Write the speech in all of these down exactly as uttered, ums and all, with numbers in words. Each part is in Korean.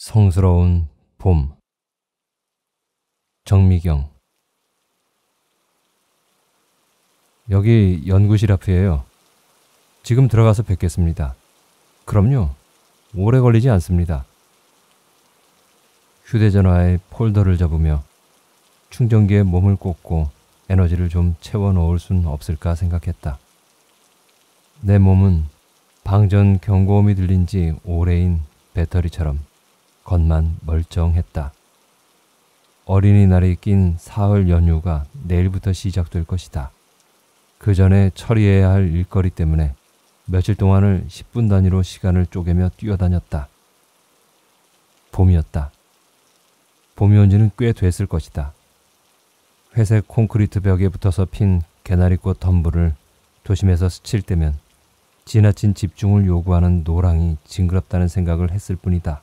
성스러운 봄. 정미경. 여기 연구실 앞이에요. 지금 들어가서 뵙겠습니다. 그럼요. 오래 걸리지 않습니다. 휴대전화에 폴더를 접으며 충전기에 몸을 꽂고 에너지를 좀 채워 넣을 순 없을까 생각했다. 내 몸은 방전 경고음이 들린 지 오래인 배터리처럼 겉만 멀쩡했다. 어린이날이 낀 사흘 연휴가 내일부터 시작될 것이다. 그 전에 처리해야 할 일거리 때문에 며칠 동안을 십 분 단위로 시간을 쪼개며 뛰어다녔다. 봄이었다. 봄이 온 지는 꽤 됐을 것이다. 회색 콘크리트 벽에 붙어서 핀 개나리꽃 덤불을 도심에서 스칠 때면 지나친 집중을 요구하는 노랑이 징그럽다는 생각을 했을 뿐이다.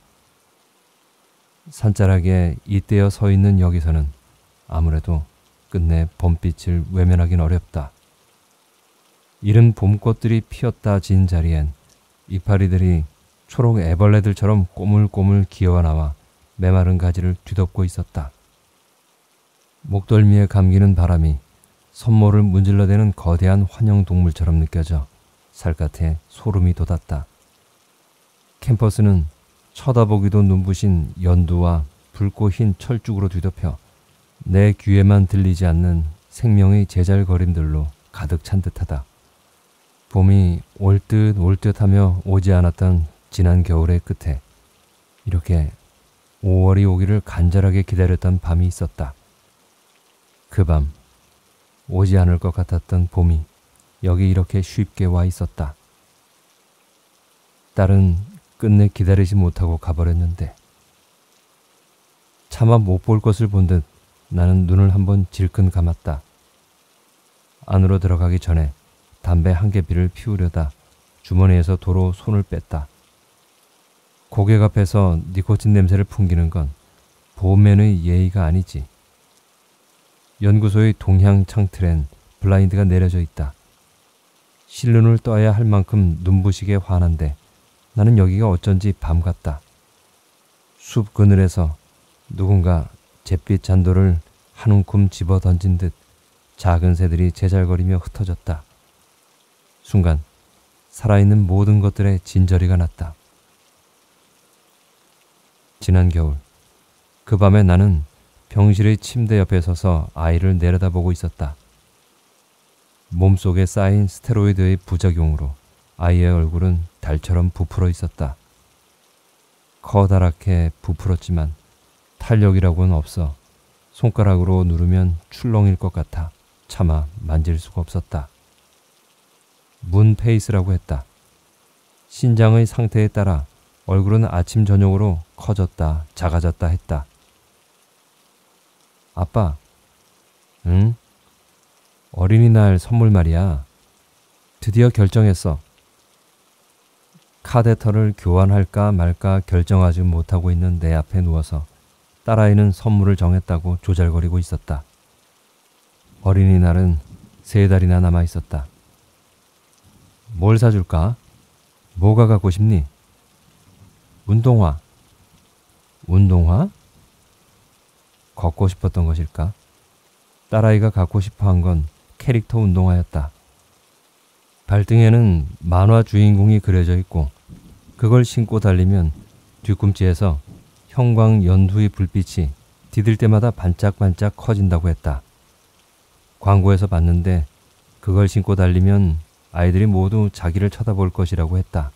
산자락에 잇대어 서 있는 여기서는 아무래도 끝내 봄빛을 외면하긴 어렵다. 이른 봄꽃들이 피었다 진 자리엔 이파리들이 초록 애벌레들처럼 꼬물꼬물 기어나와 메마른 가지를 뒤덮고 있었다. 목덜미에 감기는 바람이 손모를 문질러대는 거대한 환영동물처럼 느껴져 살갗에 소름이 돋았다. 캠퍼스는 쳐다보기도 눈부신 연두와 붉고 흰 철쭉으로 뒤덮여 내 귀에만 들리지 않는 생명의 제잘거림들로 가득 찬 듯하다. 봄이 올 듯 올 듯하며 오지 않았던 지난 겨울의 끝에 이렇게 오월이 오기를 간절하게 기다렸던 밤이 있었다. 그 밤 오지 않을 것 같았던 봄이 여기 이렇게 쉽게 와 있었다. 딸은 끝내 기다리지 못하고 가버렸는데 차마 못 볼 것을 본 듯 나는 눈을 한번 질끈 감았다. 안으로 들어가기 전에 담배 한 개비를 피우려다 주머니에서 도로 손을 뺐다. 고객 앞에서 니코틴 냄새를 풍기는 건 봄에는 예의가 아니지. 연구소의 동향 창틀엔 블라인드가 내려져 있다. 실눈을 떠야 할 만큼 눈부시게 환한데 나는 여기가 어쩐지 밤 같다. 숲 그늘에서 누군가 잿빛 잔돌을 한 움큼 집어 던진 듯 작은 새들이 제잘거리며 흩어졌다. 순간 살아있는 모든 것들의 진저리가 났다. 지난 겨울 그 밤에 나는 병실의 침대 옆에 서서 아이를 내려다보고 있었다. 몸속에 쌓인 스테로이드의 부작용으로 아이의 얼굴은 달처럼 부풀어 있었다. 커다랗게 부풀었지만 탄력이라고는 없어 손가락으로 누르면 출렁일 것 같아 차마 만질 수가 없었다. 문 페이스라고 했다. 신장의 상태에 따라 얼굴은 아침 저녁으로 커졌다 작아졌다 했다. 아빠. 응? 어린이날 선물 말이야. 드디어 결정했어. 카데터를 교환할까 말까 결정하지 못하고 있는 내 앞에 누워서 딸아이는 선물을 정했다고 조잘거리고 있었다. 어린이날은 세 달이나 남아 있었다. 뭘 사줄까? 뭐가 갖고 싶니? 운동화. 운동화? 걷고 싶었던 것일까? 딸아이가 갖고 싶어한 건 캐릭터 운동화였다. 발등에는 만화 주인공이 그려져 있고 그걸 신고 달리면 뒤꿈치에서 형광 연두의 불빛이 디딜 때마다 반짝반짝 커진다고 했다. 광고에서 봤는데 그걸 신고 달리면 아이들이 모두 자기를 쳐다볼 것이라고 했다.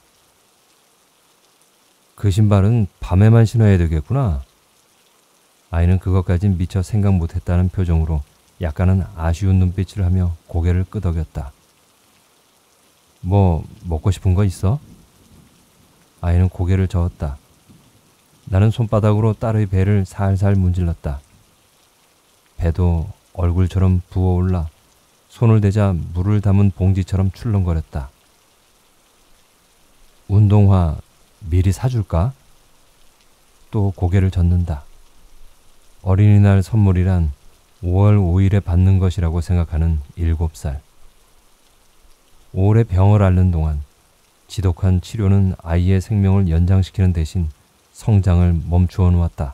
그 신발은 밤에만 신어야 되겠구나. 아이는 그것까진 미처 생각 못했다는 표정으로 약간은 아쉬운 눈빛을 하며 고개를 끄덕였다. 뭐 먹고 싶은 거 있어? 아이는 고개를 저었다. 나는 손바닥으로 딸의 배를 살살 문질렀다. 배도 얼굴처럼 부어올라 손을 대자 물을 담은 봉지처럼 출렁거렸다. 운동화 미리 사줄까? 또 고개를 젓는다. 어린이날 선물이란 오월 오일에 받는 것이라고 생각하는 일곱 살. 오래 병을 앓는 동안 지독한 치료는 아이의 생명을 연장시키는 대신 성장을 멈추어 놓았다.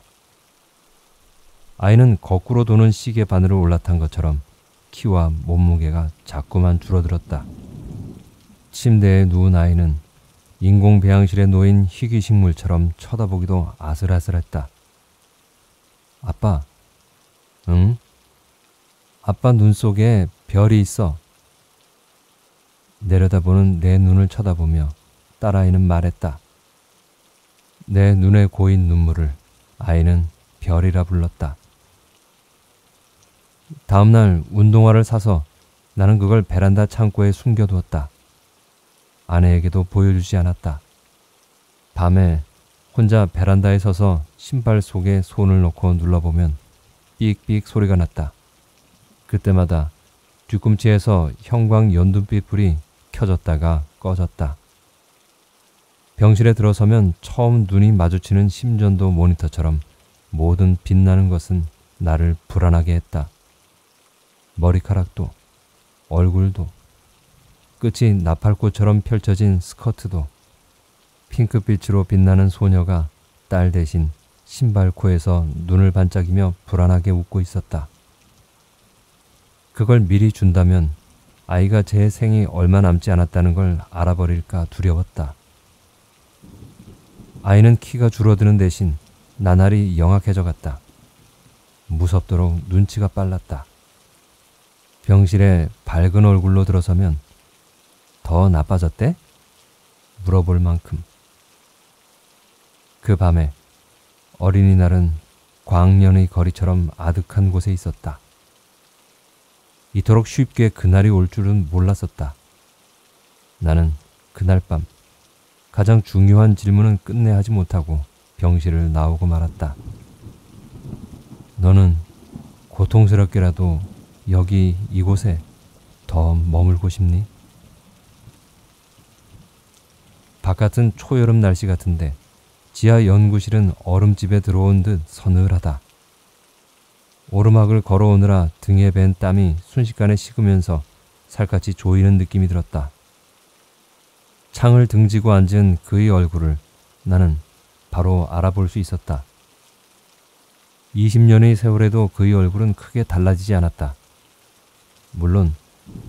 아이는 거꾸로 도는 시계 바늘로 올라탄 것처럼 키와 몸무게가 자꾸만 줄어들었다. 침대에 누운 아이는 인공 배양실에 놓인 희귀식물처럼 쳐다보기도 아슬아슬했다. 아빠, 응? 아빠 눈 속에 별이 있어. 내려다보는 내 눈을 쳐다보며 딸아이는 말했다. 내 눈에 고인 눈물을 아이는 별이라 불렀다. 다음날 운동화를 사서 나는 그걸 베란다 창고에 숨겨두었다. 아내에게도 보여주지 않았다. 밤에 혼자 베란다에 서서 신발 속에 손을 넣고 눌러보면 삑삑 소리가 났다. 그때마다 뒤꿈치에서 형광 연두빛 불이 켜졌다가 꺼졌다. 병실에 들어서면 처음 눈이 마주치는 심전도 모니터처럼 모든 빛나는 것은 나를 불안하게 했다. 머리카락도, 얼굴도, 끝이 나팔꽃처럼 펼쳐진 스커트도, 핑크빛으로 빛나는 소녀가 딸 대신 신발코에서 눈을 반짝이며 불안하게 웃고 있었다. 그걸 미리 준다면 아이가 제 생이 얼마 남지 않았다는 걸 알아버릴까 두려웠다. 아이는 키가 줄어드는 대신 나날이 영악해져갔다. 무섭도록 눈치가 빨랐다. 병실에 밝은 얼굴로 들어서면 더 나빠졌대? 물어볼 만큼. 그 밤에 어린이날은 광년의 거리처럼 아득한 곳에 있었다. 이토록 쉽게 그날이 올 줄은 몰랐었다. 나는 그날 밤 가장 중요한 질문은 끝내 하지 못하고 병실을 나오고 말았다. 너는 고통스럽게라도 여기 이곳에 더 머물고 싶니? 바깥은 초여름 날씨 같은데 지하 연구실은 얼음집에 들어온 듯 서늘하다. 오르막을 걸어오느라 등에 밴 땀이 순식간에 식으면서 살갗이 조이는 느낌이 들었다. 창을 등지고 앉은 그의 얼굴을 나는 바로 알아볼 수 있었다. 이십 년의 세월에도 그의 얼굴은 크게 달라지지 않았다. 물론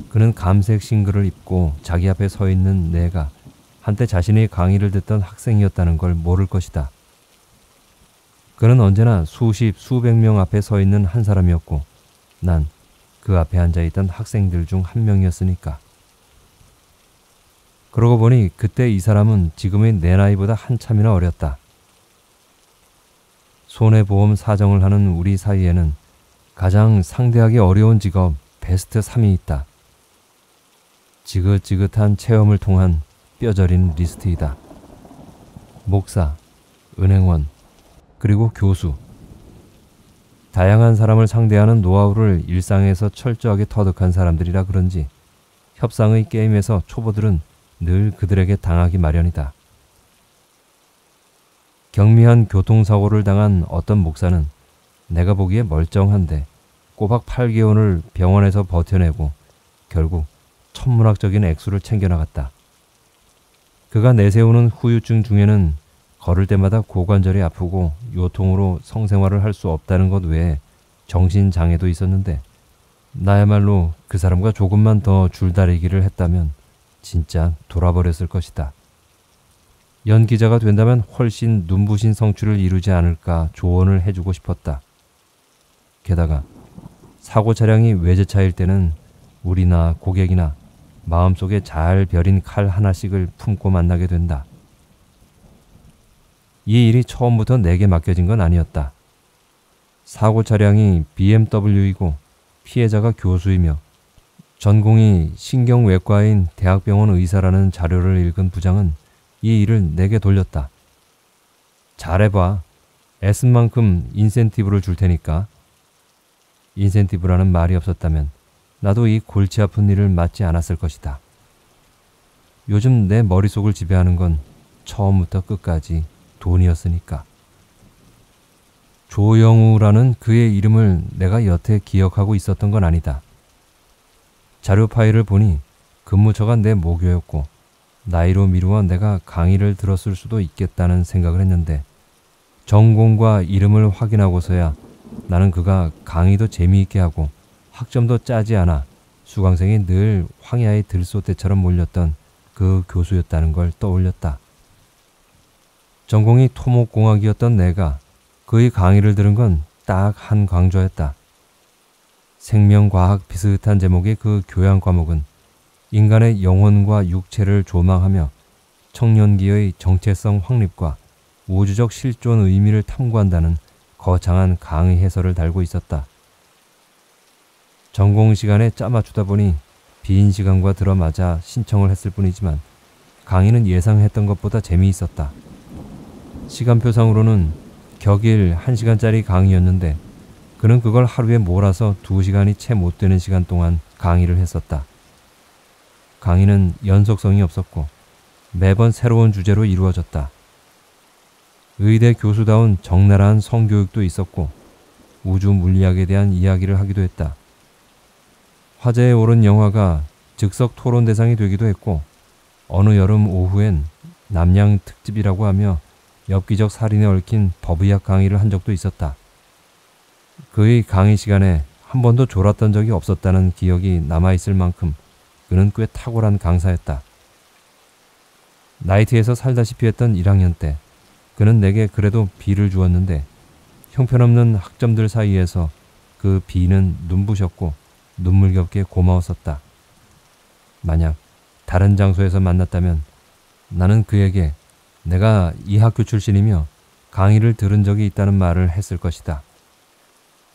그는 감색 싱글을 입고 자기 앞에 서 있는 내가 한때 자신의 강의를 듣던 학생이었다는 걸 모를 것이다. 그는 언제나 수십, 수백 명 앞에 서 있는 한 사람이었고 난 그 앞에 앉아있던 학생들 중 한 명이었으니까. 그러고 보니 그때 이 사람은 지금의 내 나이보다 한참이나 어렸다. 손해보험 사정을 하는 우리 사이에는 가장 상대하기 어려운 직업 베스트 삼이 있다. 지긋지긋한 체험을 통한 뼈저린 리스트이다. 목사, 은행원, 그리고 교수. 다양한 사람을 상대하는 노하우를 일상에서 철저하게 터득한 사람들이라 그런지 협상의 게임에서 초보들은 늘 그들에게 당하기 마련이다. 경미한 교통사고를 당한 어떤 목사는 내가 보기에 멀쩡한데 꼬박 팔 개월을 병원에서 버텨내고 결국 천문학적인 액수를 챙겨나갔다. 그가 내세우는 후유증 중에는 걸을 때마다 고관절이 아프고 요통으로 성생활을 할 수 없다는 것 외에 정신장애도 있었는데 나야말로 그 사람과 조금만 더 줄다리기를 했다면 진짜 돌아버렸을 것이다. 연기자가 된다면 훨씬 눈부신 성취를 이루지 않을까 조언을 해주고 싶었다. 게다가 사고 차량이 외제차일 때는 우리나 고객이나 마음속에 잘 벼린 칼 하나씩을 품고 만나게 된다. 이 일이 처음부터 내게 맡겨진 건 아니었다. 사고 차량이 비엠더블유이고 피해자가 교수이며 전공이 신경외과인 대학병원 의사라는 자료를 읽은 부장은 이 일을 내게 돌렸다. 잘해봐. 애쓴 만큼 인센티브를 줄 테니까. 인센티브라는 말이 없었다면 나도 이 골치 아픈 일을 맞지 않았을 것이다. 요즘 내 머릿속을 지배하는 건 처음부터 끝까지 돈이었으니까. 조영우라는 그의 이름을 내가 여태 기억하고 있었던 건 아니다. 자료 파일을 보니 근무처가 내 모교였고 나이로 미루어 내가 강의를 들었을 수도 있겠다는 생각을 했는데 전공과 이름을 확인하고서야 나는 그가 강의도 재미있게 하고 학점도 짜지 않아 수강생이 늘 황야의 들소떼처럼 몰렸던 그 교수였다는 걸 떠올렸다. 전공이 토목공학이었던 내가 그의 강의를 들은 건 딱 한 강좌였다. 생명과학 비슷한 제목의 그 교양 과목은 인간의 영혼과 육체를 조망하며 청년기의 정체성 확립과 우주적 실존 의미를 탐구한다는 거창한 강의 해설을 달고 있었다. 전공 시간에 짜맞추다 보니 빈 시간과 들어맞아 신청을 했을 뿐이지만 강의는 예상했던 것보다 재미있었다. 시간표상으로는 격일 한 시간짜리 강의였는데 그는 그걸 하루에 몰아서 두 시간이 채 못 되는 시간 동안 강의를 했었다. 강의는 연속성이 없었고 매번 새로운 주제로 이루어졌다. 의대 교수다운 적나라한 성교육도 있었고 우주 물리학에 대한 이야기를 하기도 했다. 화제에 오른 영화가 즉석 토론 대상이 되기도 했고 어느 여름 오후엔 남양 특집이라고 하며 엽기적 살인에 얽힌 법의학 강의를 한 적도 있었다. 그의 강의 시간에 한 번도 졸았던 적이 없었다는 기억이 남아있을 만큼 그는 꽤 탁월한 강사였다. 나이트에서 살다시피 했던 일 학년 때 그는 내게 그래도 비를 주었는데 형편없는 학점들 사이에서 그 비는 눈부셨고 눈물겹게 고마웠었다. 만약 다른 장소에서 만났다면 나는 그에게 내가 이 학교 출신이며 강의를 들은 적이 있다는 말을 했을 것이다.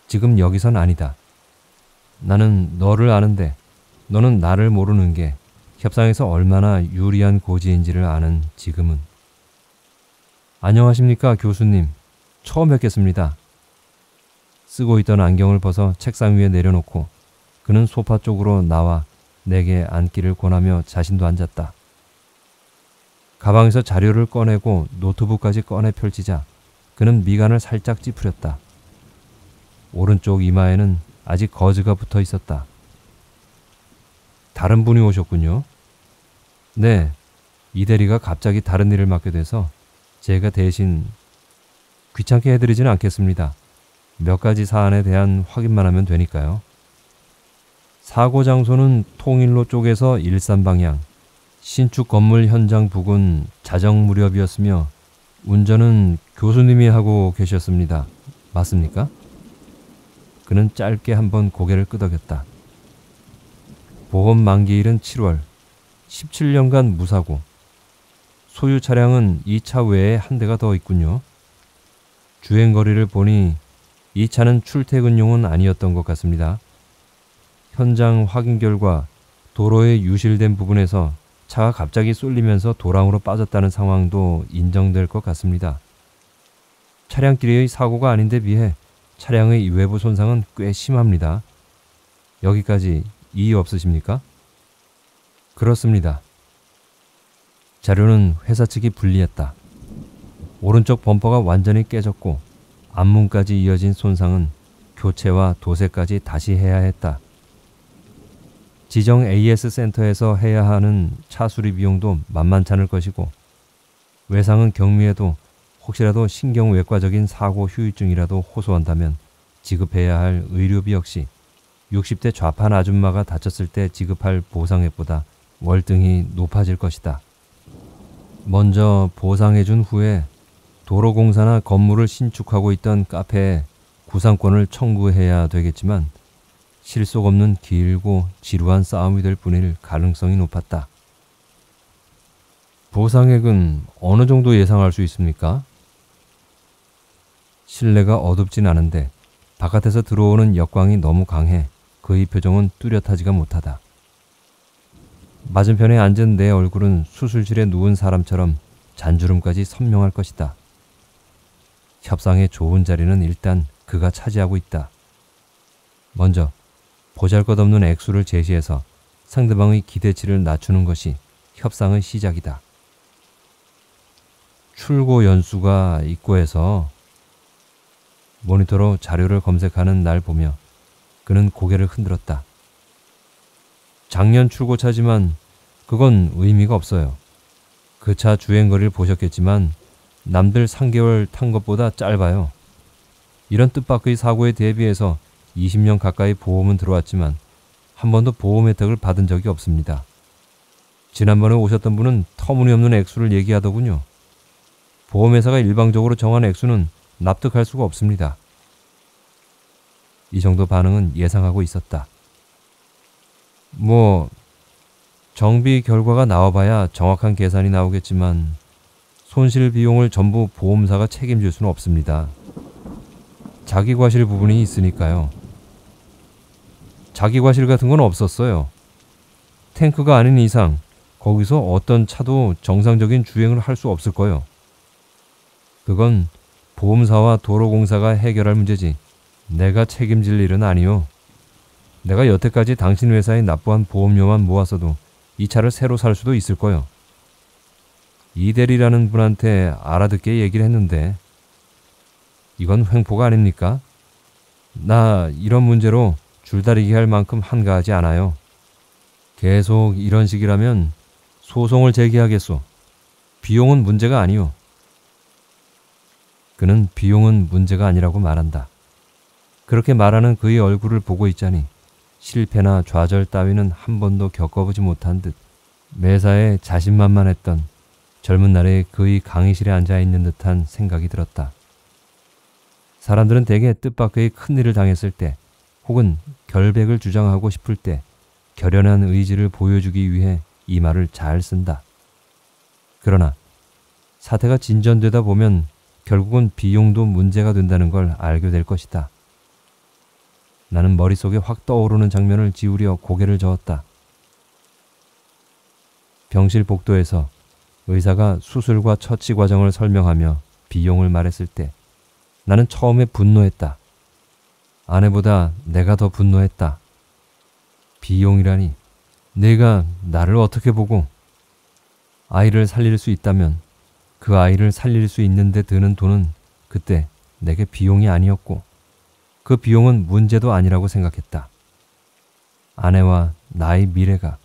지금 여기선 아니다. 나는 너를 아는데 너는 나를 모르는 게 협상에서 얼마나 유리한 고지인지를 아는 지금은. 안녕하십니까 교수님. 처음 뵙겠습니다. 쓰고 있던 안경을 벗어 책상 위에 내려놓고 그는 소파 쪽으로 나와 내게 앉기를 권하며 자신도 앉았다. 가방에서 자료를 꺼내고 노트북까지 꺼내 펼치자 그는 미간을 살짝 찌푸렸다. 오른쪽 이마에는 아직 거즈가 붙어 있었다. 다른 분이 오셨군요. 네, 이 대리가 갑자기 다른 일을 맡게 돼서 제가 대신 귀찮게 해드리지는 않겠습니다. 몇 가지 사안에 대한 확인만 하면 되니까요. 사고 장소는 통일로 쪽에서 일산 방향, 신축 건물 현장 부근 자정 무렵이었으며 운전은 교수님이 하고 계셨습니다. 맞습니까? 그는 짧게 한번 고개를 끄덕였다. 보험 만기일은 칠월, 십칠 년간 무사고, 소유 차량은 이 차 외에 한 대가 더 있군요. 주행거리를 보니 이 차는 출퇴근용은 아니었던 것 같습니다. 현장 확인 결과 도로에 유실된 부분에서 차가 갑자기 쏠리면서 도랑으로 빠졌다는 상황도 인정될 것 같습니다. 차량끼리의 사고가 아닌데 비해 차량의 외부 손상은 꽤 심합니다. 여기까지 이의 없으십니까? 그렇습니다. 자료는 회사 측이 분리했다. 오른쪽 범퍼가 완전히 깨졌고 앞문까지 이어진 손상은 교체와 도색까지 다시 해야 했다. 지정 에이에스 센터에서 해야 하는 차 수리 비용도 만만찮을 것이고 외상은 경미해도 혹시라도 신경외과적인 사고 후유증이라도 호소한다면 지급해야 할 의료비 역시 육십 대 좌판 아줌마가 다쳤을 때 지급할 보상액보다 월등히 높아질 것이다. 먼저 보상해준 후에 도로공사나 건물을 신축하고 있던 카페에 구상권을 청구해야 되겠지만 실속 없는 길고 지루한 싸움이 될 뿐일 가능성이 높았다. 보상액은 어느 정도 예상할 수 있습니까? 실내가 어둡진 않은데 바깥에서 들어오는 역광이 너무 강해 그의 표정은 뚜렷하지가 못하다. 맞은편에 앉은 내 얼굴은 수술실에 누운 사람처럼 잔주름까지 선명할 것이다. 협상에 좋은 자리는 일단 그가 차지하고 있다. 먼저 보잘것없는 액수를 제시해서 상대방의 기대치를 낮추는 것이 협상의 시작이다. 출고 연수가 있고 해서 모니터로 자료를 검색하는 날 보며 그는 고개를 흔들었다. 작년 출고차지만 그건 의미가 없어요. 그 차 주행거리를 보셨겠지만 남들 삼 개월 탄 것보다 짧아요. 이런 뜻밖의 사고에 대비해서 이십 년 가까이 보험은 들어왔지만 한 번도 보험 혜택을 받은 적이 없습니다. 지난번에 오셨던 분은 터무니없는 액수를 얘기하더군요. 보험회사가 일방적으로 정한 액수는 납득할 수가 없습니다. 이 정도 반응은 예상하고 있었다. 뭐 정비 결과가 나와봐야 정확한 계산이 나오겠지만 손실 비용을 전부 보험사가 책임질 수는 없습니다. 자기 과실 부분이 있으니까요. 자기 과실 같은 건 없었어요. 탱크가 아닌 이상 거기서 어떤 차도 정상적인 주행을 할 수 없을 거예요. 그건 보험사와 도로공사가 해결할 문제지 내가 책임질 일은 아니요. 내가 여태까지 당신 회사에 납부한 보험료만 모았어도 이 차를 새로 살 수도 있을 거예요. 이대리라는 분한테 알아듣게 얘기를 했는데 이건 횡포가 아닙니까? 나 이런 문제로 줄다리기 할 만큼 한가하지 않아요. 계속 이런 식이라면 소송을 제기하겠소. 비용은 문제가 아니요. 그는 비용은 문제가 아니라고 말한다. 그렇게 말하는 그의 얼굴을 보고 있자니 실패나 좌절 따위는 한 번도 겪어보지 못한 듯 매사에 자신만만했던 젊은 날의 그의 강의실에 앉아있는 듯한 생각이 들었다. 사람들은 대개 뜻밖의 큰일을 당했을 때 혹은 결백을 주장하고 싶을 때 결연한 의지를 보여주기 위해 이 말을 잘 쓴다. 그러나 사태가 진전되다 보면 결국은 비용도 문제가 된다는 걸 알게 될 것이다. 나는 머릿속에 확 떠오르는 장면을 지우려 고개를 저었다. 병실 복도에서 의사가 수술과 처치 과정을 설명하며 비용을 말했을 때 나는 처음에 분노했다. 아내보다 내가 더 분노했다. 비용이라니, 내가 나를 어떻게 보고. 아이를 살릴 수 있다면 그 아이를 살릴 수 있는데 드는 돈은 그때 내게 비용이 아니었고 그 비용은 문제도 아니라고 생각했다. 아내와 나의 미래가,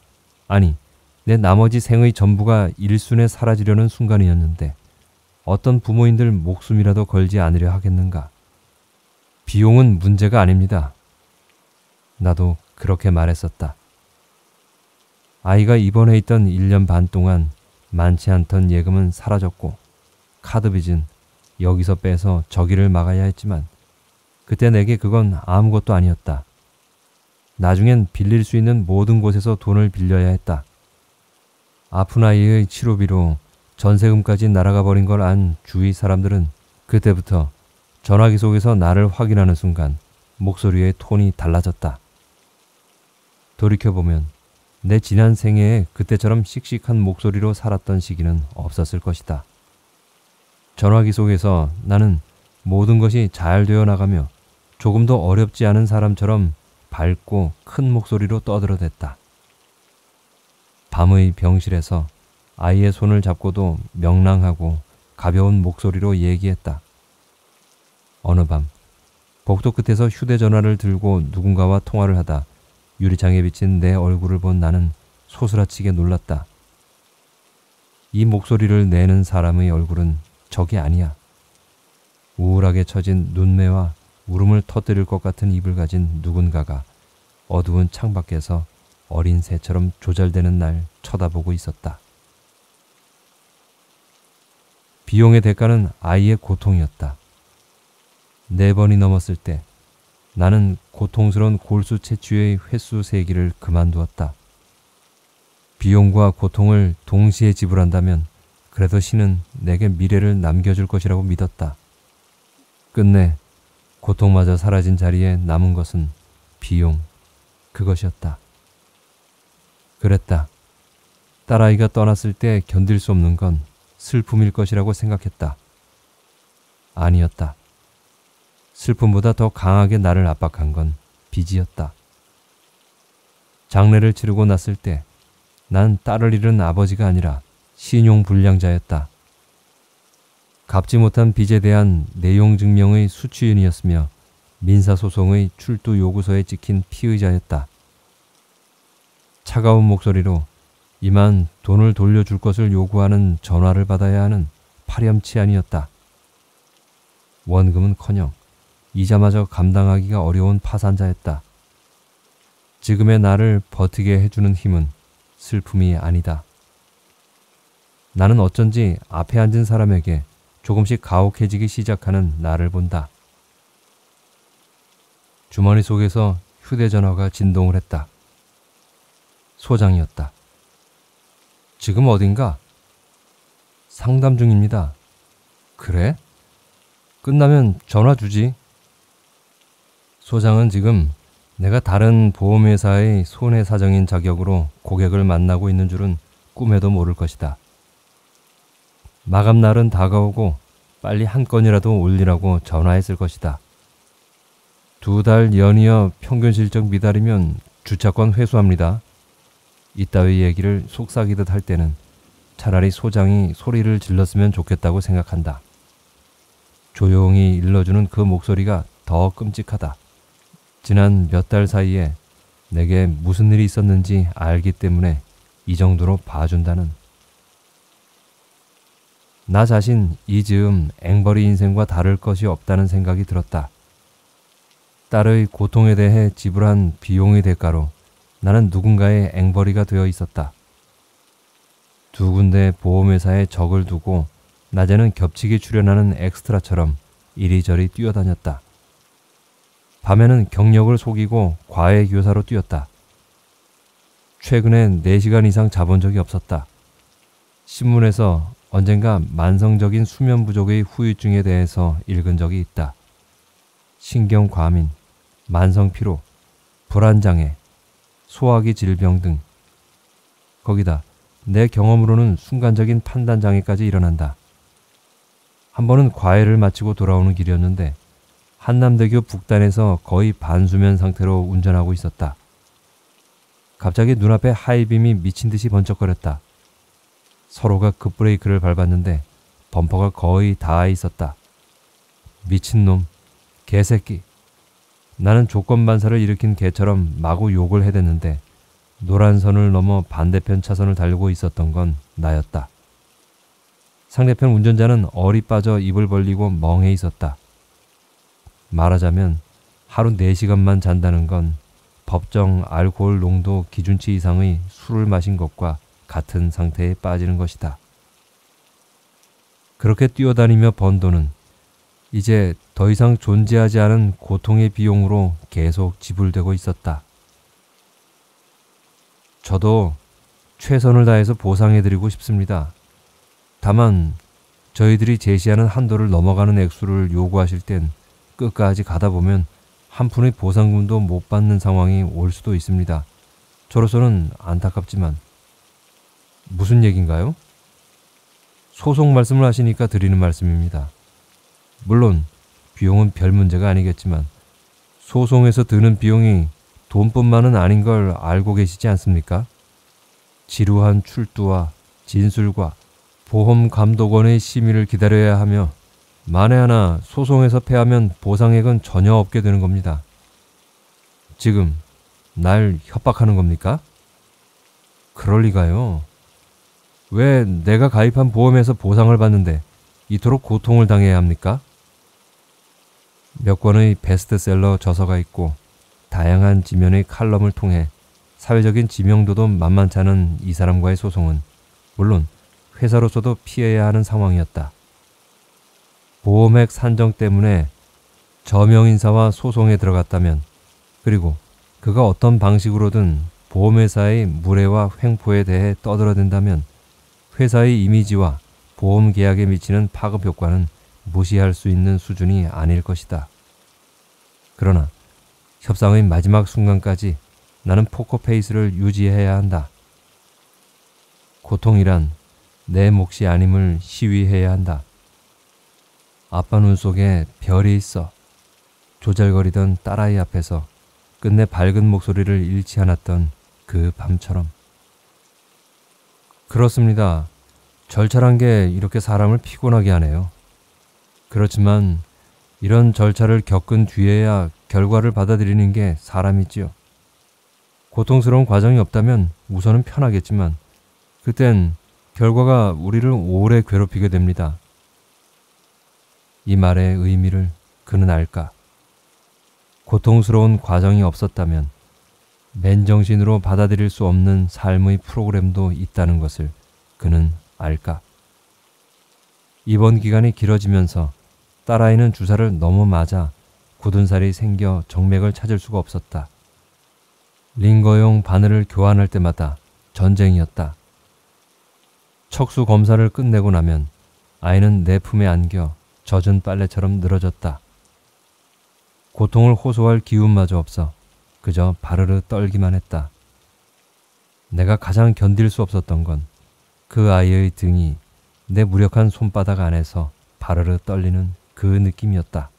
아니 내 나머지 생의 전부가 일순에 사라지려는 순간이었는데 어떤 부모인들 목숨이라도 걸지 않으려 하겠는가. 비용은 문제가 아닙니다. 나도 그렇게 말했었다. 아이가 입원해 있던 일 년 반 동안 많지 않던 예금은 사라졌고 카드 빚은 여기서 빼서 저기를 막아야 했지만 그때 내게 그건 아무것도 아니었다. 나중엔 빌릴 수 있는 모든 곳에서 돈을 빌려야 했다. 아픈 아이의 치료비로 전세금까지 날아가 버린 걸 안 주위 사람들은 그때부터 전화기 속에서 나를 확인하는 순간 목소리의 톤이 달라졌다. 돌이켜보면 내 지난 생애에 그때처럼 씩씩한 목소리로 살았던 시기는 없었을 것이다. 전화기 속에서 나는 모든 것이 잘 되어 나가며 조금도 어렵지 않은 사람처럼 밝고 큰 목소리로 떠들어댔다. 밤의 병실에서 아이의 손을 잡고도 명랑하고 가벼운 목소리로 얘기했다. 어느 밤 복도 끝에서 휴대전화를 들고 누군가와 통화를 하다 유리창에 비친 내 얼굴을 본 나는 소스라치게 놀랐다. 이 목소리를 내는 사람의 얼굴은 적이 아니야. 우울하게 처진 눈매와 울음을 터뜨릴 것 같은 입을 가진 누군가가 어두운 창밖에서 어린 새처럼 조잘되는 날 쳐다보고 있었다. 비용의 대가는 아이의 고통이었다. 네 번이 넘었을 때 나는 고통스러운 골수 채취의 횟수 세기를 그만두었다. 비용과 고통을 동시에 지불한다면 그래도 신은 내게 미래를 남겨줄 것이라고 믿었다. 끝내 고통마저 사라진 자리에 남은 것은 비용, 그것이었다. 그랬다. 딸아이가 떠났을 때 견딜 수 없는 건 슬픔일 것이라고 생각했다. 아니었다. 슬픔보다 더 강하게 나를 압박한 건 빚이었다. 장례를 치르고 났을 때 난 딸을 잃은 아버지가 아니라 신용불량자였다. 갚지 못한 빚에 대한 내용증명의 수취인이었으며 민사소송의 출두 요구서에 찍힌 피의자였다. 차가운 목소리로 이만 돈을 돌려줄 것을 요구하는 전화를 받아야 하는 파렴치한이었다. 원금은커녕 이자마저 감당하기가 어려운 파산자였다. 지금의 나를 버티게 해주는 힘은 슬픔이 아니다. 나는 어쩐지 앞에 앉은 사람에게 조금씩 가혹해지기 시작하는 나를 본다. 주머니 속에서 휴대전화가 진동을 했다. 소장이었다. 지금 어딘가? 상담 중입니다. 그래? 끝나면 전화 주지. 소장은 지금 내가 다른 보험회사의 손해사정인 자격으로 고객을 만나고 있는 줄은 꿈에도 모를 것이다. 마감날은 다가오고 빨리 한 건이라도 올리라고 전화했을 것이다. 두 달 연이어 평균 실적 미달이면 주차권 회수합니다. 이따위 얘기를 속삭이듯 할 때는 차라리 소장이 소리를 질렀으면 좋겠다고 생각한다. 조용히 일러주는 그 목소리가 더 끔찍하다. 지난 몇 달 사이에 내게 무슨 일이 있었는지 알기 때문에 이 정도로 봐준다는. 나 자신 이 즈음 앵벌이 인생과 다를 것이 없다는 생각이 들었다. 딸의 고통에 대해 지불한 비용의 대가로 나는 누군가의 앵벌이가 되어 있었다. 두 군데 보험회사에 적을 두고 낮에는 겹치게 출연하는 엑스트라처럼 이리저리 뛰어다녔다. 밤에는 경력을 속이고 과외교사로 뛰었다. 최근엔 네 시간 이상 자본 적이 없었다. 신문에서 언젠가 만성적인 수면 부족의 후유증에 대해서 읽은 적이 있다. 신경과민, 만성피로, 불안장애, 소화기 질병 등. 거기다 내 경험으로는 순간적인 판단장애까지 일어난다. 한 번은 과외를 마치고 돌아오는 길이었는데 한남대교 북단에서 거의 반수면 상태로 운전하고 있었다. 갑자기 눈앞에 하이빔이 미친 듯이 번쩍거렸다. 서로가 급브레이크를 밟았는데 범퍼가 거의 닿아 있었다. 미친놈, 개새끼. 나는 조건반사를 일으킨 개처럼 마구 욕을 해댔는데 노란 선을 넘어 반대편 차선을 달리고 있었던 건 나였다. 상대편 운전자는 어리 빠져 입을 벌리고 멍해 있었다. 말하자면 하루 네 시간만 잔다는 건 법정 알코올 농도 기준치 이상의 술을 마신 것과 같은 상태에 빠지는 것이다. 그렇게 뛰어다니며 번 돈은 이제 더 이상 존재하지 않은 고통의 비용으로 계속 지불되고 있었다. 저도 최선을 다해서 보상해드리고 싶습니다. 다만 저희들이 제시하는 한도를 넘어가는 액수를 요구하실 땐 끝까지 가다 보면 한 푼의 보상금도 못 받는 상황이 올 수도 있습니다. 저로서는 안타깝지만. 무슨 얘긴가요? 소송 말씀을 하시니까 드리는 말씀입니다. 물론 비용은 별 문제가 아니겠지만 소송에서 드는 비용이 돈뿐만은 아닌 걸 알고 계시지 않습니까? 지루한 출두와 진술과 보험감독원의 심의를 기다려야 하며 만에 하나 소송에서 패하면 보상액은 전혀 없게 되는 겁니다. 지금 날 협박하는 겁니까? 그럴 리가요. 왜 내가 가입한 보험에서 보상을 받는데 이토록 고통을 당해야 합니까? 몇 권의 베스트셀러 저서가 있고 다양한 지면의 칼럼을 통해 사회적인 지명도도 만만치 않은 이 사람과의 소송은 물론 회사로서도 피해야 하는 상황이었다. 보험액 산정 때문에 저명인사와 소송에 들어갔다면 그리고 그가 어떤 방식으로든 보험회사의 무례와 횡포에 대해 떠들어댄다면 회사의 이미지와 보험계약에 미치는 파급효과는 무시할 수 있는 수준이 아닐 것이다. 그러나 협상의 마지막 순간까지 나는 포커페이스를 유지해야 한다. 고통이란 내 몫이 아님을 시위해야 한다. 아빠 눈 속에 별이 있어. 조잘거리던 딸아이 앞에서 끝내 밝은 목소리를 잃지 않았던 그 밤처럼. 그렇습니다. 절차란 게 이렇게 사람을 피곤하게 하네요. 그렇지만 이런 절차를 겪은 뒤에야 결과를 받아들이는 게 사람이지요. 고통스러운 과정이 없다면 우선은 편하겠지만 그땐 결과가 우리를 오래 괴롭히게 됩니다. 이 말의 의미를 그는 알까? 고통스러운 과정이 없었다면 맨정신으로 받아들일 수 없는 삶의 프로그램도 있다는 것을 그는 알까? 입원 기간이 길어지면서 딸아이는 주사를 너무 맞아 굳은 살이 생겨 정맥을 찾을 수가 없었다. 링거용 바늘을 교환할 때마다 전쟁이었다. 척수 검사를 끝내고 나면 아이는 내 품에 안겨 젖은 빨래처럼 늘어졌다. 고통을 호소할 기운마저 없어 그저 바르르 떨기만 했다. 내가 가장 견딜 수 없었던 건 그 아이의 등이 내 무력한 손바닥 안에서 바르르 떨리는 그 느낌이었다.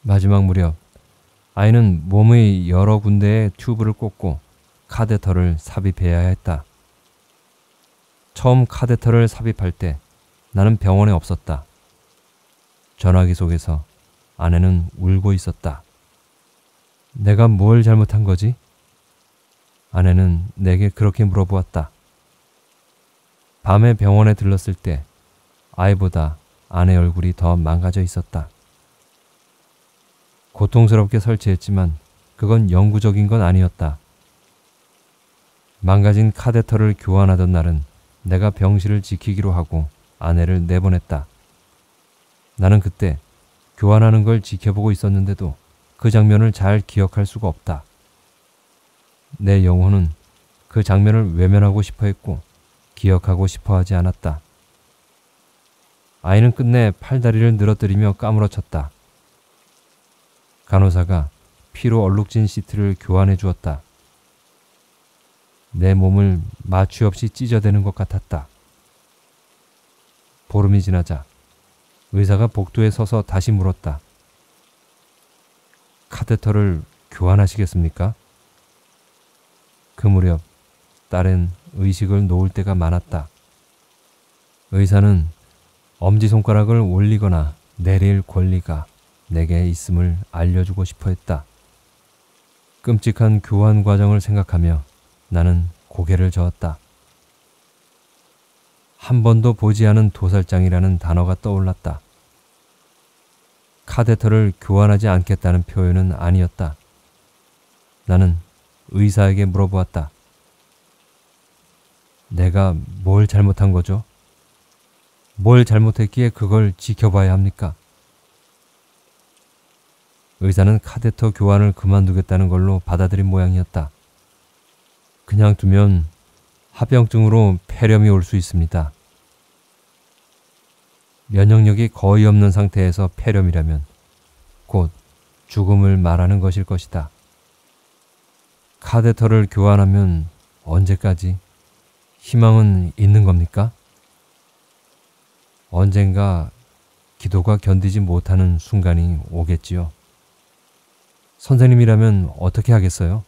마지막 무렵 아이는 몸의 여러 군데에 튜브를 꽂고 카데터를 삽입해야 했다. 처음 카데터를 삽입할 때 나는 병원에 없었다. 전화기 속에서 아내는 울고 있었다. 내가 뭘 잘못한 거지? 아내는 내게 그렇게 물어보았다. 밤에 병원에 들렀을 때 아이보다 아내 얼굴이 더 망가져 있었다. 고통스럽게 설치했지만 그건 영구적인 건 아니었다. 망가진 카데터를 교환하던 날은 내가 병실을 지키기로 하고 아내를 내보냈다. 나는 그때 교환하는 걸 지켜보고 있었는데도 그 장면을 잘 기억할 수가 없다. 내 영혼은 그 장면을 외면하고 싶어 했고 기억하고 싶어 하지 않았다. 아이는 끝내 팔다리를 늘어뜨리며 까무러쳤다. 간호사가 피로 얼룩진 시트를 교환해 주었다. 내 몸을 마취 없이 찢어대는 것 같았다. 보름이 지나자 의사가 복도에 서서 다시 물었다. 카데터를 교환하시겠습니까? 그 무렵 딸은 의식을 놓을 때가 많았다. 의사는 엄지손가락을 올리거나 내릴 권리가 내게 있음을 알려주고 싶어 했다. 끔찍한 교환 과정을 생각하며 나는 고개를 저었다. 한 번도 보지 않은 도살장이라는 단어가 떠올랐다. 카데터를 교환하지 않겠다는 표현은 아니었다. 나는 의사에게 물어보았다. 내가 뭘 잘못한 거죠? 뭘 잘못했기에 그걸 지켜봐야 합니까? 의사는 카데터 교환을 그만두겠다는 걸로 받아들인 모양이었다. 그냥 두면 합병증으로 폐렴이 올 수 있습니다. 면역력이 거의 없는 상태에서 폐렴이라면 곧 죽음을 말하는 것일 것이다. 카데터를 교환하면 언제까지? 희망은 있는 겁니까? 언젠가 기도가 견디지 못하는 순간이 오겠지요. 선생님이라면 어떻게 하겠어요?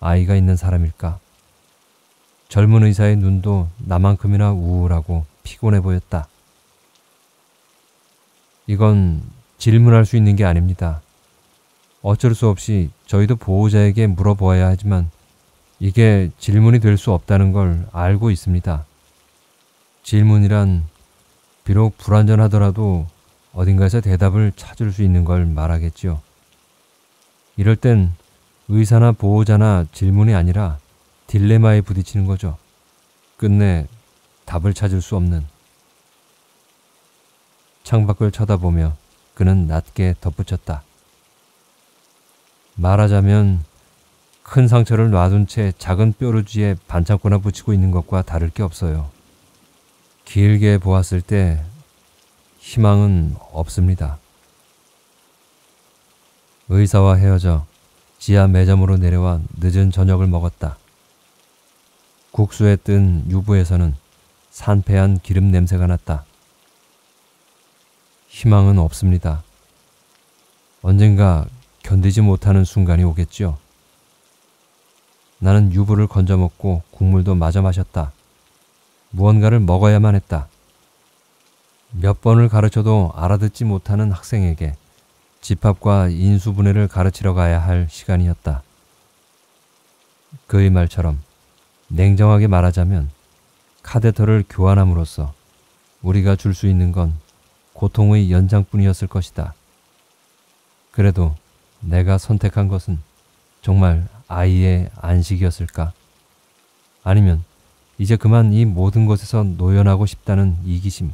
아이가 있는 사람일까? 젊은 의사의 눈도 나만큼이나 우울하고 피곤해 보였다. 이건 질문할 수 있는 게 아닙니다. 어쩔 수 없이 저희도 보호자에게 물어보아야 하지만 이게 질문이 될 수 없다는 걸 알고 있습니다. 질문이란 비록 불완전하더라도 어딘가에서 대답을 찾을 수 있는 걸 말하겠지요. 이럴 땐 의사나 보호자나 질문이 아니라 딜레마에 부딪히는 거죠. 끝내 답을 찾을 수 없는. 창밖을 쳐다보며 그는 낮게 덧붙였다. 말하자면 큰 상처를 놔둔 채 작은 뾰루지에 반창고나 붙이고 있는 것과 다를 게 없어요. 길게 보았을 때 희망은 없습니다. 의사와 헤어져 지하 매점으로 내려와 늦은 저녁을 먹었다. 국수에 뜬 유부에서는 산패한 기름 냄새가 났다. 희망은 없습니다. 언젠가 견디지 못하는 순간이 오겠지요. 나는 유부를 건져 먹고 국물도 마저 마셨다. 무언가를 먹어야만 했다. 몇 번을 가르쳐도 알아듣지 못하는 학생에게 집합과 인수분해를 가르치러 가야 할 시간이었다. 그의 말처럼 냉정하게 말하자면 카데터를 교환함으로써 우리가 줄 수 있는 건 고통의 연장뿐이었을 것이다. 그래도 내가 선택한 것은 정말 아이의 안식이었을까? 아니면 이제 그만 이 모든 것에서 노연하고 싶다는 이기심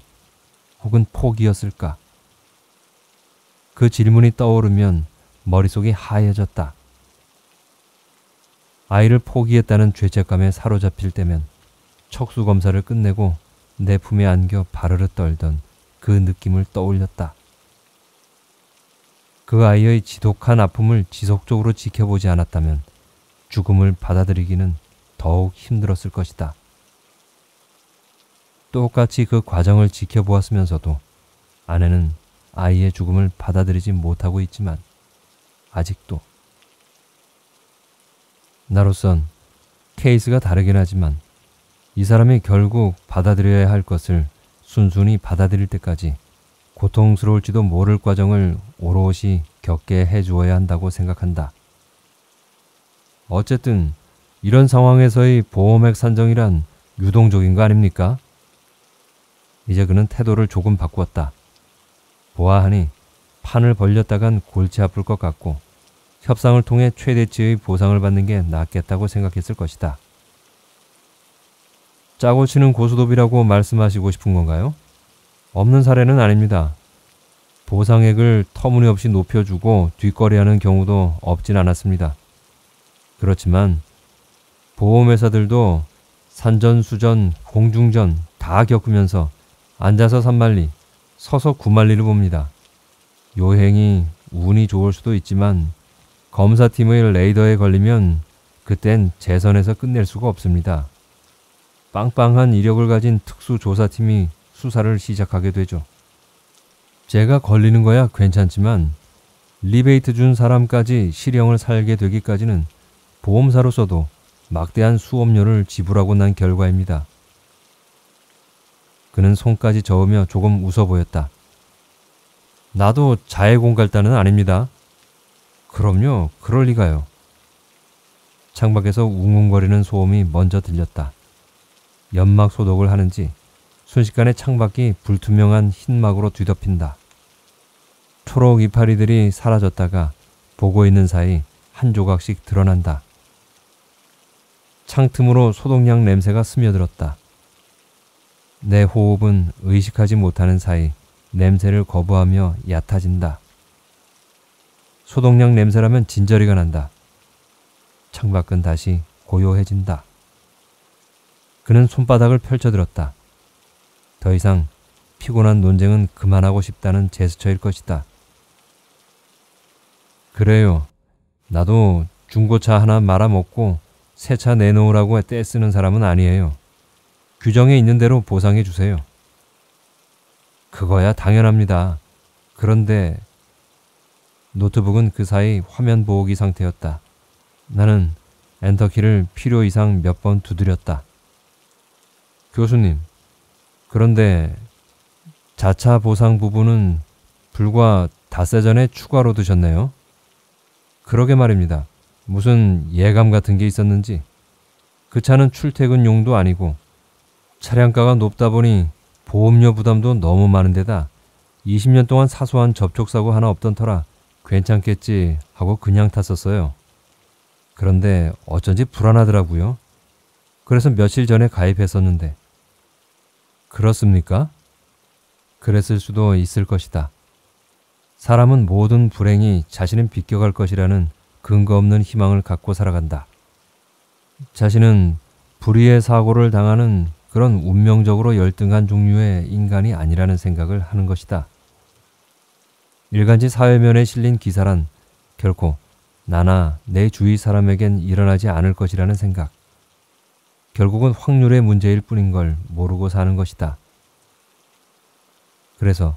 혹은 포기였을까? 그 질문이 떠오르면 머릿속이 하얘졌다. 아이를 포기했다는 죄책감에 사로잡힐 때면 척수검사를 끝내고 내 품에 안겨 바르르 떨던 그 느낌을 떠올렸다. 그 아이의 지독한 아픔을 지속적으로 지켜보지 않았다면 죽음을 받아들이기는 더욱 힘들었을 것이다. 똑같이 그 과정을 지켜보았으면서도 아내는 아이의 죽음을 받아들이지 못하고 있지만 아직도 나로선 케이스가 다르긴 하지만 이 사람이 결국 받아들여야 할 것을 순순히 받아들일 때까지 고통스러울지도 모를 과정을 오롯이 겪게 해주어야 한다고 생각한다. 어쨌든 이런 상황에서의 보호맥 산정이란 유동적인 거 아닙니까? 이제 그는 태도를 조금 바꾸었다. 보아하니 판을 벌렸다간 골치 아플 것 같고 협상을 통해 최대치의 보상을 받는 게 낫겠다고 생각했을 것이다. 짜고 치는 고수돕이라고 말씀하시고 싶은 건가요? 없는 사례는 아닙니다. 보상액을 터무니없이 높여주고 뒷거래하는 경우도 없진 않았습니다. 그렇지만 보험회사들도 산전, 수전, 공중전 다 겪으면서 앉아서 삼만리, 서서 구만리를 봅니다. 요행이 운이 좋을 수도 있지만 검사팀의 레이더에 걸리면 그땐 재선에서 끝낼 수가 없습니다. 빵빵한 이력을 가진 특수조사팀이 수사를 시작하게 되죠. 제가 걸리는 거야 괜찮지만 리베이트 준 사람까지 실형을 살게 되기까지는 보험사로서도 막대한 수업료를 지불하고 난 결과입니다. 그는 손까지 저으며 조금 웃어 보였다. 나도 자해공갈단은 아닙니다. 그럼요, 그럴 리가요. 창밖에서 웅웅거리는 소음이 먼저 들렸다. 연막 소독을 하는지 순식간에 창밖이 불투명한 흰막으로 뒤덮인다. 초록 이파리들이 사라졌다가 보고 있는 사이 한 조각씩 드러난다. 창틈으로 소독약 냄새가 스며들었다. 내 호흡은 의식하지 못하는 사이 냄새를 거부하며 얕아진다. 소독약 냄새라면 진저리가 난다. 창밖은 다시 고요해진다. 그는 손바닥을 펼쳐들었다. 더 이상 피곤한 논쟁은 그만하고 싶다는 제스처일 것이다. 그래요. 나도 중고차 하나 말아먹고 새 차 내놓으라고 떼쓰는 사람은 아니에요. 규정에 있는 대로 보상해 주세요. 그거야 당연합니다. 그런데 노트북은 그 사이 화면 보호기 상태였다. 나는 엔터키를 필요 이상 몇 번 두드렸다. 교수님, 그런데 자차 보상 부분은 불과 닷새 전에 추가로 드셨네요. 그러게 말입니다. 무슨 예감 같은 게 있었는지. 그 차는 출퇴근용도 아니고 차량가가 높다 보니 보험료 부담도 너무 많은 데다 이십 년 동안 사소한 접촉사고 하나 없던 터라 괜찮겠지 하고 그냥 탔었어요. 그런데 어쩐지 불안하더라고요. 그래서 며칠 전에 가입했었는데. 그렇습니까? 그랬을 수도 있을 것이다. 사람은 모든 불행이 자신은 비껴갈 것이라는 근거 없는 희망을 갖고 살아간다. 자신은 불의의 사고를 당하는 그런 운명적으로 열등한 종류의 인간이 아니라는 생각을 하는 것이다. 일간지 사회면에 실린 기사란 결코 나나 내 주위 사람에겐 일어나지 않을 것이라는 생각. 결국은 확률의 문제일 뿐인 걸 모르고 사는 것이다. 그래서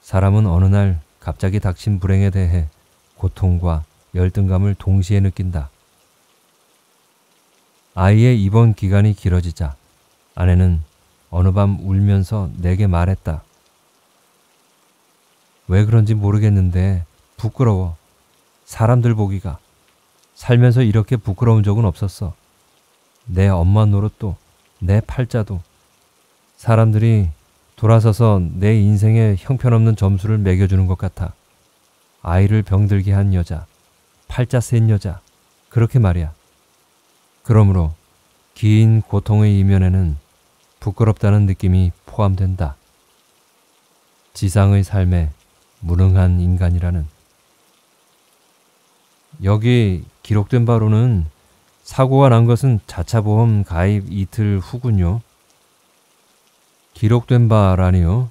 사람은 어느 날 갑자기 닥친 불행에 대해 고통과 열등감을 동시에 느낀다. 아이의 입원 기간이 길어지자 아내는 어느 밤 울면서 내게 말했다. 왜 그런지 모르겠는데 부끄러워. 사람들 보기가. 살면서 이렇게 부끄러운 적은 없었어. 내 엄마 노릇도, 내 팔자도. 사람들이 돌아서서 내 인생에 형편없는 점수를 매겨주는 것 같아. 아이를 병들게 한 여자, 팔자 센 여자, 그렇게 말이야. 그러므로 긴 고통의 이면에는 부끄럽다는 느낌이 포함된다. 지상의 삶에 무능한 인간이라는. 여기 기록된 바로는 사고가 난 것은 자차보험 가입 이틀 후군요. 기록된 바라니요?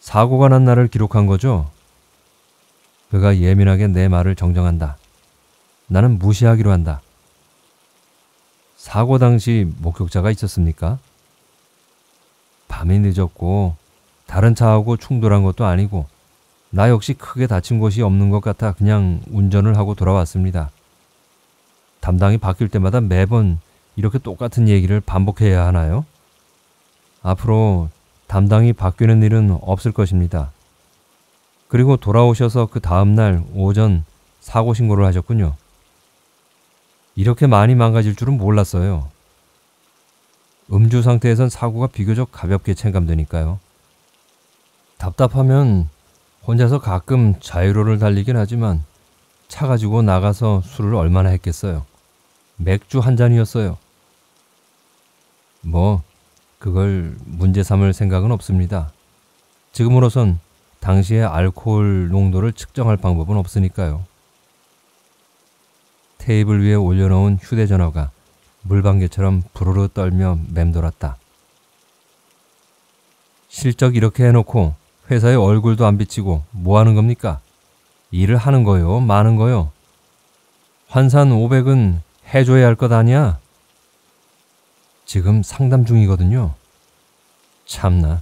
사고가 난 날을 기록한 거죠? 그가 예민하게 내 말을 정정한다. 나는 무시하기로 한다. 사고 당시 목격자가 있었습니까? 밤이 늦었고 다른 차하고 충돌한 것도 아니고 나 역시 크게 다친 곳이 없는 것 같아 그냥 운전을 하고 돌아왔습니다. 담당이 바뀔 때마다 매번 이렇게 똑같은 얘기를 반복해야 하나요? 앞으로 담당이 바뀌는 일은 없을 것입니다. 그리고 돌아오셔서 그 다음날 오전 사고 신고를 하셨군요. 이렇게 많이 망가질 줄은 몰랐어요. 음주 상태에선 사고가 비교적 가볍게 챙감되니까요. 답답하면 혼자서 가끔 자유로를 달리긴 하지만 차 가지고 나가서 술을 얼마나 했겠어요. 맥주 한 잔이었어요. 뭐 그걸 문제 삼을 생각은 없습니다. 지금으로선 당시의 알코올 농도를 측정할 방법은 없으니까요. 테이블 위에 올려놓은 휴대전화가 물방개처럼 부르르 떨며 맴돌았다. 실적 이렇게 해놓고 회사에 얼굴도 안 비치고 뭐 하는 겁니까? 일을 하는 거요? 마는 거요? 환산 오백은 해줘야 할 것 아니야? 지금 상담 중이거든요. 참나,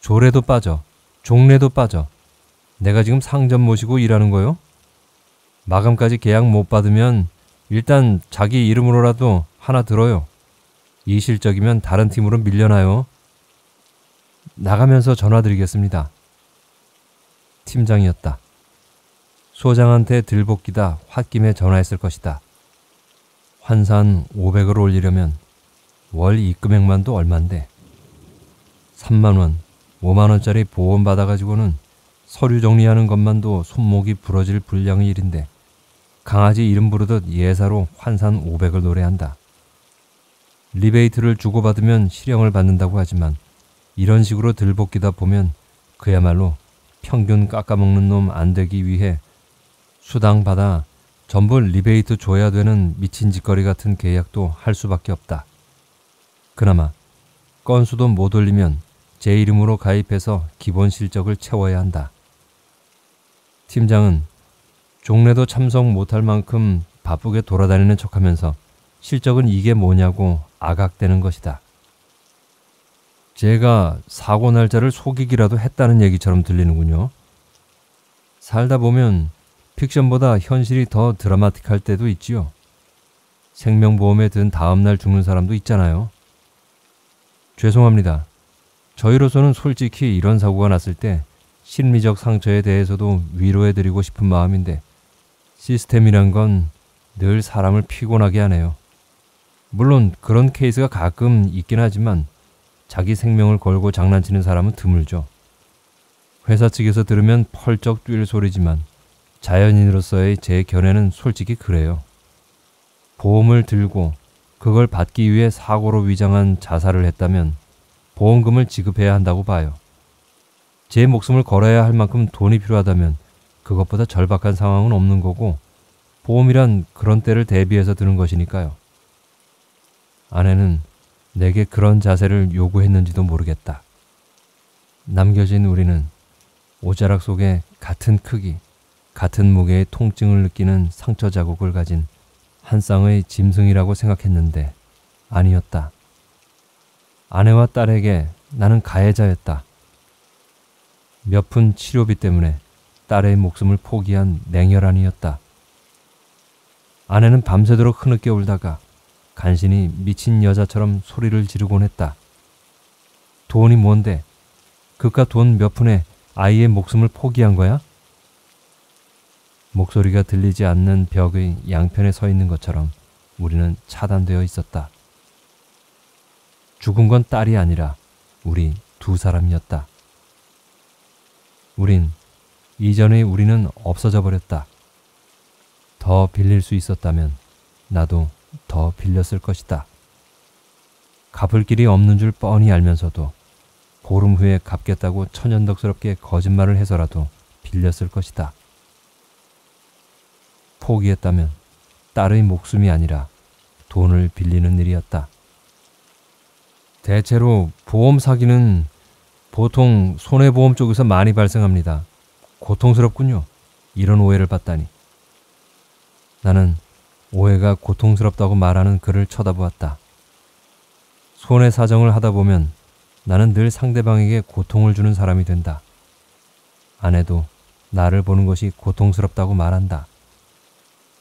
조례도 빠져, 종례도 빠져. 내가 지금 상점 모시고 일하는 거요? 마감까지 계약 못 받으면 일단 자기 이름으로라도 하나 들어요. 이 실적이면 다른 팀으로 밀려나요. 나가면서 전화드리겠습니다. 팀장이었다. 소장한테 들볶이다 홧김에 전화했을 것이다. 환산 오백을 올리려면 월 입금액만도 얼만데 삼만 원, 오만 원짜리 보험 받아가지고는 서류 정리하는 것만도 손목이 부러질 분량의 일인데 강아지 이름 부르듯 예사로 환산 오백을 노래한다. 리베이트를 주고받으면 실형을 받는다고 하지만 이런 식으로 들볶이다 보면 그야말로 평균 깎아먹는 놈 안 되기 위해 수당 받아 전부 리베이트 줘야 되는 미친 짓거리 같은 계약도 할 수밖에 없다. 그나마 건수도 못 올리면 제 이름으로 가입해서 기본 실적을 채워야 한다. 팀장은 종례도 참석 못할 만큼 바쁘게 돌아다니는 척하면서 실적은 이게 뭐냐고 아각대는 것이다. 제가 사고 날짜를 속이기라도 했다는 얘기처럼 들리는군요. 살다 보면 픽션보다 현실이 더 드라마틱할 때도 있지요. 생명보험에 든 다음날 죽는 사람도 있잖아요. 죄송합니다. 저희로서는 솔직히 이런 사고가 났을 때 심리적 상처에 대해서도 위로해드리고 싶은 마음인데 시스템이란 건 늘 사람을 피곤하게 하네요. 물론 그런 케이스가 가끔 있긴 하지만 자기 생명을 걸고 장난치는 사람은 드물죠. 회사 측에서 들으면 펄쩍 뛸 소리지만 자연인으로서의 제 견해는 솔직히 그래요. 보험을 들고 그걸 받기 위해 사고로 위장한 자살을 했다면 보험금을 지급해야 한다고 봐요. 제 목숨을 걸어야 할 만큼 돈이 필요하다면 그것보다 절박한 상황은 없는 거고 보험이란 그런 때를 대비해서 드는 것이니까요. 아내는 내게 그런 자세를 요구했는지도 모르겠다. 남겨진 우리는 오자락 속에 같은 크기, 같은 무게의 통증을 느끼는 상처 자국을 가진 한 쌍의 짐승이라고 생각했는데 아니었다. 아내와 딸에게 나는 가해자였다. 몇 푼 치료비 때문에 딸의 목숨을 포기한 냉혈한이었다. 아내는 밤새도록 흐느껴 울다가 간신히 미친 여자처럼 소리를 지르곤 했다. 돈이 뭔데? 그깟 돈 몇 푼에 아이의 목숨을 포기한 거야? 목소리가 들리지 않는 벽의 양편에 서 있는 것처럼 우리는 차단되어 있었다. 죽은 건 딸이 아니라 우리 두 사람이었다. 우린 이전의 우리는 없어져 버렸다. 더 빌릴 수 있었다면 나도 더 빌렸을 것이다. 갚을 길이 없는 줄 뻔히 알면서도 보름 후에 갚겠다고 천연덕스럽게 거짓말을 해서라도 빌렸을 것이다. 포기했다면 딸의 목숨이 아니라 돈을 빌리는 일이었다. 대체로 보험 사기는 보통 손해보험 쪽에서 많이 발생합니다. 고통스럽군요. 이런 오해를 받다니. 나는 오해가 고통스럽다고 말하는 그를 쳐다보았다. 손해 사정을 하다 보면 나는 늘 상대방에게 고통을 주는 사람이 된다. 아내도 나를 보는 것이 고통스럽다고 말한다.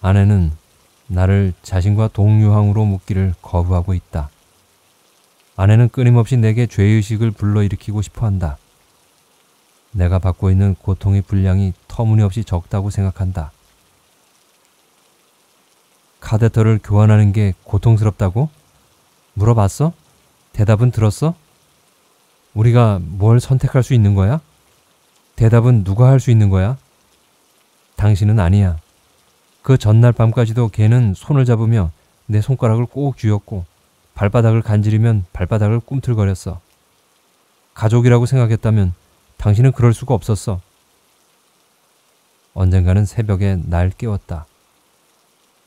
아내는 나를 자신과 동유황으로 묶기를 거부하고 있다. 아내는 끊임없이 내게 죄의식을 불러일으키고 싶어한다. 내가 받고 있는 고통의 분량이 터무니없이 적다고 생각한다. 카데터를 교환하는 게 고통스럽다고? 물어봤어? 대답은 들었어? 우리가 뭘 선택할 수 있는 거야? 대답은 누가 할 수 있는 거야? 당신은 아니야. 그 전날 밤까지도 걔는 손을 잡으며 내 손가락을 꼭 쥐었고 발바닥을 간지리면 발바닥을 꿈틀거렸어. 가족이라고 생각했다면 당신은 그럴 수가 없었어. 언젠가는 새벽에 날 깨웠다.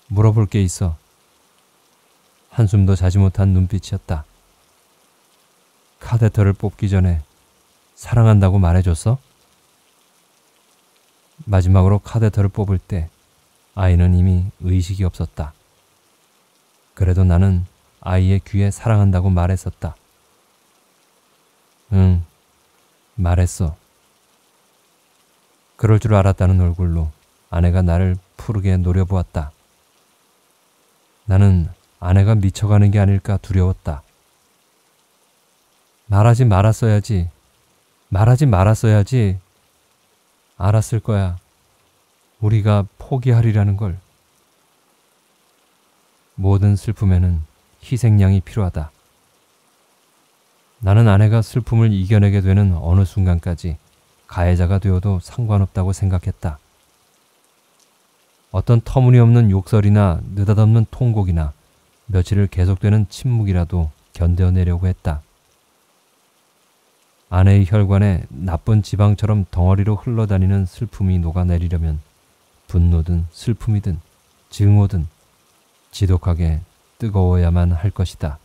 물어볼 게 있어. 한숨도 자지 못한 눈빛이었다. 카데터를 뽑기 전에 사랑한다고 말해줬어? 마지막으로 카데터를 뽑을 때 아이는 이미 의식이 없었다. 그래도 나는 아이의 귀에 사랑한다고 말했었다. 응, 말했어. 그럴 줄 알았다는 얼굴로 아내가 나를 푸르게 노려보았다. 나는 아내가 미쳐가는 게 아닐까 두려웠다. 말하지 말았어야지. 말하지 말았어야지. 알았을 거야. 우리가 포기하리라는 걸. 모든 슬픔에는 희생양이 필요하다. 나는 아내가 슬픔을 이겨내게 되는 어느 순간까지 가해자가 되어도 상관없다고 생각했다. 어떤 터무니없는 욕설이나 느닷없는 통곡이나 며칠을 계속되는 침묵이라도 견뎌내려고 했다. 아내의 혈관에 나쁜 지방처럼 덩어리로 흘러다니는 슬픔이 녹아내리려면 분노든 슬픔이든 증오든 지독하게 뜨거워야만 할 것이다.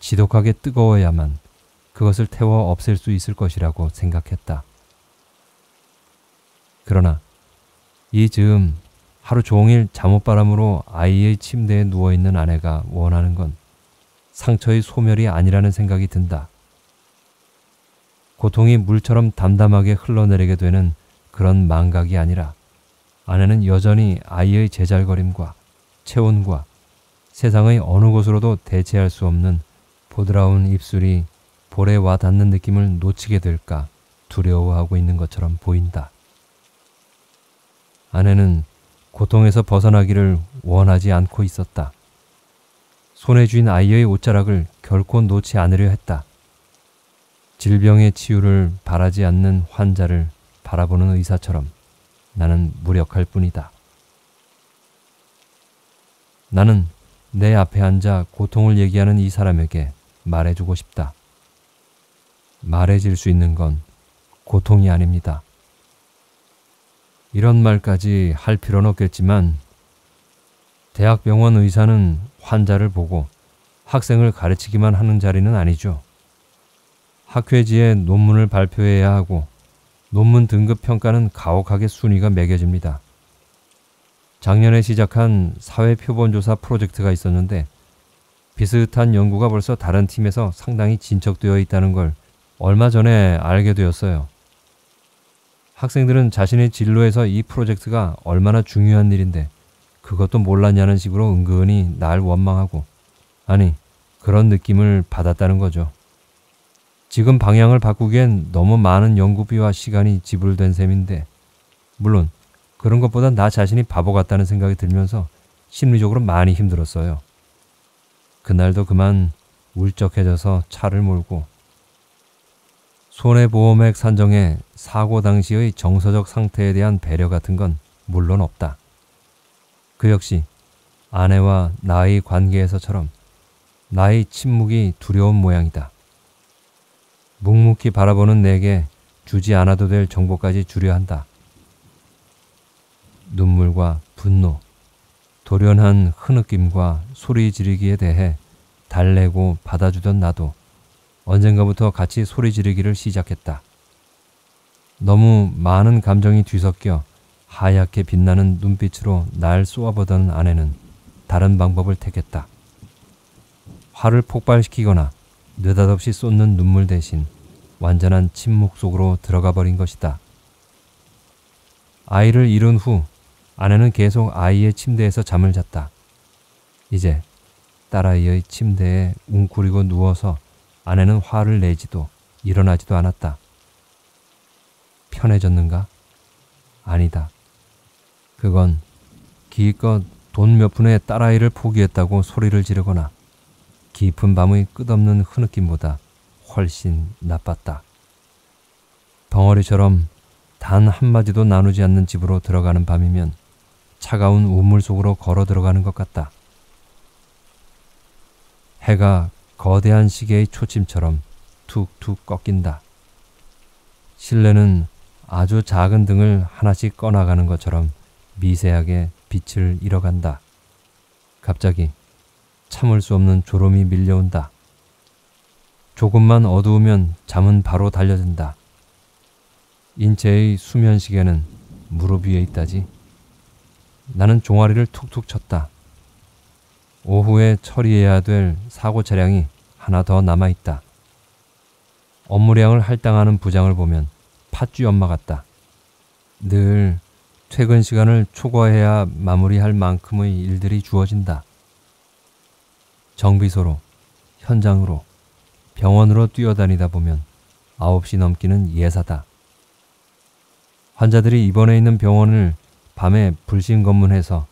지독하게 뜨거워야만 그것을 태워 없앨 수 있을 것이라고 생각했다. 그러나 이 즈음 하루 종일 잠옷바람으로 아이의 침대에 누워있는 아내가 원하는 건 상처의 소멸이 아니라는 생각이 든다. 고통이 물처럼 담담하게 흘러내리게 되는 그런 망각이 아니라 아내는 여전히 아이의 제잘거림과 체온과 세상의 어느 곳으로도 대체할 수 없는 보드라운 입술이 볼에 와 닿는 느낌을 놓치게 될까 두려워하고 있는 것처럼 보인다. 아내는 고통에서 벗어나기를 원하지 않고 있었다. 손에 쥔 아이의 옷자락을 결코 놓지 않으려 했다. 질병의 치유를 바라지 않는 환자를 바라보는 의사처럼 나는 무력할 뿐이다. 나는 내 앞에 앉아 고통을 얘기하는 이 사람에게 말해주고 싶다. 말해질 수 있는 건 고통이 아닙니다. 이런 말까지 할 필요는 없겠지만 대학병원 의사는 환자를 보고 학생을 가르치기만 하는 자리는 아니죠. 학회지에 논문을 발표해야 하고 논문 등급 평가는 가혹하게 순위가 매겨집니다. 작년에 시작한 사회표본조사 프로젝트가 있었는데 비슷한 연구가 벌써 다른 팀에서 상당히 진척되어 있다는 걸 얼마 전에 알게 되었어요. 학생들은 자신의 진로에서 이 프로젝트가 얼마나 중요한 일인데 그것도 몰랐냐는 식으로 은근히 날 원망하고 아니 그런 느낌을 받았다는 거죠. 지금 방향을 바꾸기엔 너무 많은 연구비와 시간이 지불된 셈인데 물론 그런 것보다 나 자신이 바보 같다는 생각이 들면서 심리적으로 많이 힘들었어요. 그날도 그만 울적해져서 차를 몰고 손해보험액 산정에 사고 당시의 정서적 상태에 대한 배려 같은 건 물론 없다. 그 역시 아내와 나의 관계에서처럼 나의 침묵이 두려운 모양이다. 묵묵히 바라보는 내게 주지 않아도 될 정보까지 주려 한다. 눈물과 분노, 돌연한 흐느낌과 소리 지르기에 대해 달래고 받아주던 나도 언젠가부터 같이 소리 지르기를 시작했다. 너무 많은 감정이 뒤섞여 하얗게 빛나는 눈빛으로 날 쏘아보던 아내는 다른 방법을 택했다. 화를 폭발시키거나 느닷없이 쏟는 눈물 대신 완전한 침묵 속으로 들어가 버린 것이다. 아이를 잃은 후 아내는 계속 아이의 침대에서 잠을 잤다. 이제 딸아이의 침대에 웅크리고 누워서 아내는 화를 내지도 일어나지도 않았다. 편해졌는가? 아니다. 그건 기껏 돈 몇 푼에 딸아이를 포기했다고 소리를 지르거나 깊은 밤의 끝없는 흐느낌보다 훨씬 나빴다. 벙어리처럼 단 한마디도 나누지 않는 집으로 들어가는 밤이면 차가운 우물 속으로 걸어 들어가는 것 같다. 해가 거대한 시계의 초침처럼 툭툭 꺾인다. 실내는 아주 작은 등을 하나씩 꺼나가는 것처럼 미세하게 빛을 잃어간다. 갑자기 참을 수 없는 졸음이 밀려온다. 조금만 어두우면 잠은 바로 달려든다. 인체의 수면 시계는 무릎 위에 있다지. 나는 종아리를 툭툭 쳤다. 오후에 처리해야 될 사고 차량이 하나 더 남아있다. 업무량을 할당하는 부장을 보면 팥쥐 엄마 같다. 늘 퇴근 시간을 초과해야 마무리할 만큼의 일들이 주어진다. 정비소로, 현장으로, 병원으로 뛰어다니다 보면 아홉 시 넘기는 예사다. 환자들이 입원해 있는 병원을 밤에 불신 검문해서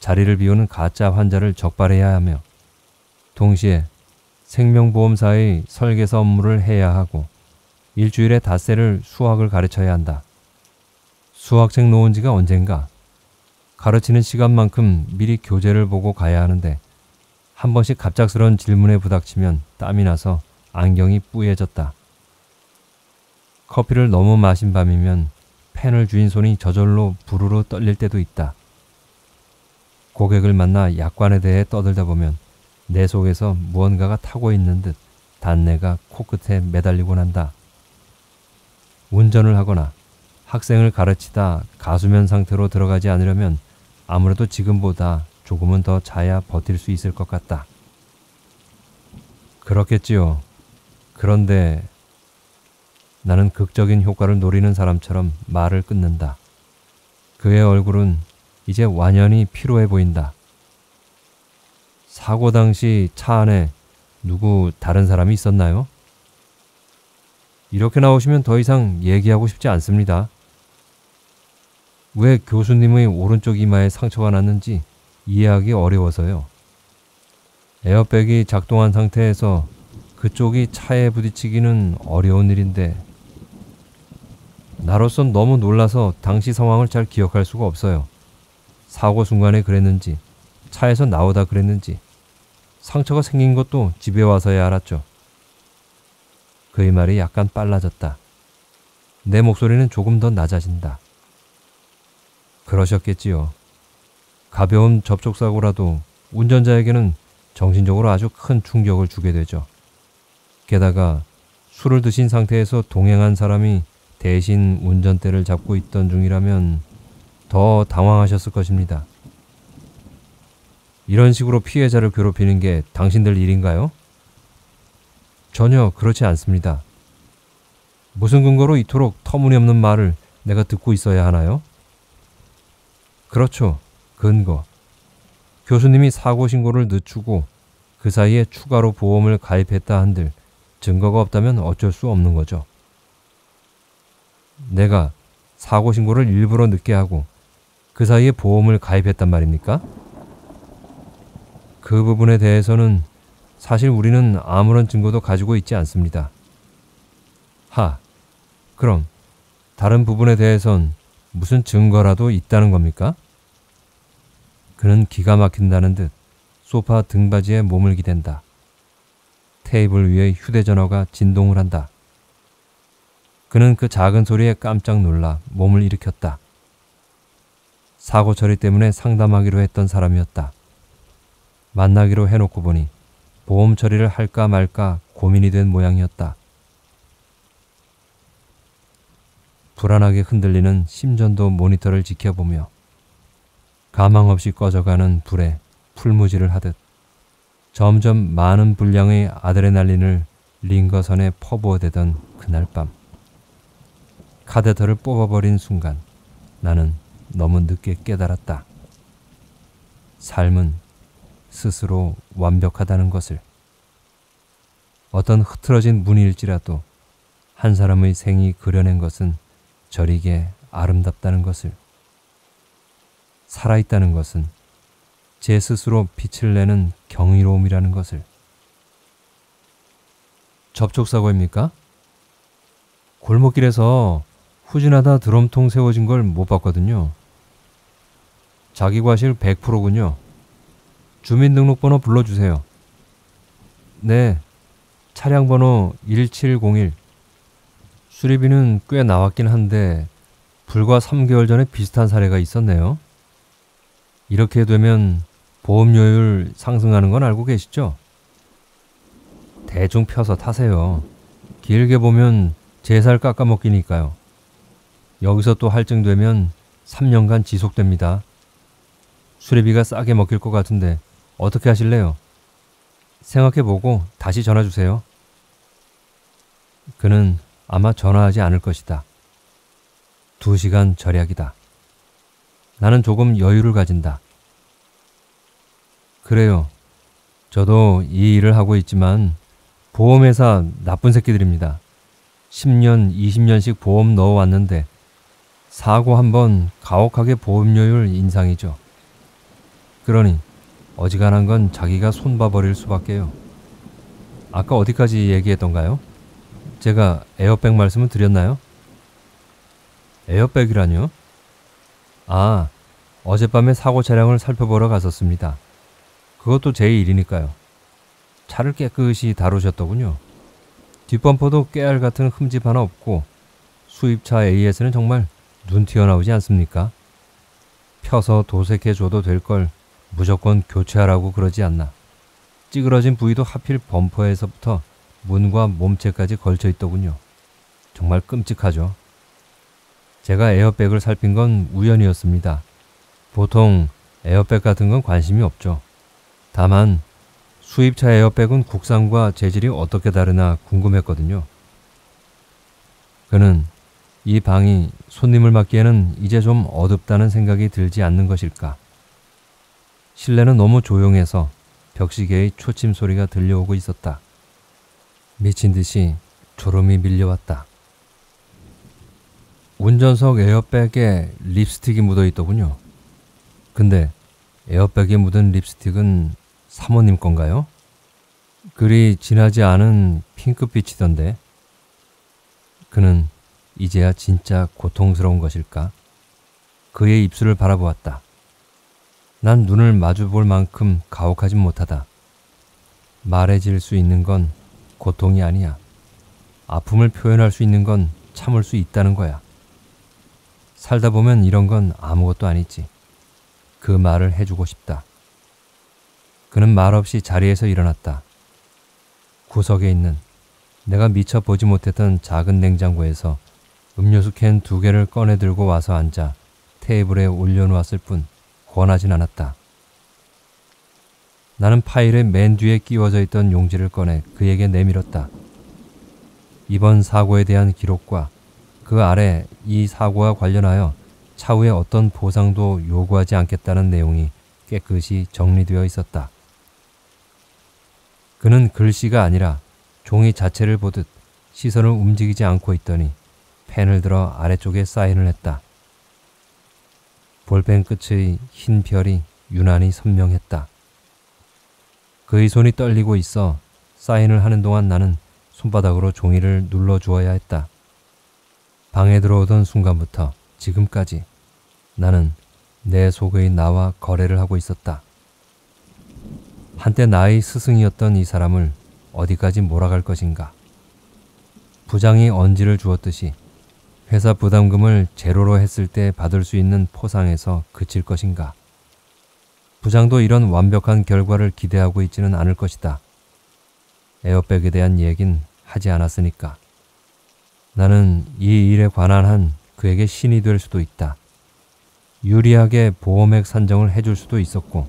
자리를 비우는 가짜 환자를 적발해야 하며 동시에 생명보험사의 설계사 업무를 해야 하고 일주일에 닷새를 수학을 가르쳐야 한다. 수학책 놓은 지가 언젠가. 가르치는 시간만큼 미리 교재를 보고 가야 하는데 한 번씩 갑작스러운 질문에 부닥치면 땀이 나서 안경이 뿌얘졌다. 커피를 너무 마신 밤이면 펜을 쥔 손이 저절로 부르르 떨릴 때도 있다. 고객을 만나 약관에 대해 떠들다 보면 내 속에서 무언가가 타고 있는 듯 단내가 코끝에 매달리곤 한다. 운전을 하거나 학생을 가르치다 가수면 상태로 들어가지 않으려면 아무래도 지금보다 조금은 더 자야 버틸 수 있을 것 같다. 그렇겠지요. 그런데 나는 극적인 효과를 노리는 사람처럼 말을 끊는다. 그의 얼굴은 이제 완연히 피로해 보인다. 사고 당시 차 안에 누구 다른 사람이 있었나요? 이렇게 나오시면 더 이상 얘기하고 싶지 않습니다. 왜 교수님의 오른쪽 이마에 상처가 났는지 이해하기 어려워서요. 에어백이 작동한 상태에서 그쪽이 차에 부딪히기는 어려운 일인데 나로선 너무 놀라서 당시 상황을 잘 기억할 수가 없어요. 사고 순간에 그랬는지 차에서 나오다 그랬는지 상처가 생긴 것도 집에 와서야 알았죠. 그의 말이 약간 빨라졌다. 내 목소리는 조금 더 낮아진다. 그러셨겠지요. 가벼운 접촉사고라도 운전자에게는 정신적으로 아주 큰 충격을 주게 되죠. 게다가 술을 드신 상태에서 동행한 사람이 대신 운전대를 잡고 있던 중이라면 더 당황하셨을 것입니다. 이런 식으로 피해자를 괴롭히는 게 당신들 일인가요? 전혀 그렇지 않습니다. 무슨 근거로 이토록 터무니없는 말을 내가 듣고 있어야 하나요? 그렇죠. 근거. 교수님이 사고 신고를 늦추고 그 사이에 추가로 보험을 가입했다 한들 증거가 없다면 어쩔 수 없는 거죠. 내가 사고 신고를 일부러 늦게 하고 그 사이에 보험을 가입했단 말입니까? 그 부분에 대해서는 사실 우리는 아무런 증거도 가지고 있지 않습니다. 하, 그럼 다른 부분에 대해선 무슨 증거라도 있다는 겁니까? 그는 기가 막힌다는 듯 소파 등받이에 몸을 기댄다. 테이블 위의 휴대전화가 진동을 한다. 그는 그 작은 소리에 깜짝 놀라 몸을 일으켰다. 사고 처리 때문에 상담하기로 했던 사람이었다. 만나기로 해놓고 보니 보험 처리를 할까 말까 고민이 된 모양이었다. 불안하게 흔들리는 심전도 모니터를 지켜보며 가망 없이 꺼져가는 불에 풀무지를 하듯 점점 많은 분량의 아드레날린을 링거선에 퍼부어대던 그날 밤. 카데터를 뽑아버린 순간 나는 너무 늦게 깨달았다. 삶은 스스로 완벽하다는 것을. 어떤 흐트러진 무늬일지라도 한 사람의 생이 그려낸 것은 저리게 아름답다는 것을. 살아있다는 것은 제 스스로 빛을 내는 경이로움이라는 것을. 접촉사고입니까? 골목길에서 후진하다 드럼통 세워진 걸 못 봤거든요. 자기과실 백 퍼센트군요. 주민등록번호 불러주세요. 네, 차량번호 일칠공일. 수리비는 꽤 나왔긴 한데 불과 삼 개월 전에 비슷한 사례가 있었네요. 이렇게 되면 보험료율 상승하는 건 알고 계시죠? 대충 펴서 타세요. 길게 보면 제 살 깎아먹기니까요. 여기서 또 할증되면 삼 년간 지속됩니다. 수리비가 싸게 먹힐 것 같은데 어떻게 하실래요? 생각해보고 다시 전화주세요. 그는 아마 전화하지 않을 것이다. 두 시간 절약이다. 나는 조금 여유를 가진다. 그래요. 저도 이 일을 하고 있지만 보험회사 나쁜 새끼들입니다. 십 년, 이십 년씩 보험 넣어왔는데 사고 한번 가혹하게 보험료율 인상이죠. 그러니 어지간한 건 자기가 손봐버릴 수밖에요. 아까 어디까지 얘기했던가요? 제가 에어백 말씀을 드렸나요? 에어백이라뇨? 아, 어젯밤에 사고 차량을 살펴보러 갔었습니다. 그것도 제 일이니까요. 차를 깨끗이 다루셨더군요. 뒷범퍼도 깨알 같은 흠집 하나 없고 수입차 에이에스는 정말 눈 튀어나오지 않습니까? 펴서 도색해줘도 될 걸 무조건 교체하라고 그러지 않나. 찌그러진 부위도 하필 범퍼에서부터 문과 몸체까지 걸쳐 있더군요. 정말 끔찍하죠. 제가 에어백을 살핀 건 우연이었습니다. 보통 에어백 같은 건 관심이 없죠. 다만 수입차 에어백은 국산과 재질이 어떻게 다르나 궁금했거든요. 그는 이 방이 손님을 맞기에는 이제 좀 어둡다는 생각이 들지 않는 것일까. 실내는 너무 조용해서 벽시계의 초침 소리가 들려오고 있었다. 미친 듯이 졸음이 밀려왔다. 운전석 에어백에 립스틱이 묻어있더군요. 근데 에어백에 묻은 립스틱은 사모님 건가요? 그리 진하지 않은 핑크빛이던데. 그는 이제야 진짜 고통스러운 것일까? 그의 입술을 바라보았다. 난 눈을 마주 볼 만큼 가혹하진 못하다. 말해질 수 있는 건 고통이 아니야. 아픔을 표현할 수 있는 건 참을 수 있다는 거야. 살다 보면 이런 건 아무것도 아니지. 그 말을 해주고 싶다. 그는 말없이 자리에서 일어났다. 구석에 있는 내가 미처 보지 못했던 작은 냉장고에서 음료수 캔 두 개를 꺼내 들고 와서 앉아 테이블에 올려놓았을 뿐 권하진 않았다. 나는 파일의 맨 뒤에 끼워져 있던 용지를 꺼내 그에게 내밀었다. 이번 사고에 대한 기록과 그 아래 이 사고와 관련하여 차후에 어떤 보상도 요구하지 않겠다는 내용이 깨끗이 정리되어 있었다. 그는 글씨가 아니라 종이 자체를 보듯 시선을 움직이지 않고 있더니 펜을 들어 아래쪽에 사인을 했다. 볼펜 끝의 흰 별이 유난히 선명했다. 그의 손이 떨리고 있어 사인을 하는 동안 나는 손바닥으로 종이를 눌러 주어야 했다. 방에 들어오던 순간부터 지금까지 나는 내 속의 나와 거래를 하고 있었다. 한때 나의 스승이었던 이 사람을 어디까지 몰아갈 것인가. 부장이 언지를 주었듯이 회사 부담금을 제로로 했을 때 받을 수 있는 포상에서 그칠 것인가. 부장도 이런 완벽한 결과를 기대하고 있지는 않을 것이다. 에어백에 대한 얘긴 하지 않았으니까. 나는 이 일에 관한 한 그에게 신이 될 수도 있다. 유리하게 보험액 산정을 해줄 수도 있었고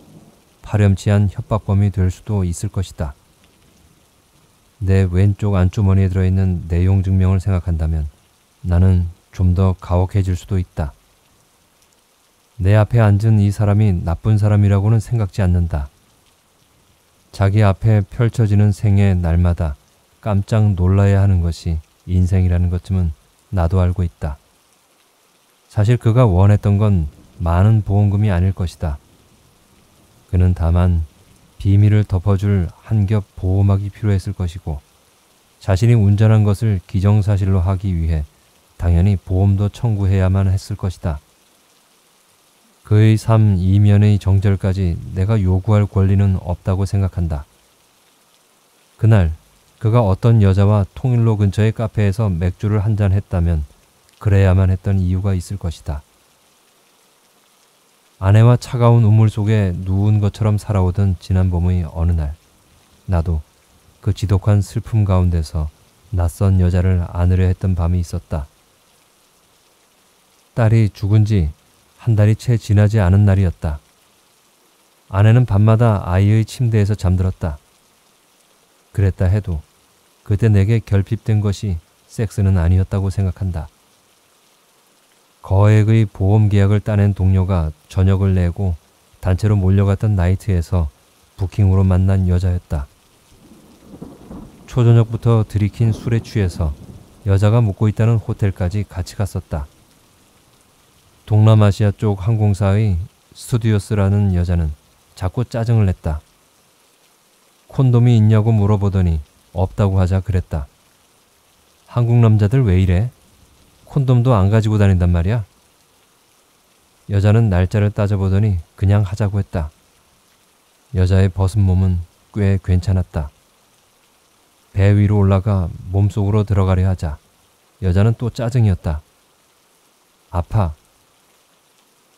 파렴치한 협박범이 될 수도 있을 것이다. 내 왼쪽 안주머니에 들어있는 내용증명을 생각한다면 나는 좀 더 가혹해질 수도 있다. 내 앞에 앉은 이 사람이 나쁜 사람이라고는 생각지 않는다. 자기 앞에 펼쳐지는 생의 날마다 깜짝 놀라야 하는 것이 인생이라는 것쯤은 나도 알고 있다. 사실 그가 원했던 건 많은 보험금이 아닐 것이다. 그는 다만 비밀을 덮어줄 한 겹 보호막이 필요했을 것이고 자신이 운전한 것을 기정사실로 하기 위해 당연히 보험도 청구해야만 했을 것이다. 그의 삶 이면의 정절까지 내가 요구할 권리는 없다고 생각한다. 그날 그가 어떤 여자와 통일로 근처의 카페에서 맥주를 한잔 했다면 그래야만 했던 이유가 있을 것이다. 아내와 차가운 우물 속에 누운 것처럼 살아오던 지난 봄의 어느 날 나도 그 지독한 슬픔 가운데서 낯선 여자를 안으려 했던 밤이 있었다. 딸이 죽은 지 한 달이 채 지나지 않은 날이었다. 아내는 밤마다 아이의 침대에서 잠들었다. 그랬다 해도 그때 내게 결핍된 것이 섹스는 아니었다고 생각한다. 거액의 보험 계약을 따낸 동료가 저녁을 내고 단체로 몰려갔던 나이트에서 부킹으로 만난 여자였다. 초저녁부터 들이킨 술에 취해서 여자가 묵고 있다는 호텔까지 같이 갔었다. 동남아시아 쪽 항공사의 스튜디오스라는 여자는 자꾸 짜증을 냈다. 콘돔이 있냐고 물어보더니 없다고 하자 그랬다. 한국 남자들 왜 이래? 콘돔도 안 가지고 다닌단 말이야? 여자는 날짜를 따져보더니 그냥 하자고 했다. 여자의 벗은 몸은 꽤 괜찮았다. 배 위로 올라가 몸속으로 들어가려 하자. 여자는 또 짜증이었다. 아파.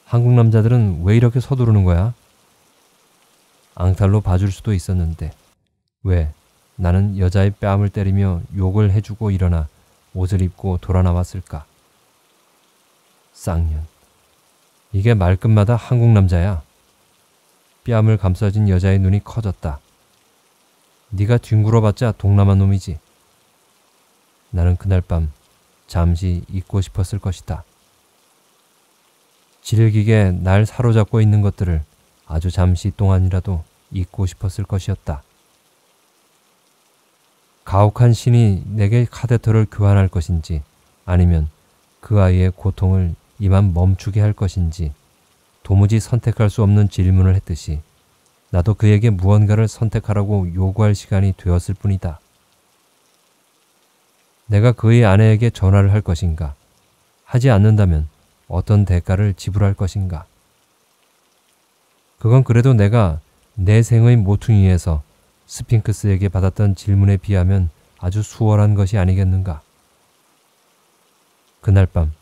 한국 남자들은 왜 이렇게 서두르는 거야? 앙탈로 봐줄 수도 있었는데 왜 나는 여자의 뺨을 때리며 욕을 해주고 일어나 옷을 입고 돌아나왔을까? 쌍년. 이게 말끝마다 한국 남자야. 뺨을 감싸진 여자의 눈이 커졌다. 네가 뒹굴어봤자 동남아 놈이지. 나는 그날 밤 잠시 잊고 싶었을 것이다. 질기게 날 사로잡고 있는 것들을 아주 잠시 동안이라도 잊고 싶었을 것이었다. 가혹한 신이 내게 카데터를 교환할 것인지 아니면 그 아이의 고통을 이만 멈추게 할 것인지 도무지 선택할 수 없는 질문을 했듯이 나도 그에게 무언가를 선택하라고 요구할 시간이 되었을 뿐이다. 내가 그의 아내에게 전화를 할 것인가? 하지 않는다면 어떤 대가를 지불할 것인가? 그건 그래도 내가 내 생의 모퉁이에서 스핑크스에게 받았던 질문에 비하면 아주 수월한 것이 아니겠는가? 그날 밤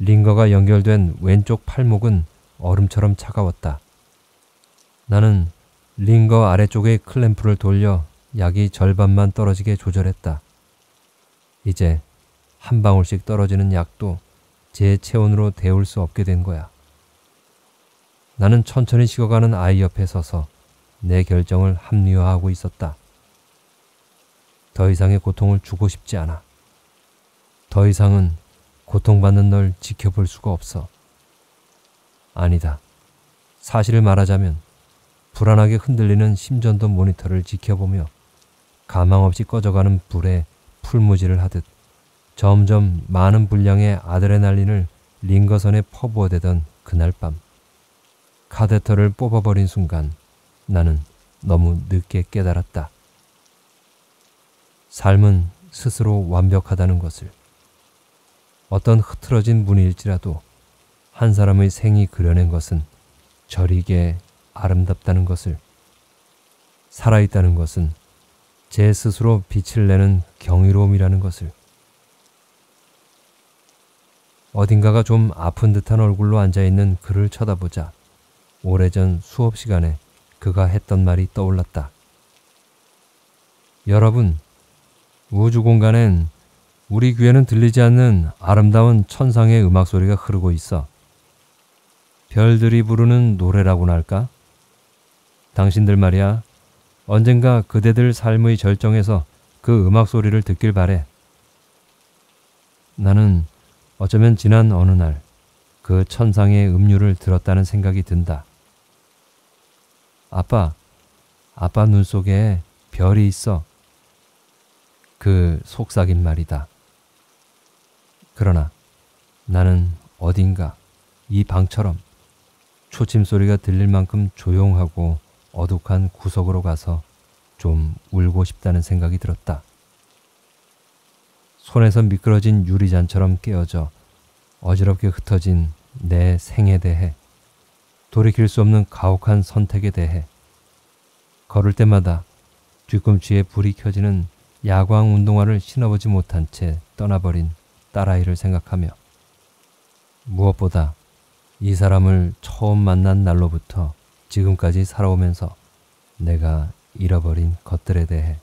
링거가 연결된 왼쪽 팔목은 얼음처럼 차가웠다. 나는 링거 아래쪽의 클램프를 돌려 약이 절반만 떨어지게 조절했다. 이제 한 방울씩 떨어지는 약도 제 체온으로 데울 수 없게 된 거야. 나는 천천히 식어가는 아이 옆에 서서 내 결정을 합리화하고 있었다. 더 이상의 고통을 주고 싶지 않아. 더 이상은 고통받는 널 지켜볼 수가 없어. 아니다. 사실을 말하자면 불안하게 흔들리는 심전동 모니터를 지켜보며 가망없이 꺼져가는 불에 풀무지를 하듯 점점 많은 분량의 아드레날린을 링거선에 퍼부어대던 그날 밤 카데터를 뽑아버린 순간 나는 너무 늦게 깨달았다. 삶은 스스로 완벽하다는 것을. 어떤 흐트러진 문일지라도 한 사람의 생이 그려낸 것은 저리게 아름답다는 것을, 살아있다는 것은 제 스스로 빛을 내는 경이로움이라는 것을. 어딘가가 좀 아픈 듯한 얼굴로 앉아있는 그를 쳐다보자 오래전 수업 시간에 그가 했던 말이 떠올랐다. 여러분, 우주 공간엔 우리 귀에는 들리지 않는 아름다운 천상의 음악 소리가 흐르고 있어. 별들이 부르는 노래라고나 할까? 당신들 말이야, 언젠가 그대들 삶의 절정에서 그 음악 소리를 듣길 바래. 나는 어쩌면 지난 어느 날 그 천상의 음률을 들었다는 생각이 든다. 아빠, 아빠 눈 속에 별이 있어. 그 속삭인 말이다. 그러나 나는 어딘가 이 방처럼 초침 소리가 들릴 만큼 조용하고 어둑한 구석으로 가서 좀 울고 싶다는 생각이 들었다. 손에서 미끄러진 유리잔처럼 깨어져 어지럽게 흩어진 내 생에 대해, 돌이킬 수 없는 가혹한 선택에 대해, 걸을 때마다 뒤꿈치에 불이 켜지는 야광 운동화를 신어보지 못한 채 떠나버린 딸아이를 생각하며, 무엇보다 이 사람을 처음 만난 날로부터 지금까지 살아오면서 내가 잃어버린 것들에 대해.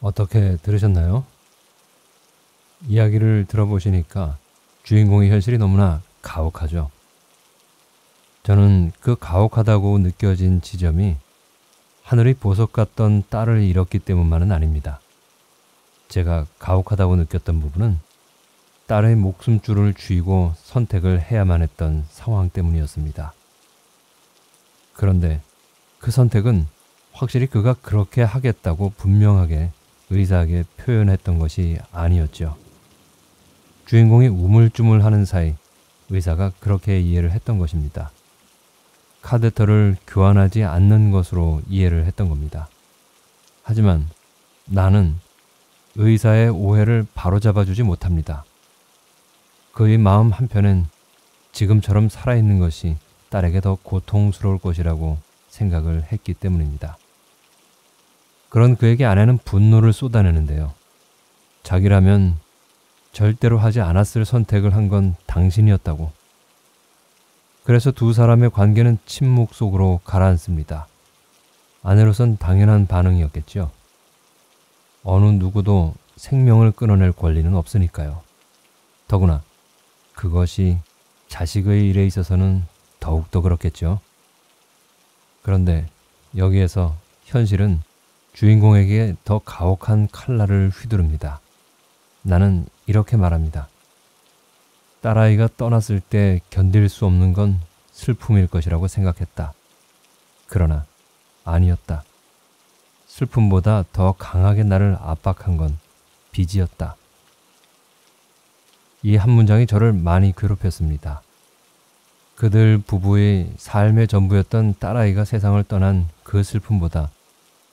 어떻게 들으셨나요? 이야기를 들어보시니까 주인공의 현실이 너무나 가혹하죠. 저는 그 가혹하다고 느껴진 지점이 하늘이 보석 같던 딸을 잃었기 때문만은 아닙니다. 제가 가혹하다고 느꼈던 부분은 딸의 목숨줄을 쥐고 선택을 해야만 했던 상황 때문이었습니다. 그런데 그 선택은 확실히 그가 그렇게 하겠다고 분명하게 의사하게 표현했던 것이 아니었죠. 주인공이 우물쭈물하는 사이 의사가 그렇게 이해를 했던 것입니다. 카데터를 교환하지 않는 것으로 이해를 했던 겁니다. 하지만 나는 의사의 오해를 바로잡아주지 못합니다. 그의 마음 한편엔 지금처럼 살아있는 것이 딸에게 더 고통스러울 것이라고 생각을 했기 때문입니다. 그런 그에게 아내는 분노를 쏟아내는데요. 자기라면 절대로 하지 않았을 선택을 한 건 당신이었다고. 그래서 두 사람의 관계는 침묵 속으로 가라앉습니다. 아내로선 당연한 반응이었겠죠. 어느 누구도 생명을 끊어낼 권리는 없으니까요. 더구나 그것이 자식의 일에 있어서는 더욱더 그렇겠죠. 그런데 여기에서 현실은 주인공에게 더 가혹한 칼날을 휘두릅니다. 나는 이렇게 말합니다. 딸아이가 떠났을 때 견딜 수 없는 건 슬픔일 것이라고 생각했다. 그러나 아니었다. 슬픔보다 더 강하게 나를 압박한 건 빚이었다. 이 한 문장이 저를 많이 괴롭혔습니다. 그들 부부의 삶의 전부였던 딸아이가 세상을 떠난 그 슬픔보다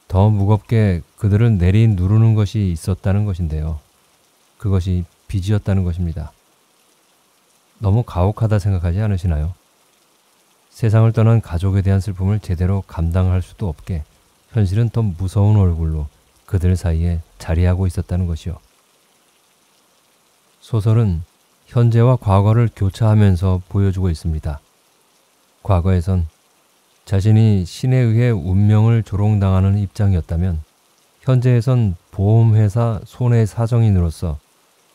더 무겁게 그들을 내리누르는 것이 있었다는 것인데요. 그것이 빚이었다는 것입니다. 너무 가혹하다 생각하지 않으시나요? 세상을 떠난 가족에 대한 슬픔을 제대로 감당할 수도 없게 현실은 더 무서운 얼굴로 그들 사이에 자리하고 있었다는 것이요. 소설은 현재와 과거를 교차하면서 보여주고 있습니다. 과거에선 자신이 신에 의해 운명을 조롱당하는 입장이었다면 현재에선 보험회사 손해사정인으로서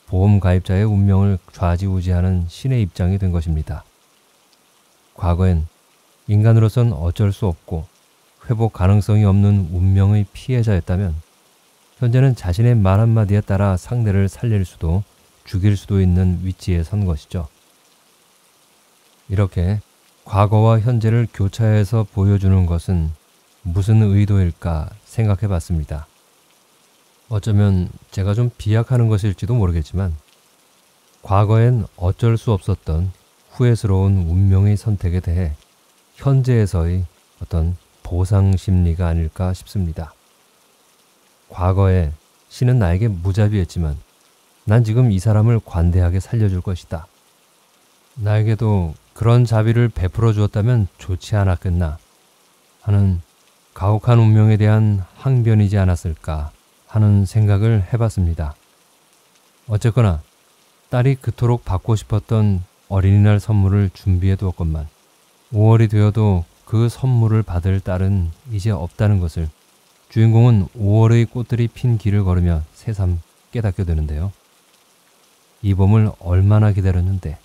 보험 가입자의 운명을 좌지우지하는 신의 입장이 된 것입니다. 과거엔 인간으로선 어쩔 수 없고 회복 가능성이 없는 운명의 피해자였다면 현재는 자신의 말 한마디에 따라 상대를 살릴 수도 죽일 수도 있는 위치에 선 것이죠. 이렇게 과거와 현재를 교차해서 보여주는 것은 무슨 의도일까 생각해 봤습니다. 어쩌면 제가 좀 비약하는 것일지도 모르겠지만 과거엔 어쩔 수 없었던 후회스러운 운명의 선택에 대해 현재에서의 어떤 보상 심리가 아닐까 싶습니다. 과거에 신은 나에게 무자비했지만 난 지금 이 사람을 관대하게 살려줄 것이다. 나에게도 그런 자비를 베풀어 주었다면 좋지 않았겠나 하는 가혹한 운명에 대한 항변이지 않았을까 하는 생각을 해봤습니다. 어쨌거나 딸이 그토록 받고 싶었던 어린이날 선물을 준비해 두었건만 오월이 되어도 그 선물을 받을 딸은 이제 없다는 것을 주인공은 오월의 꽃들이 핀 길을 걸으며 새삼 깨닫게 되는데요. 이 봄을 얼마나 기다렸는데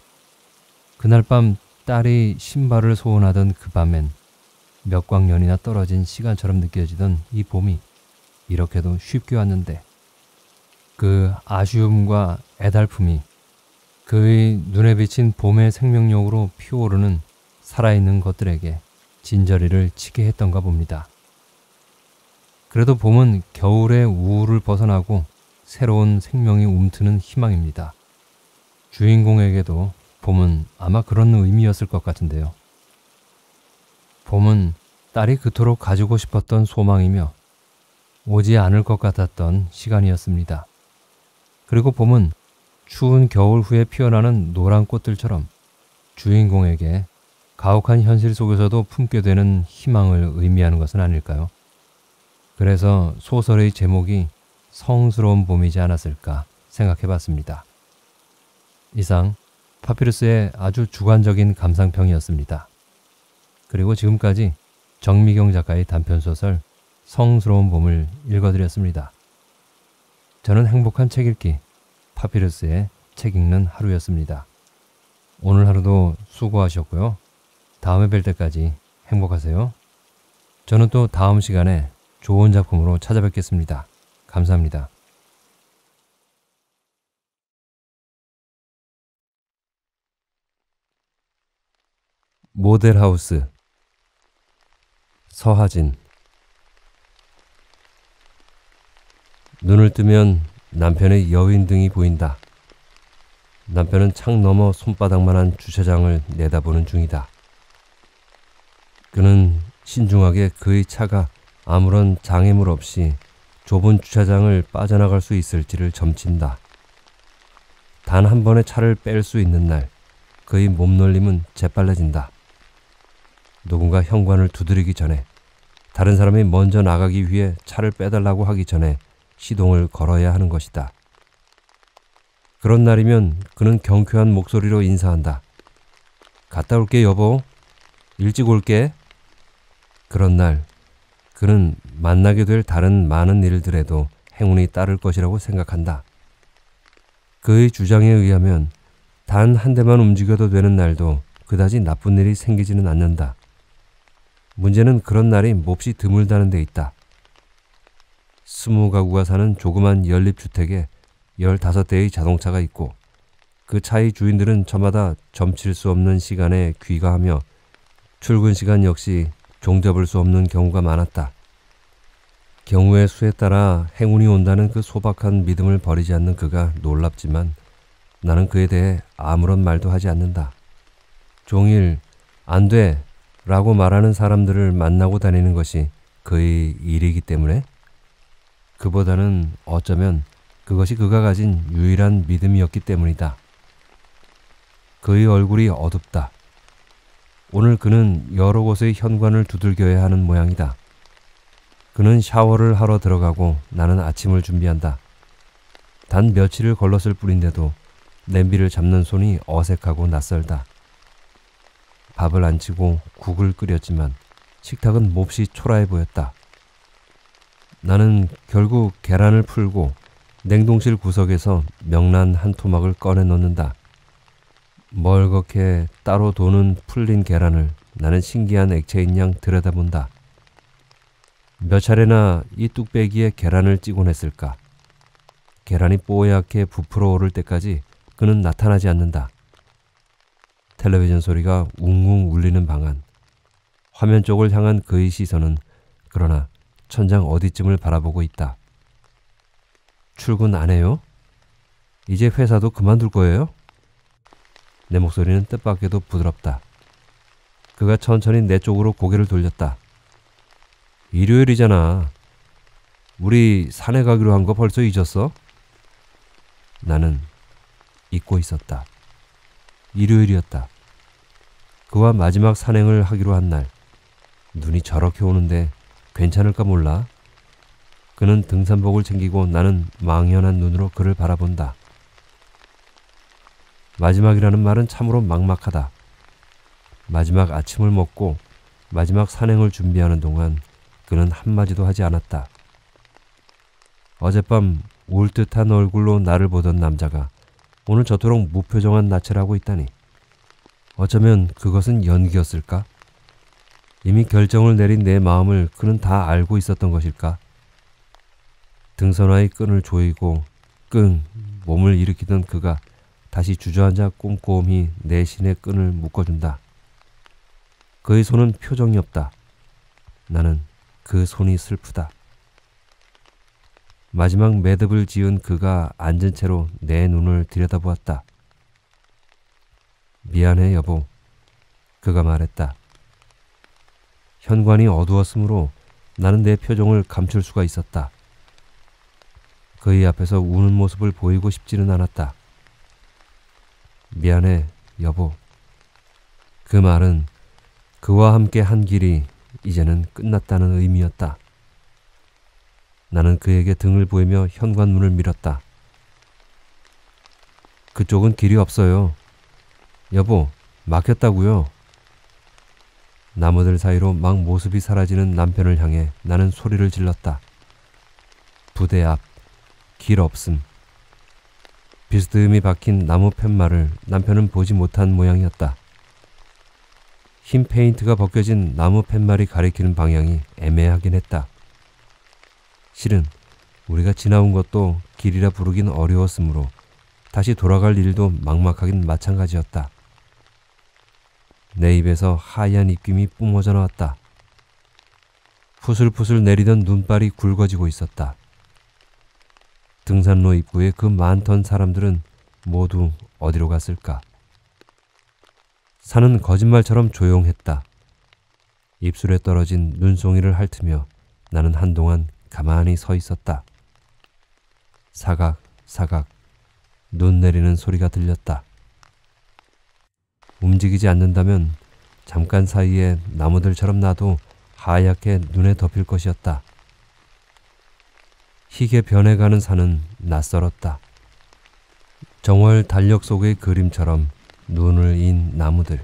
그날 밤 딸이 신발을 소원하던 그 밤엔 몇 광년이나 떨어진 시간처럼 느껴지던 이 봄이 이렇게도 쉽게 왔는데 그 아쉬움과 애달픔이 그의 눈에 비친 봄의 생명력으로 피어오르는 살아있는 것들에게 진저리를 치게 했던가 봅니다. 그래도 봄은 겨울의 우울을 벗어나고 새로운 생명이 움트는 희망입니다. 주인공에게도 봄은 아마 그런 의미였을 것 같은데요. 봄은 딸이 그토록 가지고 싶었던 소망이며 오지 않을 것 같았던 시간이었습니다. 그리고 봄은 추운 겨울 후에 피어나는 노란 꽃들처럼 주인공에게 가혹한 현실 속에서도 품게 되는 희망을 의미하는 것은 아닐까요? 그래서 소설의 제목이 성스러운 봄이지 않았을까 생각해봤습니다. 이상 파피루스의 아주 주관적인 감상평이었습니다. 그리고 지금까지 정미경 작가의 단편소설 성스러운 봄을 읽어드렸습니다. 저는 행복한 책 읽기 파피루스의 책 읽는 하루였습니다. 오늘 하루도 수고하셨고요. 다음에 뵐 때까지 행복하세요. 저는 또 다음 시간에 좋은 작품으로 찾아뵙겠습니다. 감사합니다. 모델하우스 서하진. 눈을 뜨면 남편의 여인 등이 보인다. 남편은 창 너머 손바닥만한 주차장을 내다보는 중이다. 그는 신중하게 그의 차가 아무런 장애물 없이 좁은 주차장을 빠져나갈 수 있을지를 점친다. 단 한 번의 차를 뺄 수 있는 날 그의 몸놀림은 재빨라진다. 누군가 현관을 두드리기 전에 다른 사람이 먼저 나가기 위해 차를 빼달라고 하기 전에 시동을 걸어야 하는 것이다. 그런 날이면 그는 경쾌한 목소리로 인사한다. 갔다 올게 여보. 일찍 올게. 그런 날 그는 만나게 될 다른 많은 일들에도 행운이 따를 것이라고 생각한다. 그의 주장에 의하면 단 한 대만 움직여도 되는 날도 그다지 나쁜 일이 생기지는 않는다. 문제는 그런 날이 몹시 드물다는 데 있다. 스무 가구가 사는 조그만 연립주택에 열다섯 대의 자동차가 있고 그 차의 주인들은 저마다 점칠 수 없는 시간에 귀가하며 출근 시간 역시 종잡을 수 없는 경우가 많았다. 경우의 수에 따라 행운이 온다는 그 소박한 믿음을 버리지 않는 그가 놀랍지만 나는 그에 대해 아무런 말도 하지 않는다. 종일 안 돼! 라고 말하는 사람들을 만나고 다니는 것이 그의 일이기 때문에 그보다는 어쩌면 그것이 그가 가진 유일한 믿음이었기 때문이다. 그의 얼굴이 어둡다. 오늘 그는 여러 곳의 현관을 두들겨야 하는 모양이다. 그는 샤워를 하러 들어가고 나는 아침을 준비한다. 단 며칠을 걸렀을 뿐인데도 냄비를 잡는 손이 어색하고 낯설다. 밥을 안 치고 국을 끓였지만 식탁은 몹시 초라해 보였다. 나는 결국 계란을 풀고 냉동실 구석에서 명란 한 토막을 꺼내 넣는다. 멀겋게 따로 도는 풀린 계란을 나는 신기한 액체인 양 들여다본다. 몇 차례나 이 뚝배기에 계란을 찌곤 했을까. 계란이 뽀얗게 부풀어 오를 때까지 그는 나타나지 않는다. 텔레비전 소리가 웅웅 울리는 방 안. 화면 쪽을 향한 그의 시선은 그러나 천장 어디쯤을 바라보고 있다. 출근 안 해요? 이제 회사도 그만둘 거예요? 내 목소리는 뜻밖에도 부드럽다. 그가 천천히 내 쪽으로 고개를 돌렸다. 일요일이잖아. 우리 산에 가기로 한 거 벌써 잊었어? 나는 잊고 있었다. 일요일이었다. 그와 마지막 산행을 하기로 한 날. 눈이 저렇게 오는데 괜찮을까 몰라. 그는 등산복을 챙기고 나는 망연한 눈으로 그를 바라본다. 마지막이라는 말은 참으로 막막하다. 마지막 아침을 먹고 마지막 산행을 준비하는 동안 그는 한마디도 하지 않았다. 어젯밤 울 듯한 얼굴로 나를 보던 남자가 오늘 저토록 무표정한 낯을 하고 있다니. 어쩌면 그것은 연기였을까? 이미 결정을 내린 내 마음을 그는 다 알고 있었던 것일까? 등선화의 끈을 조이고 끙 몸을 일으키던 그가 다시 주저앉아 꼼꼼히 내 신의 끈을 묶어준다. 그의 손은 표정이 없다. 나는 그 손이 슬프다. 마지막 매듭을 지은 그가 앉은 채로 내 눈을 들여다보았다. 미안해 여보. 그가 말했다. 현관이 어두웠으므로 나는 내 표정을 감출 수가 있었다. 그의 앞에서 우는 모습을 보이고 싶지는 않았다. 미안해, 여보. 그 말은 그와 함께 한 길이 이제는 끝났다는 의미였다. 나는 그에게 등을 보이며 현관문을 밀었다. 그쪽은 길이 없어요. 여보, 막혔다고요. 나무들 사이로 막 모습이 사라지는 남편을 향해 나는 소리를 질렀다. 부대 앞, 길 없음. 비스듬히 박힌 나무 팻말을 남편은 보지 못한 모양이었다. 흰 페인트가 벗겨진 나무 팻말이 가리키는 방향이 애매하긴 했다. 실은 우리가 지나온 것도 길이라 부르긴 어려웠으므로 다시 돌아갈 일도 막막하긴 마찬가지였다. 내 입에서 하얀 입김이 뿜어져 나왔다. 푸슬푸슬 내리던 눈발이 굵어지고 있었다. 등산로 입구에 그 많던 사람들은 모두 어디로 갔을까? 산은 거짓말처럼 조용했다. 입술에 떨어진 눈송이를 핥으며 나는 한동안 가만히 서 있었다. 사각, 사각, 눈 내리는 소리가 들렸다. 움직이지 않는다면 잠깐 사이에 나무들처럼 나도 하얗게 눈에 덮일 것이었다. 희게 변해가는 산은 낯설었다. 정월 달력 속의 그림처럼 눈을 인 나무들.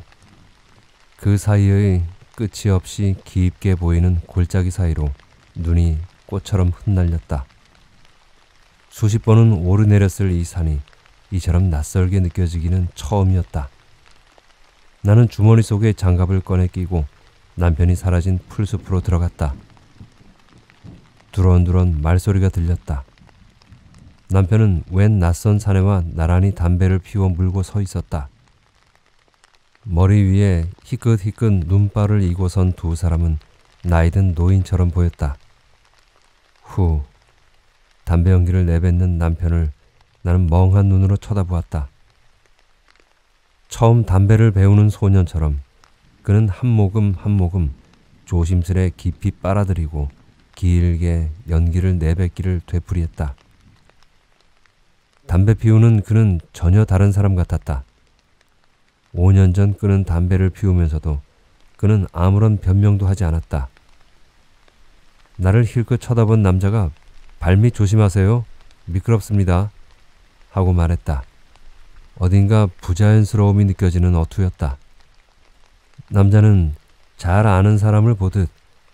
그 사이의 끝이 없이 깊게 보이는 골짜기 사이로 눈이 꽃처럼 흩날렸다. 수십 번은 오르내렸을 이 산이 이처럼 낯설게 느껴지기는 처음이었다. 나는 주머니 속에 장갑을 꺼내 끼고 남편이 사라진 풀숲으로 들어갔다. 두런두런 말소리가 들렸다. 남편은 웬 낯선 사내와 나란히 담배를 피워 물고 서 있었다. 머리 위에 희끗희끗 눈발을 이고 선 두 사람은 나이든 노인처럼 보였다. 후, 담배 연기를 내뱉는 남편을 나는 멍한 눈으로 쳐다보았다. 처음 담배를 배우는 소년처럼 그는 한 모금 한 모금 조심스레 깊이 빨아들이고 길게 연기를 내뱉기를 되풀이했다. 담배 피우는 그는 전혀 다른 사람 같았다. 오 년 전 그는 담배를 피우면서도 그는 아무런 변명도 하지 않았다. 나를 힐끗 쳐다본 남자가 발밑 조심하세요. 미끄럽습니다. 하고 말했다. 어딘가 부자연스러움이 느껴지는 어투였다. 남자는 잘 아는 사람을 보듯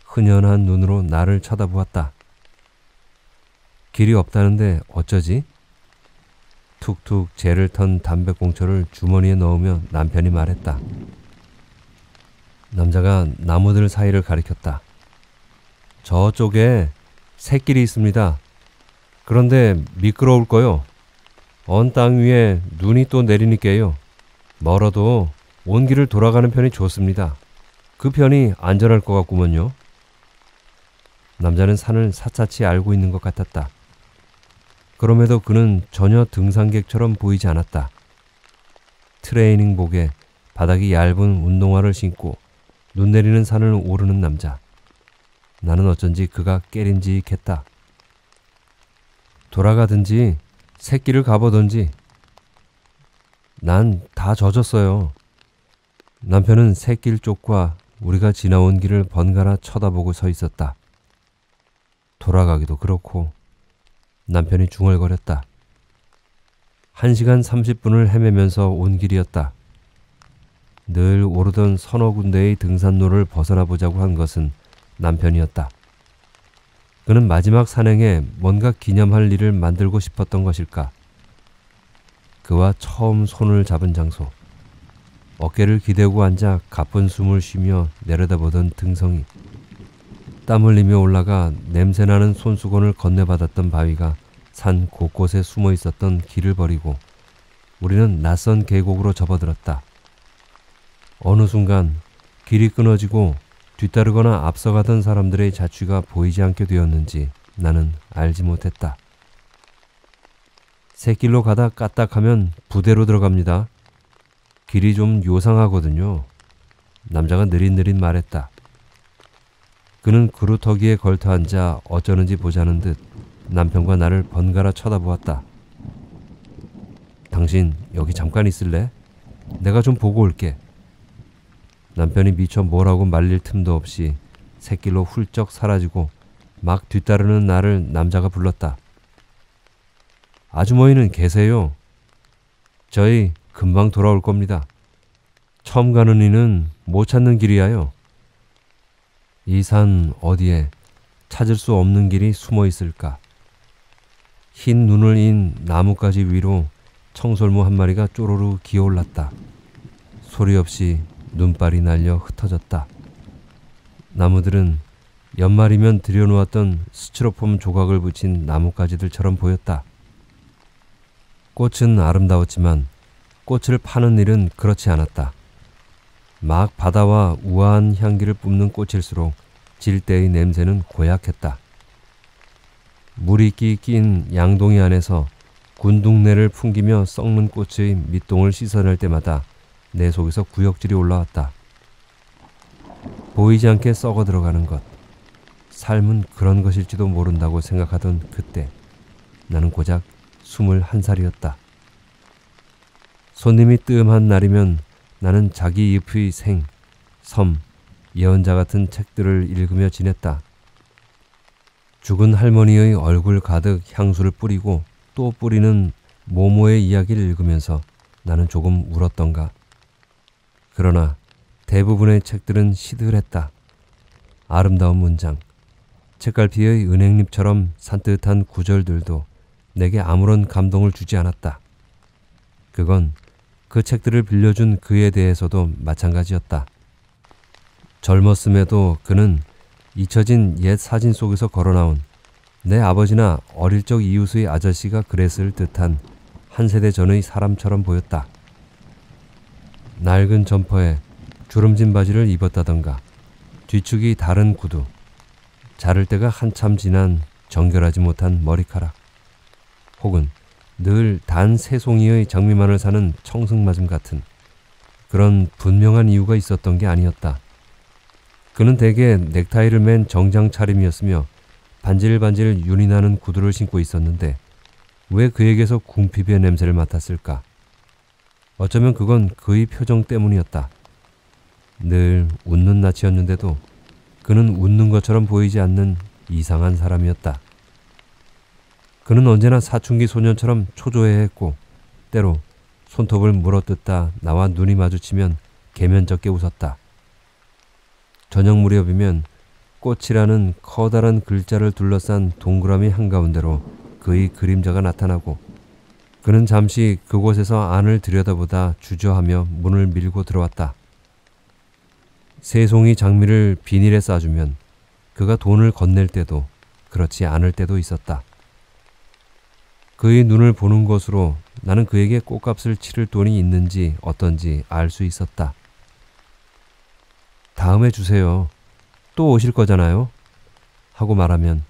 흔연한 눈으로 나를 쳐다보았다. 길이 없다는데 어쩌지? 툭툭 재를 턴 담배꽁초를 주머니에 넣으며 남편이 말했다. 남자가 나무들 사이를 가리켰다. 저쪽에 새길이 있습니다. 그런데 미끄러울 거요. 언 땅 위에 눈이 또 내리니께요. 멀어도 온 길을 돌아가는 편이 좋습니다. 그 편이 안전할 것 같구먼요. 남자는 산을 사차치 알고 있는 것 같았다. 그럼에도 그는 전혀 등산객처럼 보이지 않았다. 트레이닝복에 바닥이 얇은 운동화를 신고 눈 내리는 산을 오르는 남자. 나는 어쩐지 그가 깨림직했다. 돌아가든지 새끼를 가보든지. 난 다 젖었어요. 남편은 새길 쪽과 우리가 지나온 길을 번갈아 쳐다보고 서 있었다. 돌아가기도 그렇고 남편이 중얼거렸다. 한 시간 삼십 분을 헤매면서 온 길이었다. 늘 오르던 서너 군데의 등산로를 벗어나보자고 한 것은 남편이었다. 그는 마지막 산행에 뭔가 기념할 일을 만들고 싶었던 것일까? 그와 처음 손을 잡은 장소, 어깨를 기대고 앉아 가쁜 숨을 쉬며 내려다보던 등성이, 땀 흘리며 올라가 냄새나는 손수건을 건네받았던 바위가 산 곳곳에 숨어 있었던 길을 버리고 우리는 낯선 계곡으로 접어들었다. 어느 순간 길이 끊어지고 뒤따르거나 앞서가던 사람들의 자취가 보이지 않게 되었는지 나는 알지 못했다. 새길로 가다 까딱하면 부대로 들어갑니다. 길이 좀 요상하거든요. 남자가 느릿느릿 말했다. 그는 그루터기에 걸터앉아 어쩌는지 보자는 듯 남편과 나를 번갈아 쳐다보았다. 당신 여기 잠깐 있을래? 내가 좀 보고 올게. 남편이 미처 뭐라고 말릴 틈도 없이 새길로 훌쩍 사라지고 막 뒤따르는 나를 남자가 불렀다. 아주머니는 계세요? 저희 금방 돌아올 겁니다. 처음 가는 이는 못 찾는 길이야요. 이 산 어디에 찾을 수 없는 길이 숨어 있을까? 흰 눈을 인 나뭇가지 위로 청솔모 한 마리가 쪼로르 기어올랐다. 소리 없이 눈발이 날려 흩어졌다. 나무들은 연말이면 들여놓았던 스티로폼 조각을 붙인 나뭇가지들처럼 보였다. 꽃은 아름다웠지만 꽃을 파는 일은 그렇지 않았다. 막 바다와 우아한 향기를 뿜는 꽃일수록 질대의 냄새는 고약했다. 물이끼 낀 양동이 안에서 군둥내를 풍기며 썩는 꽃의 밑동을 씻어낼 때마다 내 속에서 구역질이 올라왔다. 보이지 않게 썩어 들어가는 것. 삶은 그런 것일지도 모른다고 생각하던 그때 나는 고작 스물한 살이었다. 손님이 뜸한 날이면 나는 자기 잎의 생, 섬, 예언자 같은 책들을 읽으며 지냈다. 죽은 할머니의 얼굴 가득 향수를 뿌리고 또 뿌리는 모모의 이야기를 읽으면서 나는 조금 울었던가. 그러나 대부분의 책들은 시들했다. 아름다운 문장, 책갈피의 은행잎처럼 산뜻한 구절들도 내게 아무런 감동을 주지 않았다. 그건 그 책들을 빌려준 그에 대해서도 마찬가지였다. 젊었음에도 그는 잊혀진 옛 사진 속에서 걸어나온 내 아버지나 어릴 적 이웃의 아저씨가 그랬을 듯한 한 세대 전의 사람처럼 보였다. 낡은 점퍼에 주름진 바지를 입었다던가, 뒤축이 다른 구두, 자를 때가 한참 지난 정결하지 못한 머리카락, 혹은 늘 단 세 송이의 장미만을 사는 청승맞음 같은 그런 분명한 이유가 있었던 게 아니었다. 그는 대개 넥타이를 맨 정장 차림이었으며 반질반질 윤이 나는 구두를 신고 있었는데 왜 그에게서 궁핍의 냄새를 맡았을까? 어쩌면 그건 그의 표정 때문이었다. 늘 웃는 낯이었는데도 그는 웃는 것처럼 보이지 않는 이상한 사람이었다. 그는 언제나 사춘기 소년처럼 초조해했고 때로 손톱을 물어뜯다 나와 눈이 마주치면 계면적게 웃었다. 저녁 무렵이면 꽃이라는 커다란 글자를 둘러싼 동그라미 한가운데로 그의 그림자가 나타나고 그는 잠시 그곳에서 안을 들여다보다 주저하며 문을 밀고 들어왔다. 세 송이 장미를 비닐에 싸주면 그가 돈을 건넬 때도 그렇지 않을 때도 있었다. 그의 눈을 보는 것으로 나는 그에게 꽃값을 치를 돈이 있는지 어떤지 알 수 있었다. 다음에 주세요. 또 오실 거잖아요. 하고 말하면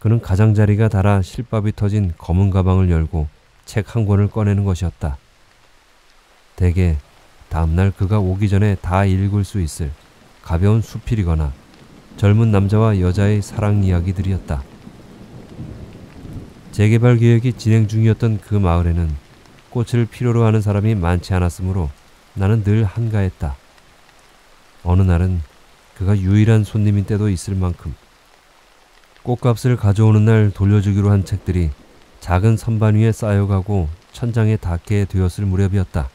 그는 가장자리가 닳아 실밥이 터진 검은 가방을 열고 책 한 권을 꺼내는 것이었다. 대개 다음날 그가 오기 전에 다 읽을 수 있을 가벼운 수필이거나 젊은 남자와 여자의 사랑 이야기들이었다. 재개발 계획이 진행 중이었던 그 마을에는 꽃을 필요로 하는 사람이 많지 않았으므로 나는 늘 한가했다. 어느 날은 그가 유일한 손님인 때도 있을 만큼 꽃값을 가져오는 날 돌려주기로 한 책들이 작은 선반 위에 쌓여가고 천장에 닿게 되었을 무렵이었다.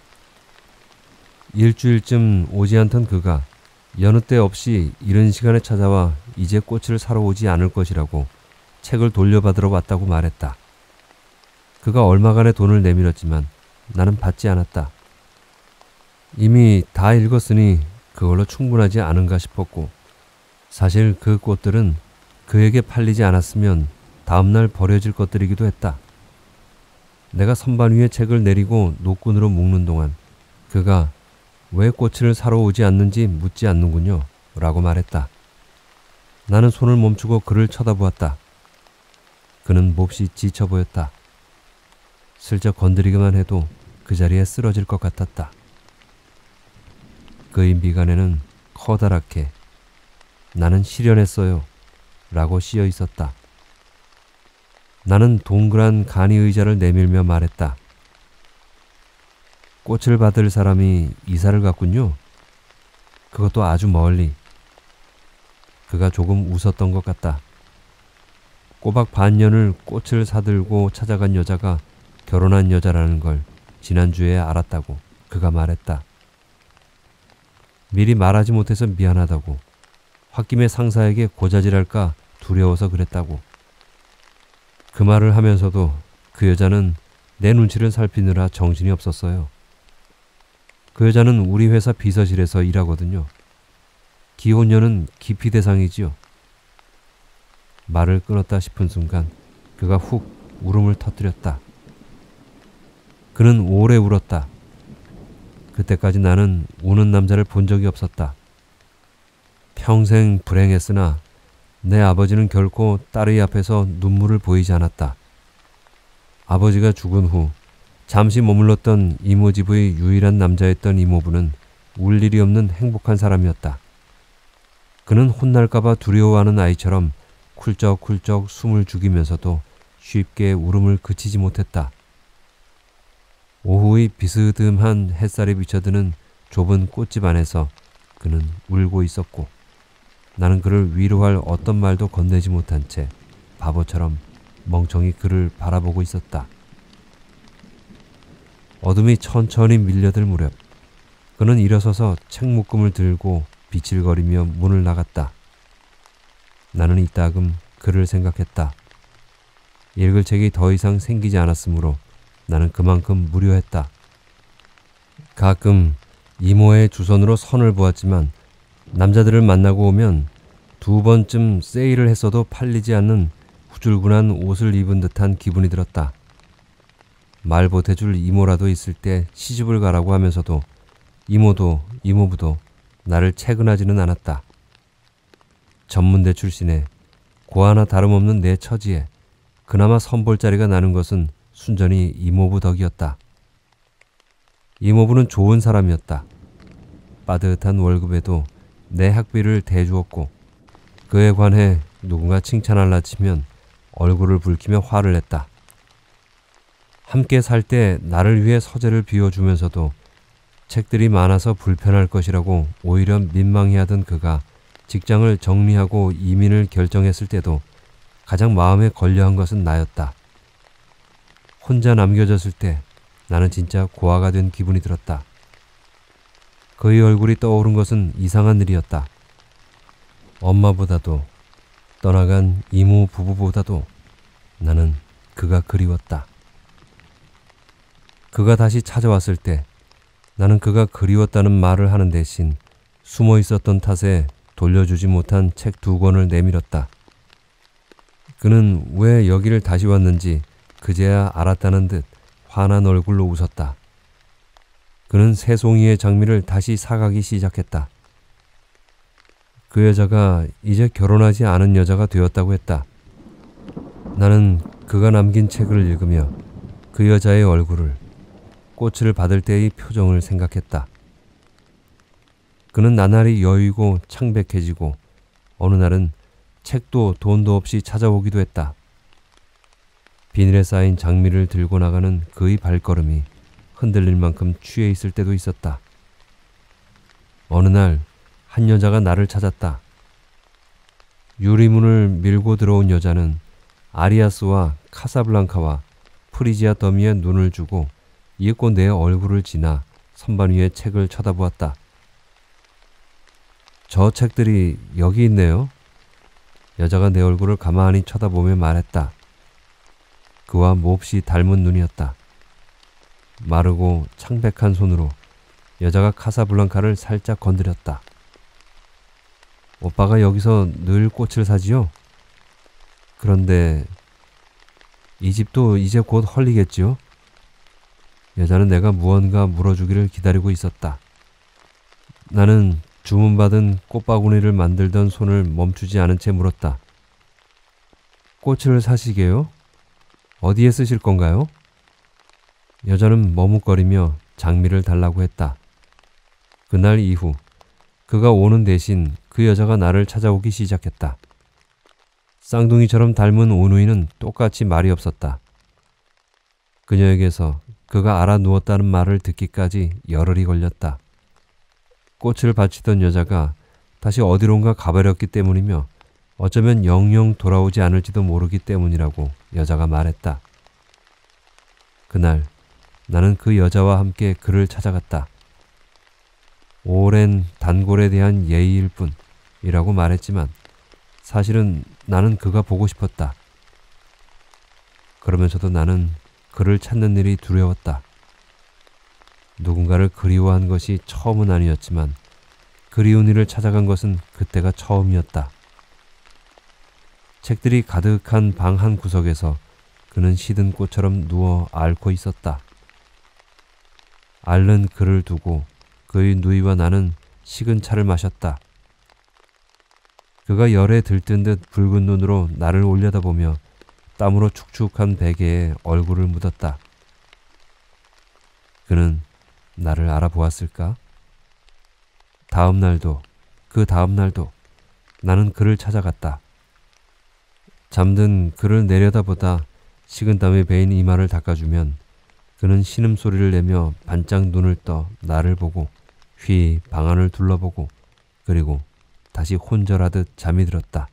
일주일쯤 오지 않던 그가 여느 때 없이 이른 시간에 찾아와 이제 꽃을 사러 오지 않을 것이라고 책을 돌려받으러 왔다고 말했다. 그가 얼마간의 돈을 내밀었지만 나는 받지 않았다. 이미 다 읽었으니 그걸로 충분하지 않은가 싶었고, 사실 그 꽃들은 그에게 팔리지 않았으면 다음날 버려질 것들이기도 했다. 내가 선반 위에 책을 내리고 노끈으로 묶는 동안 그가 왜 꽃을 사러 오지 않는지 묻지 않는군요 라고 말했다. 나는 손을 멈추고 그를 쳐다보았다. 그는 몹시 지쳐 보였다. 슬쩍 건드리기만 해도 그 자리에 쓰러질 것 같았다. 그의 미간에는 커다랗게 "나는 실연했어요" 라고 씌어 있었다. 나는 동그란 간이 의자를 내밀며 말했다. "꽃을 받을 사람이 이사를 갔군요. 그것도 아주 멀리." 그가 조금 웃었던 것 같다. 꼬박 반년을 꽃을 사들고 찾아간 여자가 결혼한 여자라는 걸 지난주에 알았다고 그가 말했다. 미리 말하지 못해서 미안하다고, 홧김에 상사에게 고자질할까 두려워서 그랬다고. 그 말을 하면서도 그 여자는 내 눈치를 살피느라 정신이 없었어요. 그 여자는 우리 회사 비서실에서 일하거든요. 기혼녀는 기피 대상이지요. 말을 끊었다 싶은 순간 그가 훅 울음을 터뜨렸다. 그는 오래 울었다. 그때까지 나는 우는 남자를 본 적이 없었다. 평생 불행했으나 내 아버지는 결코 딸의 앞에서 눈물을 보이지 않았다. 아버지가 죽은 후 잠시 머물렀던 이모집의 유일한 남자였던 이모부는 울 일이 없는 행복한 사람이었다. 그는 혼날까봐 두려워하는 아이처럼 쿨쩍쿨쩍 숨을 죽이면서도 쉽게 울음을 그치지 못했다. 오후의 비스듬한 햇살이 비쳐드는 좁은 꽃집 안에서 그는 울고 있었고, 나는 그를 위로할 어떤 말도 건네지 못한 채 바보처럼 멍청히 그를 바라보고 있었다. 어둠이 천천히 밀려들 무렵 그는 일어서서 책 묶음을 들고 비칠거리며 문을 나갔다. 나는 이따금 그를 생각했다. 읽을 책이 더 이상 생기지 않았으므로 나는 그만큼 무료했다. 가끔 이모의 주선으로 선을 보았지만 남자들을 만나고 오면 두 번쯤 세일을 했어도 팔리지 않는 후줄근한 옷을 입은 듯한 기분이 들었다. 말 보태줄 이모라도 있을 때 시집을 가라고 하면서도 이모도 이모부도 나를 채근하지는 않았다. 전문대 출신에 고 하나 다름없는 내 처지에 그나마 선볼 자리가 나는 것은 순전히 이모부 덕이었다. 이모부는 좋은 사람이었다. 빠듯한 월급에도 내 학비를 대주었고, 그에 관해 누군가 칭찬할라 치면 얼굴을 붉히며 화를 냈다. 함께 살 때 나를 위해 서재를 비워주면서도 책들이 많아서 불편할 것이라고 오히려 민망해하던 그가 직장을 정리하고 이민을 결정했을 때도 가장 마음에 걸려한 것은 나였다. 혼자 남겨졌을 때 나는 진짜 고아가 된 기분이 들었다. 그의 얼굴이 떠오른 것은 이상한 일이었다. 엄마보다도 떠나간 이모 부부보다도 나는 그가 그리웠다. 그가 다시 찾아왔을 때 나는 그가 그리웠다는 말을 하는 대신 숨어 있었던 탓에 돌려주지 못한 책 두 권을 내밀었다. 그는 왜 여기를 다시 왔는지 그제야 알았다는 듯 환한 얼굴로 웃었다. 그는 세 송이의 장미를 다시 사가기 시작했다. 그 여자가 이제 결혼하지 않은 여자가 되었다고 했다. 나는 그가 남긴 책을 읽으며 그 여자의 얼굴을, 꽃을 받을 때의 표정을 생각했다. 그는 나날이 여유고 창백해지고 어느 날은 책도 돈도 없이 찾아오기도 했다. 비닐에 쌓인 장미를 들고 나가는 그의 발걸음이 흔들릴 만큼 취해 있을 때도 있었다. 어느 날 한 여자가 나를 찾았다. 유리문을 밀고 들어온 여자는 아리아스와 카사블랑카와 프리지아 더미에 눈을 주고 이윽고 내 얼굴을 지나 선반 위에 책을 쳐다보았다. 저 책들이 여기 있네요. 여자가 내 얼굴을 가만히 쳐다보며 말했다. 그와 몹시 닮은 눈이었다. 마르고 창백한 손으로 여자가 카사블랑카를 살짝 건드렸다. 오빠가 여기서 늘 꽃을 사지요? 그런데 이 집도 이제 곧 헐리겠지요? 여자는 내가 무언가 물어주기를 기다리고 있었다. 나는 주문받은 꽃바구니를 만들던 손을 멈추지 않은 채 물었다. 꽃을 사시게요? 어디에 쓰실 건가요? 여자는 머뭇거리며 장미를 달라고 했다. 그날 이후 그가 오는 대신 그 여자가 나를 찾아오기 시작했다. 쌍둥이처럼 닮은 오누이는 똑같이 말이 없었다. 그녀에게서 그가 알아 누웠다는 말을 듣기까지 열흘이 걸렸다. 꽃을 바치던 여자가 다시 어디론가 가버렸기 때문이며 어쩌면 영영 돌아오지 않을지도 모르기 때문이라고 여자가 말했다. 그날 나는 그 여자와 함께 그를 찾아갔다. 오랜 단골에 대한 예의일 뿐이라고 말했지만 사실은 나는 그가 보고 싶었다. 그러면서도 나는 그를 찾는 일이 두려웠다. 누군가를 그리워한 것이 처음은 아니었지만 그리운 이를 찾아간 것은 그때가 처음이었다. 책들이 가득한 방 한 구석에서 그는 시든 꽃처럼 누워 앓고 있었다. 앓는 그를 두고 그의 누이와 나는 식은 차를 마셨다. 그가 열에 들뜬 듯 붉은 눈으로 나를 올려다보며 땀으로 축축한 베개에 얼굴을 묻었다. 그는 나를 알아보았을까? 다음 날도 그 다음 날도 나는 그를 찾아갔다. 잠든 그를 내려다보다 식은 땀에 베인 이마를 닦아주면 그는 신음소리를 내며 반짝 눈을 떠 나를 보고 휘 방안을 둘러보고 그리고 다시 혼절하듯 잠이 들었다.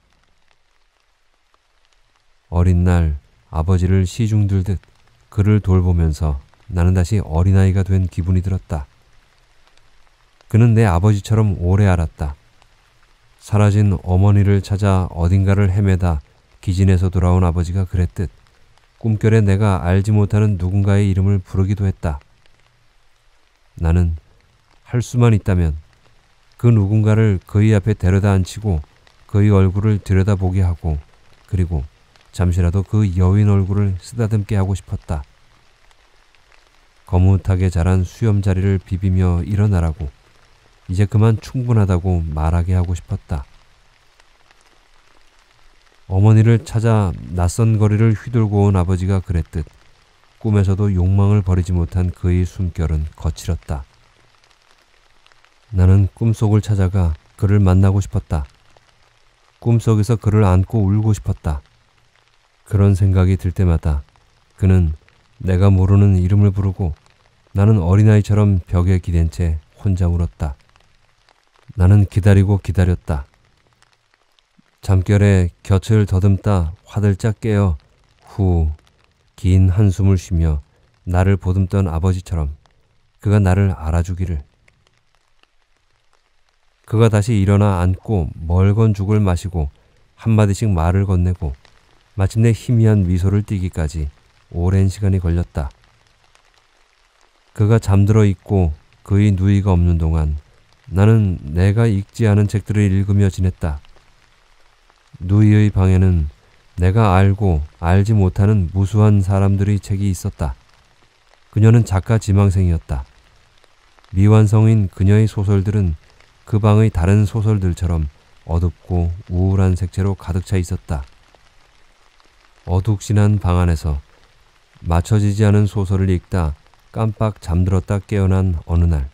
어린 날 아버지를 시중들듯 그를 돌보면서 나는 다시 어린아이가 된 기분이 들었다. 그는 내 아버지처럼 오래 알았다. 사라진 어머니를 찾아 어딘가를 헤매다 기진에서 돌아온 아버지가 그랬듯 꿈결에 내가 알지 못하는 누군가의 이름을 부르기도 했다. 나는 할 수만 있다면 그 누군가를 그의 앞에 데려다 앉히고 그의 얼굴을 들여다보게 하고 그리고 잠시라도 그 여인 얼굴을 쓰다듬게 하고 싶었다. 거뭇하게 자란 수염자리를 비비며 일어나라고 이제 그만 충분하다고 말하게 하고 싶었다. 어머니를 찾아 낯선 거리를 휘돌고 온 아버지가 그랬듯 꿈에서도 욕망을 버리지 못한 그의 숨결은 거칠었다. 나는 꿈속을 찾아가 그를 만나고 싶었다. 꿈속에서 그를 안고 울고 싶었다. 그런 생각이 들 때마다 그는 내가 모르는 이름을 부르고 나는 어린아이처럼 벽에 기댄 채 혼자 울었다. 나는 기다리고 기다렸다. 잠결에 곁을 더듬다 화들짝 깨어 후 긴 한숨을 쉬며 나를 보듬던 아버지처럼 그가 나를 알아주기를. 그가 다시 일어나 앉고 멀건 죽을 마시고 한마디씩 말을 건네고 마침내 희미한 미소를 띠기까지 오랜 시간이 걸렸다. 그가 잠들어 있고 그의 누이가 없는 동안 나는 내가 읽지 않은 책들을 읽으며 지냈다. 누이의 방에는 내가 알고 알지 못하는 무수한 사람들의 책이 있었다. 그녀는 작가 지망생이었다. 미완성인 그녀의 소설들은 그 방의 다른 소설들처럼 어둡고 우울한 색채로 가득 차 있었다. 어둑신한 방 안에서 맞춰지지 않은 소설을 읽다 깜빡 잠들었다 깨어난 어느 날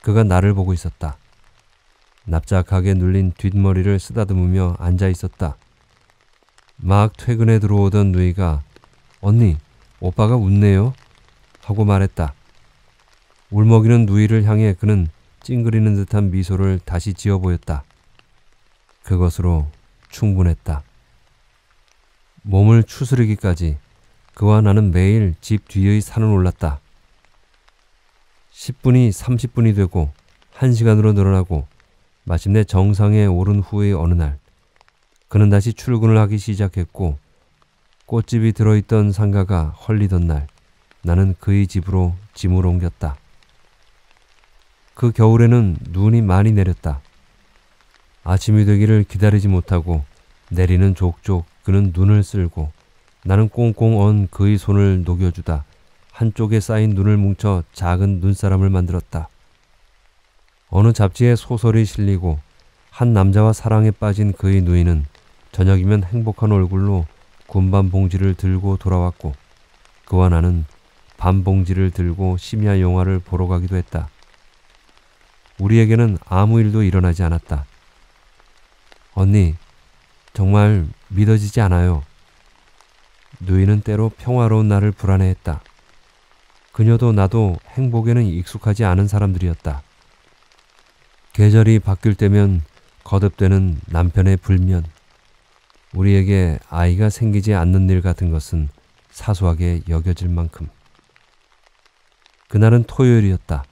그가 나를 보고 있었다. 납작하게 눌린 뒷머리를 쓰다듬으며 앉아 있었다. 막 퇴근해 들어오던 누이가 언니, 오빠가 웃네요. 하고 말했다. 울먹이는 누이를 향해 그는 찡그리는 듯한 미소를 다시 지어 보였다. 그것으로 충분했다. 몸을 추스르기까지 그와 나는 매일 집 뒤의 산을 올랐다. 십 분이 삼십 분이 되고 한 시간으로 늘어나고 마침내 정상에 오른 후의 어느 날 그는 다시 출근을 하기 시작했고 꽃집이 들어있던 상가가 헐리던 날 나는 그의 집으로 짐을 옮겼다. 그 겨울에는 눈이 많이 내렸다. 아침이 되기를 기다리지 못하고 내리는 족족 그는 눈을 쓸고 나는 꽁꽁 언 그의 손을 녹여주다 한쪽에 쌓인 눈을 뭉쳐 작은 눈사람을 만들었다. 어느 잡지에 소설이 실리고 한 남자와 사랑에 빠진 그의 누이는 저녁이면 행복한 얼굴로 군밤 봉지를 들고 돌아왔고 그와 나는 밤 봉지를 들고 심야 영화를 보러 가기도 했다. 우리에게는 아무 일도 일어나지 않았다. 언니, 정말 믿어지지 않아요. 누이는 때로 평화로운 나를 불안해했다. 그녀도 나도 행복에는 익숙하지 않은 사람들이었다. 계절이 바뀔 때면 거듭되는 남편의 불면, 우리에게 아이가 생기지 않는 일 같은 것은 사소하게 여겨질 만큼. 그날은 토요일이었다.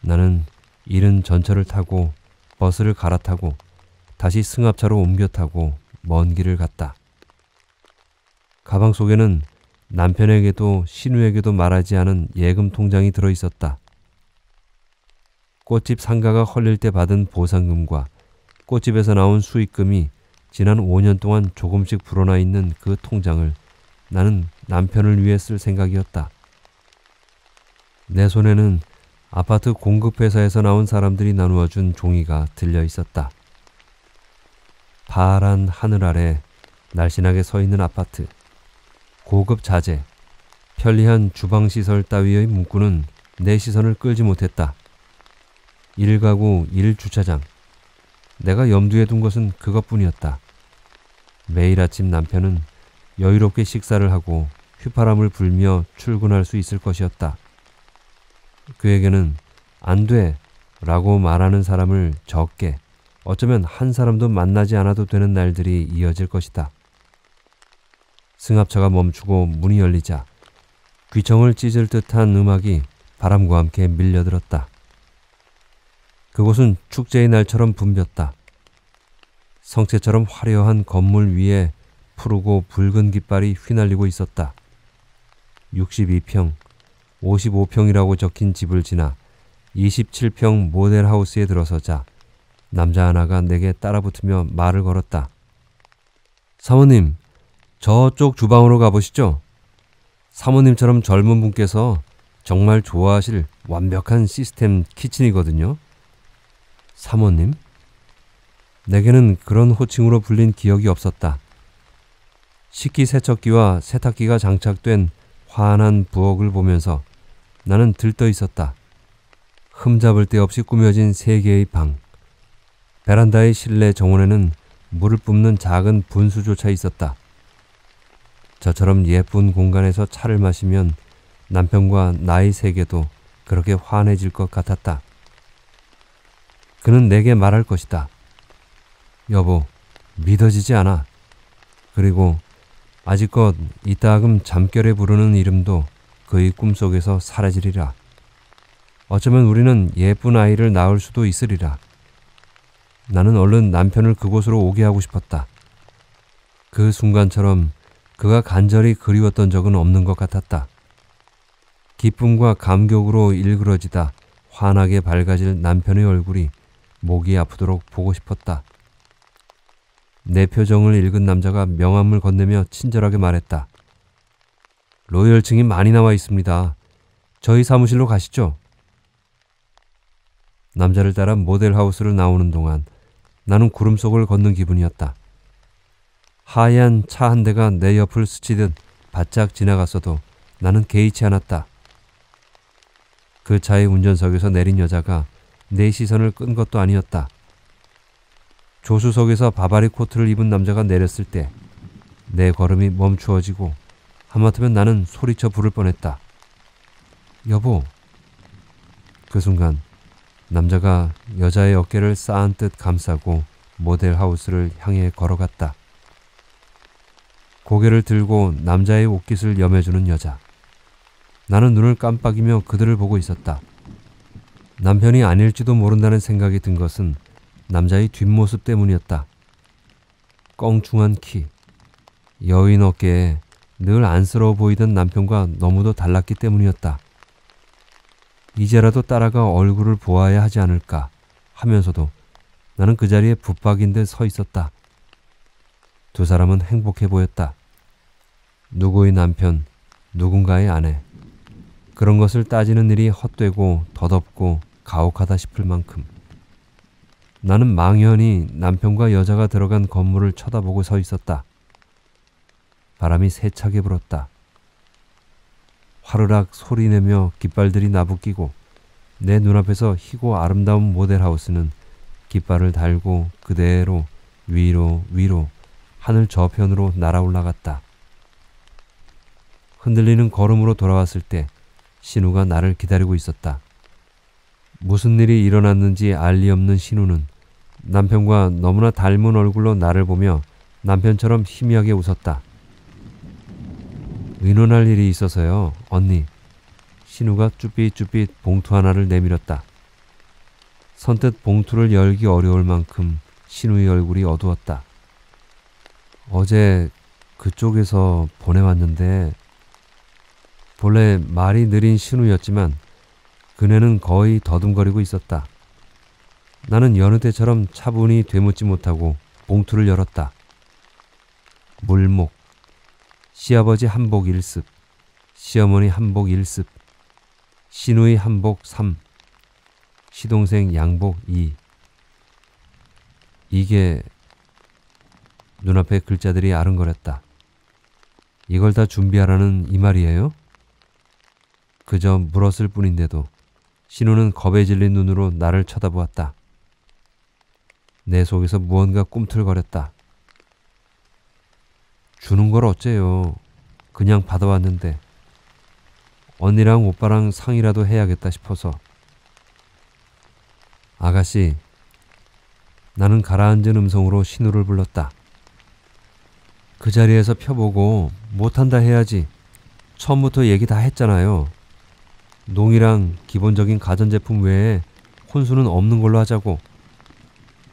나는 이른 전철을 타고 버스를 갈아타고 다시 승합차로 옮겨 타고 먼 길을 갔다. 가방 속에는 남편에게도 신우에게도 말하지 않은 예금 통장이 들어있었다. 꽃집 상가가 헐릴 때 받은 보상금과 꽃집에서 나온 수익금이 지난 오 년 동안 조금씩 불어나 있는 그 통장을 나는 남편을 위해 쓸 생각이었다. 내 손에는 아파트 공급회사에서 나온 사람들이 나누어준 종이가 들려 있었다. 파란 하늘 아래 날씬하게 서 있는 아파트, 고급 자재, 편리한 주방시설 따위의 문구는 내 시선을 끌지 못했다. 일 가구 일 주차장. 내가 염두에 둔 것은 그것뿐이었다. 매일 아침 남편은 여유롭게 식사를 하고 휘파람을 불며 출근할 수 있을 것이었다. 그에게는 안 돼! 라고 말하는 사람을 적게, 어쩌면 한 사람도 만나지 않아도 되는 날들이 이어질 것이다. 승합차가 멈추고 문이 열리자 귀청을 찢을 듯한 음악이 바람과 함께 밀려들었다. 그곳은 축제의 날처럼 붐볐다. 성채처럼 화려한 건물 위에 푸르고 붉은 깃발이 휘날리고 있었다. 육십이 평, 오십오 평이라고 적힌 집을 지나 이십칠 평 모델하우스에 들어서자 남자 하나가 내게 따라붙으며 말을 걸었다. 사모님, 저쪽 주방으로 가보시죠. 사모님처럼 젊은 분께서 정말 좋아하실 완벽한 시스템 키친이거든요. 사모님? 내게는 그런 호칭으로 불린 기억이 없었다. 식기세척기와 세탁기가 장착된 환한 부엌을 보면서 나는 들떠 있었다. 흠잡을 데 없이 꾸며진 세 개의 방. 베란다의 실내 정원에는 물을 뿜는 작은 분수조차 있었다. 저처럼 예쁜 공간에서 차를 마시면 남편과 나의 세계도 그렇게 환해질 것 같았다. 그는 내게 말할 것이다. 여보, 믿어지지 않아. 그리고 아직껏 이따금 잠결에 부르는 이름도 그의 꿈속에서 사라지리라. 어쩌면 우리는 예쁜 아이를 낳을 수도 있으리라. 나는 얼른 남편을 그곳으로 오게 하고 싶었다. 그 순간처럼 그가 간절히 그리웠던 적은 없는 것 같았다. 기쁨과 감격으로 일그러지다 환하게 밝아질 남편의 얼굴이 목이 아프도록 보고 싶었다. 내 표정을 읽은 남자가 명함을 건네며 친절하게 말했다. 로열층이 많이 나와 있습니다. 저희 사무실로 가시죠. 남자를 따라 모델하우스를 나오는 동안 나는 구름 속을 걷는 기분이었다. 하얀 차 한 대가 내 옆을 스치듯 바짝 지나갔어도 나는 개의치 않았다. 그 차의 운전석에서 내린 여자가 내 시선을 끈 것도 아니었다. 조수석에서 바바리 코트를 입은 남자가 내렸을 때 내 걸음이 멈추어지고 하마터면 나는 소리쳐 부를 뻔했다. 여보. 그 순간 남자가 여자의 어깨를 싸한 듯 감싸고 모델하우스를 향해 걸어갔다. 고개를 들고 남자의 옷깃을 여매주는 여자. 나는 눈을 깜빡이며 그들을 보고 있었다. 남편이 아닐지도 모른다는 생각이 든 것은 남자의 뒷모습 때문이었다. 껑충한 키, 여인 어깨에 늘 안쓰러워 보이던 남편과 너무도 달랐기 때문이었다. 이제라도 딸아가 얼굴을 보아야 하지 않을까 하면서도 나는 그 자리에 붙박인 듯 서 있었다. 두 사람은 행복해 보였다. 누구의 남편, 누군가의 아내. 그런 것을 따지는 일이 헛되고 덧없고 가혹하다 싶을 만큼. 나는 망연히 남편과 여자가 들어간 건물을 쳐다보고 서 있었다. 바람이 세차게 불었다. 화르락 소리내며 깃발들이 나부끼고 내 눈앞에서 희고 아름다운 모델하우스는 깃발을 달고 그대로 위로 위로 하늘 저편으로 날아올라갔다. 흔들리는 걸음으로 돌아왔을 때 신우가 나를 기다리고 있었다. 무슨 일이 일어났는지 알리 없는 신우는 남편과 너무나 닮은 얼굴로 나를 보며 남편처럼 희미하게 웃었다. 의논할 일이 있어서요, 언니. 신우가 쭈삣쭈삣 봉투 하나를 내밀었다. 선뜻 봉투를 열기 어려울 만큼 신우의 얼굴이 어두웠다. 어제 그쪽에서 보내왔는데. 본래 말이 느린 신우였지만 그네는 거의 더듬거리고 있었다. 나는 여느 때처럼 차분히 되묻지 못하고 봉투를 열었다. 물목, 시아버지 한복 일습, 시어머니 한복 일습, 신우의 한복 삼, 시동생 양복 이. 이게... 눈앞에 글자들이 아른거렸다. 이걸 다 준비하라는 이 말이에요? 그저 물었을 뿐인데도 신우는 겁에 질린 눈으로 나를 쳐다보았다. 내 속에서 무언가 꿈틀거렸다. 주는 걸 어째요. 그냥 받아왔는데. 언니랑 오빠랑 상의라도 해야겠다 싶어서. 아가씨. 나는 가라앉은 음성으로 신우를 불렀다. 그 자리에서 펴보고 못한다 해야지. 처음부터 얘기 다 했잖아요. 농이랑 기본적인 가전제품 외에 혼수는 없는 걸로 하자고.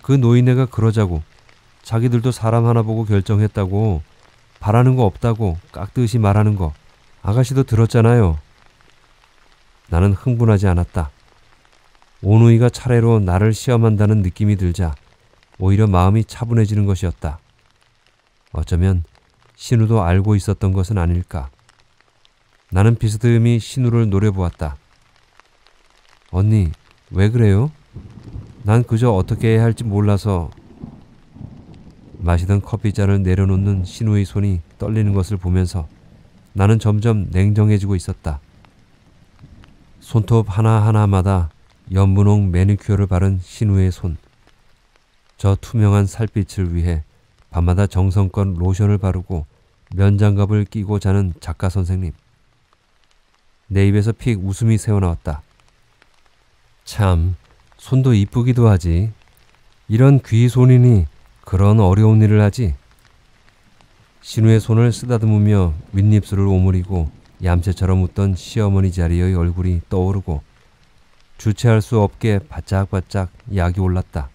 그 노인네가 그러자고. 자기들도 사람 하나 보고 결정했다고. 바라는 거 없다고 깍듯이 말하는 거. 아가씨도 들었잖아요. 나는 흥분하지 않았다. 오누이가 차례로 나를 시험한다는 느낌이 들자 오히려 마음이 차분해지는 것이었다. 어쩌면 신우도 알고 있었던 것은 아닐까. 나는 비스듬히 신우를 노려보았다. 언니, 왜 그래요? 난 그저 어떻게 해야 할지 몰라서. 마시던 커피잔을 내려놓는 신우의 손이 떨리는 것을 보면서 나는 점점 냉정해지고 있었다. 손톱 하나하나마다 연분홍 매니큐어를 바른 신우의 손. 저 투명한 살빛을 위해 밤마다 정성껏 로션을 바르고 면장갑을 끼고 자는 작가 선생님. 내 입에서 픽 웃음이 새어나왔다. 참, 손도 이쁘기도 하지. 이런 귀손이니 그런 어려운 일을 하지. 신우의 손을 쓰다듬으며 윗입술을 오므리고 얌체처럼 웃던 시어머니 자리의 얼굴이 떠오르고 주체할 수 없게 바짝바짝 약이 올랐다.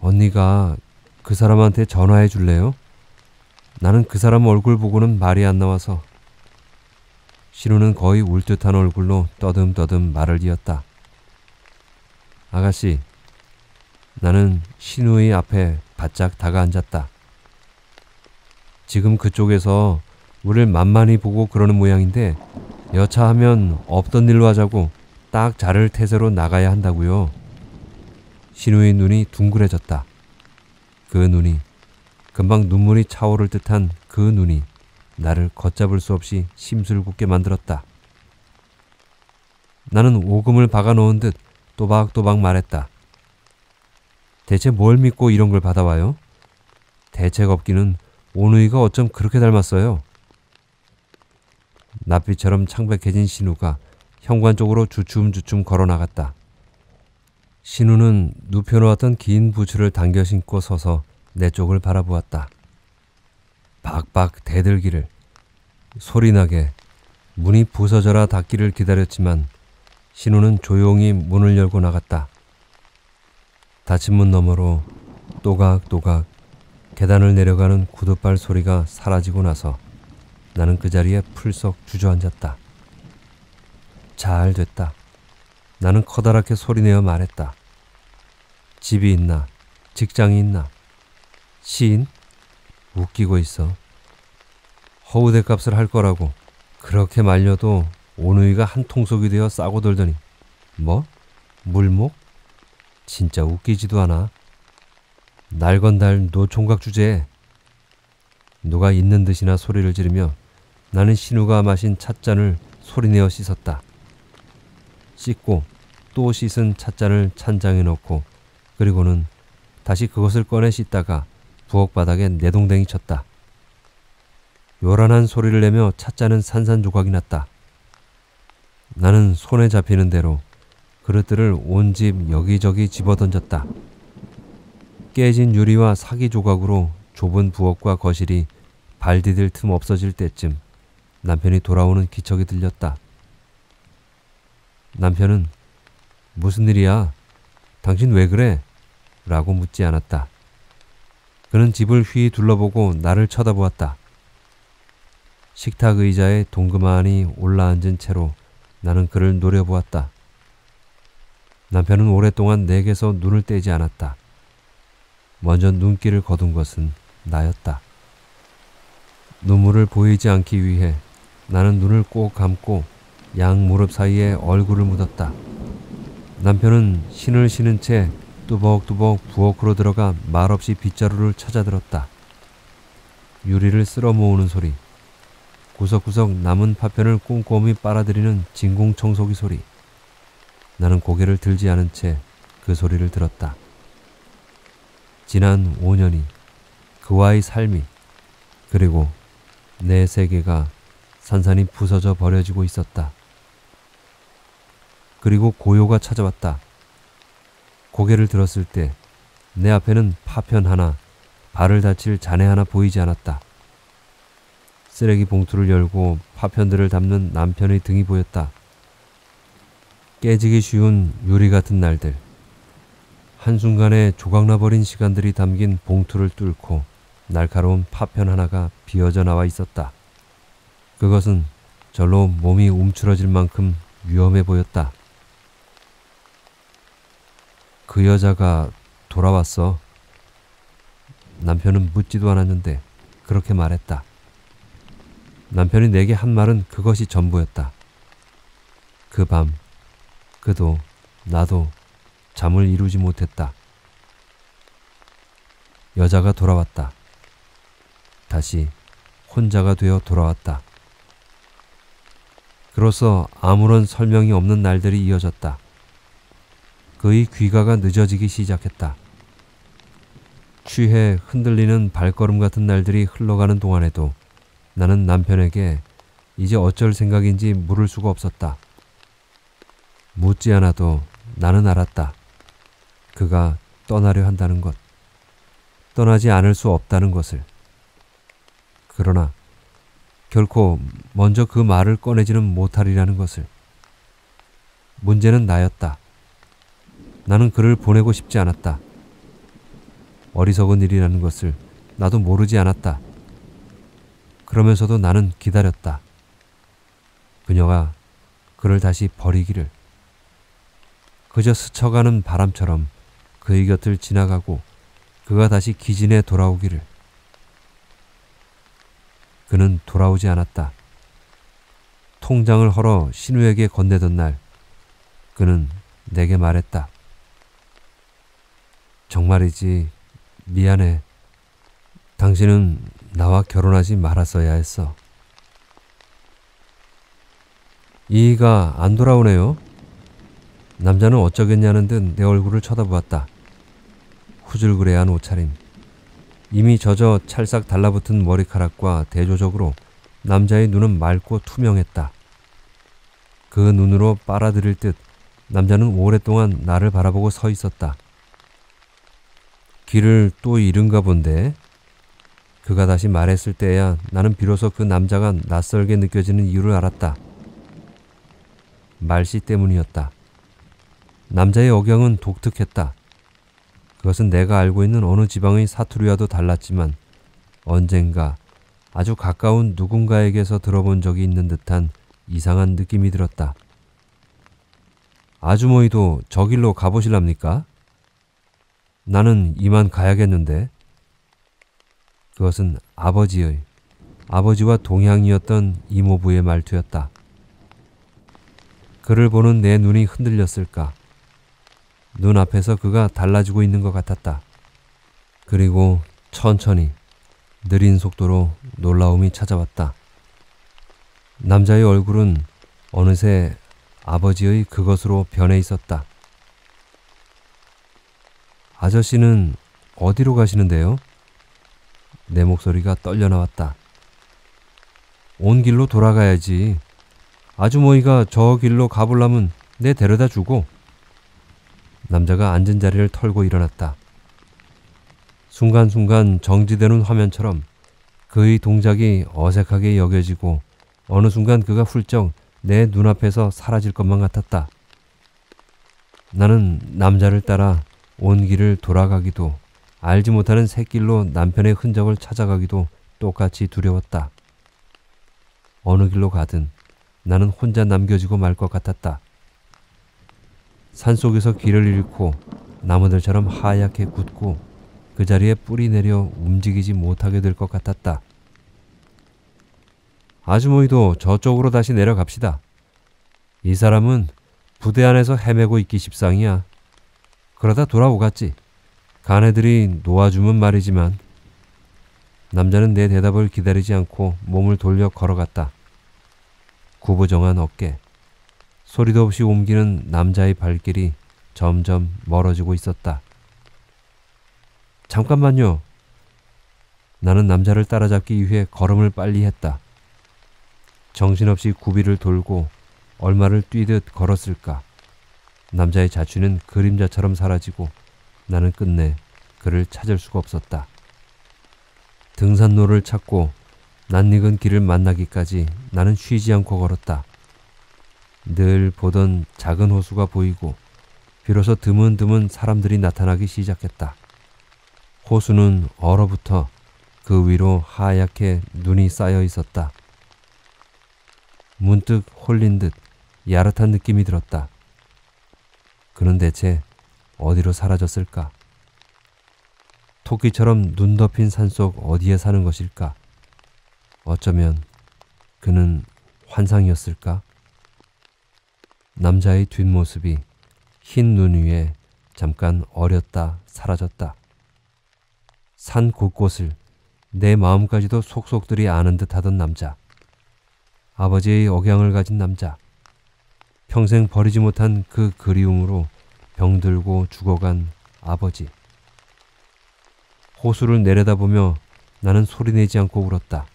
언니가 그 사람한테 전화해 줄래요? 나는 그 사람 얼굴 보고는 말이 안 나와서. 신우는 거의 울 듯한 얼굴로 떠듬떠듬 말을 이었다. 아가씨. 나는 신우의 앞에 바짝 다가앉았다. 지금 그쪽에서 우릴 만만히 보고 그러는 모양인데 여차하면 없던 일로 하자고 딱 자를 태세로 나가야 한다고요. 신우의 눈이 둥그레졌다. 그 눈이, 금방 눈물이 차오를 듯한 그 눈이 나를 걷잡을 수 없이 심술궂게 만들었다. 나는 오금을 박아놓은 듯 또박또박 말했다. 대체 뭘 믿고 이런 걸 받아와요? 대책 없기는 오누이가 어쩜 그렇게 닮았어요? 낯빛처럼 창백해진 신우가 현관 쪽으로 주춤주춤 걸어나갔다. 신우는 눕혀놓았던 긴 부츠를 당겨 신고 서서 내 쪽을 바라보았다. 박박 대들기를, 소리나게 문이 부서져라 닫기를 기다렸지만 신우는 조용히 문을 열고 나갔다. 닫힌 문 너머로 또각또각 계단을 내려가는 구둣발 소리가 사라지고 나서 나는 그 자리에 풀썩 주저앉았다. 잘 됐다. 나는 커다랗게 소리내어 말했다. 집이 있나? 직장이 있나? 시인? 웃기고 있어. 허우대값을 할 거라고 그렇게 말려도 오누이가 한 통속이 되어 싸고 돌더니 뭐? 물목? 진짜 웃기지도 않아. 날건달 노총각 주제에 누가 있는 듯이나 소리를 지르며 나는 신우가 마신 찻잔을 소리내어 씻었다. 씻고 또 씻은 찻잔을 찬장에 넣고 그리고는 다시 그것을 꺼내 씻다가 부엌 바닥에 내동댕이 쳤다. 요란한 소리를 내며 찻잔은 산산조각이 났다. 나는 손에 잡히는 대로 그릇들을 온 집 여기저기 집어던졌다. 깨진 유리와 사기 조각으로 좁은 부엌과 거실이 발 디딜 틈 없어질 때쯤 남편이 돌아오는 기척이 들렸다. 남편은 무슨 일이야? 당신 왜 그래? 라고 묻지 않았다. 그는 집을 휘 둘러보고 나를 쳐다보았다. 식탁 의자에 동그만히 올라앉은 채로 나는 그를 노려보았다. 남편은 오랫동안 내게서 눈을 떼지 않았다. 먼저 눈길을 거둔 것은 나였다. 눈물을 보이지 않기 위해 나는 눈을 꼭 감고 양 무릎 사이에 얼굴을 묻었다. 남편은 신을 신은 채 뚜벅뚜벅 부엌으로 들어가 말없이 빗자루를 찾아들었다. 유리를 쓸어 모으는 소리, 구석구석 남은 파편을 꼼꼼히 빨아들이는 진공청소기 소리. 나는 고개를 들지 않은 채 그 소리를 들었다. 지난 오 년이, 그와의 삶이, 그리고 내 세계가 산산이 부서져 버려지고 있었다. 그리고 고요가 찾아왔다. 고개를 들었을 때 내 앞에는 파편 하나, 발을 다칠 잔해 하나 보이지 않았다. 쓰레기 봉투를 열고 파편들을 담는 남편의 등이 보였다. 깨지기 쉬운 유리 같은 날들, 한순간에 조각나버린 시간들이 담긴 봉투를 뚫고 날카로운 파편 하나가 비어져 나와 있었다. 그것은 절로 몸이 움츠러질 만큼 위험해 보였다. 그 여자가 돌아왔어. 남편은 묻지도 않았는데 그렇게 말했다. 남편이 내게 한 말은 그것이 전부였다. 그 밤, 그도 나도 잠을 이루지 못했다. 여자가 돌아왔다. 다시 혼자가 되어 돌아왔다. 그로써 아무런 설명이 없는 날들이 이어졌다. 그의 귀가가 늦어지기 시작했다. 취해 흔들리는 발걸음 같은 날들이 흘러가는 동안에도 나는 남편에게 이제 어쩔 생각인지 물을 수가 없었다. 묻지 않아도 나는 알았다. 그가 떠나려 한다는 것, 떠나지 않을 수 없다는 것을. 그러나 결코 먼저 그 말을 꺼내지는 못하리라는 것을. 문제는 나였다. 나는 그를 보내고 싶지 않았다. 어리석은 일이라는 것을 나도 모르지 않았다. 그러면서도 나는 기다렸다. 그녀가 그를 다시 버리기를. 그저 스쳐가는 바람처럼 그의 곁을 지나가고 그가 다시 기진에 돌아오기를. 그는 돌아오지 않았다. 통장을 헐어 신우에게 건네던 날 그는 내게 말했다. 정말이지 미안해. 당신은 나와 결혼하지 말았어야 했어. 이가 안 돌아오네요. 남자는 어쩌겠냐는 듯 내 얼굴을 쳐다보았다. 후줄그레한 옷차림, 이미 젖어 찰싹 달라붙은 머리카락과 대조적으로 남자의 눈은 맑고 투명했다. 그 눈으로 빨아들일 듯 남자는 오랫동안 나를 바라보고 서 있었다. 길을 또 잃은가 본데? 그가 다시 말했을 때야 나는 비로소 그 남자가 낯설게 느껴지는 이유를 알았다. 말씨 때문이었다. 남자의 억양은 독특했다. 그것은 내가 알고 있는 어느 지방의 사투리와도 달랐지만 언젠가 아주 가까운 누군가에게서 들어본 적이 있는 듯한 이상한 느낌이 들었다. 아주머니도 저 길로 가보실랍니까? 나는 이만 가야겠는데. 그것은 아버지의, 아버지와 동향이었던 이모부의 말투였다. 그를 보는 내 눈이 흔들렸을까. 눈앞에서 그가 달라지고 있는 것 같았다. 그리고 천천히 느린 속도로 놀라움이 찾아왔다. 남자의 얼굴은 어느새 아버지의 그것으로 변해 있었다. 아저씨는 어디로 가시는데요? 내 목소리가 떨려 나왔다. 온 길로 돌아가야지. 아주머니가 저 길로 가보려면 내 데려다 주고. 남자가 앉은 자리를 털고 일어났다. 순간순간 정지되는 화면처럼 그의 동작이 어색하게 여겨지고 어느 순간 그가 훌쩍 내 눈앞에서 사라질 것만 같았다. 나는 남자를 따라 온 길을 돌아가기도 알지 못하는 샛길로 남편의 흔적을 찾아가기도 똑같이 두려웠다. 어느 길로 가든 나는 혼자 남겨지고 말 것 같았다. 산속에서 길을 잃고 나무들처럼 하얗게 굳고 그 자리에 뿌리 내려 움직이지 못하게 될 것 같았다. 아주머니도 저쪽으로 다시 내려갑시다. 이 사람은 부대 안에서 헤매고 있기 십상이야. 그러다 돌아오겠지. 가네들이 놓아주면 말이지만. 남자는 내 대답을 기다리지 않고 몸을 돌려 걸어갔다. 구부정한 어깨, 소리도 없이 옮기는 남자의 발길이 점점 멀어지고 있었다. 잠깐만요. 나는 남자를 따라잡기 위해 걸음을 빨리 했다. 정신없이 구비를 돌고 얼마를 뛰듯 걸었을까. 남자의 자취는 그림자처럼 사라지고 나는 끝내 그를 찾을 수가 없었다. 등산로를 찾고 낯익은 길을 만나기까지 나는 쉬지 않고 걸었다. 늘 보던 작은 호수가 보이고 비로소 드문드문 사람들이 나타나기 시작했다. 호수는 얼어붙어 그 위로 하얗게 눈이 쌓여 있었다. 문득 홀린 듯 야릇한 느낌이 들었다. 그는 대체 어디로 사라졌을까? 토끼처럼 눈 덮인 산속 어디에 사는 것일까? 어쩌면 그는 환상이었을까? 남자의 뒷모습이 흰 눈 위에 잠깐 어렸다 사라졌다. 산 곳곳을 내 마음까지도 속속들이 아는 듯하던 남자. 아버지의 억양을 가진 남자. 평생 버리지 못한 그 그리움으로 병들고 죽어간 아버지. 호수를 내려다보며 나는 소리내지 않고 울었다.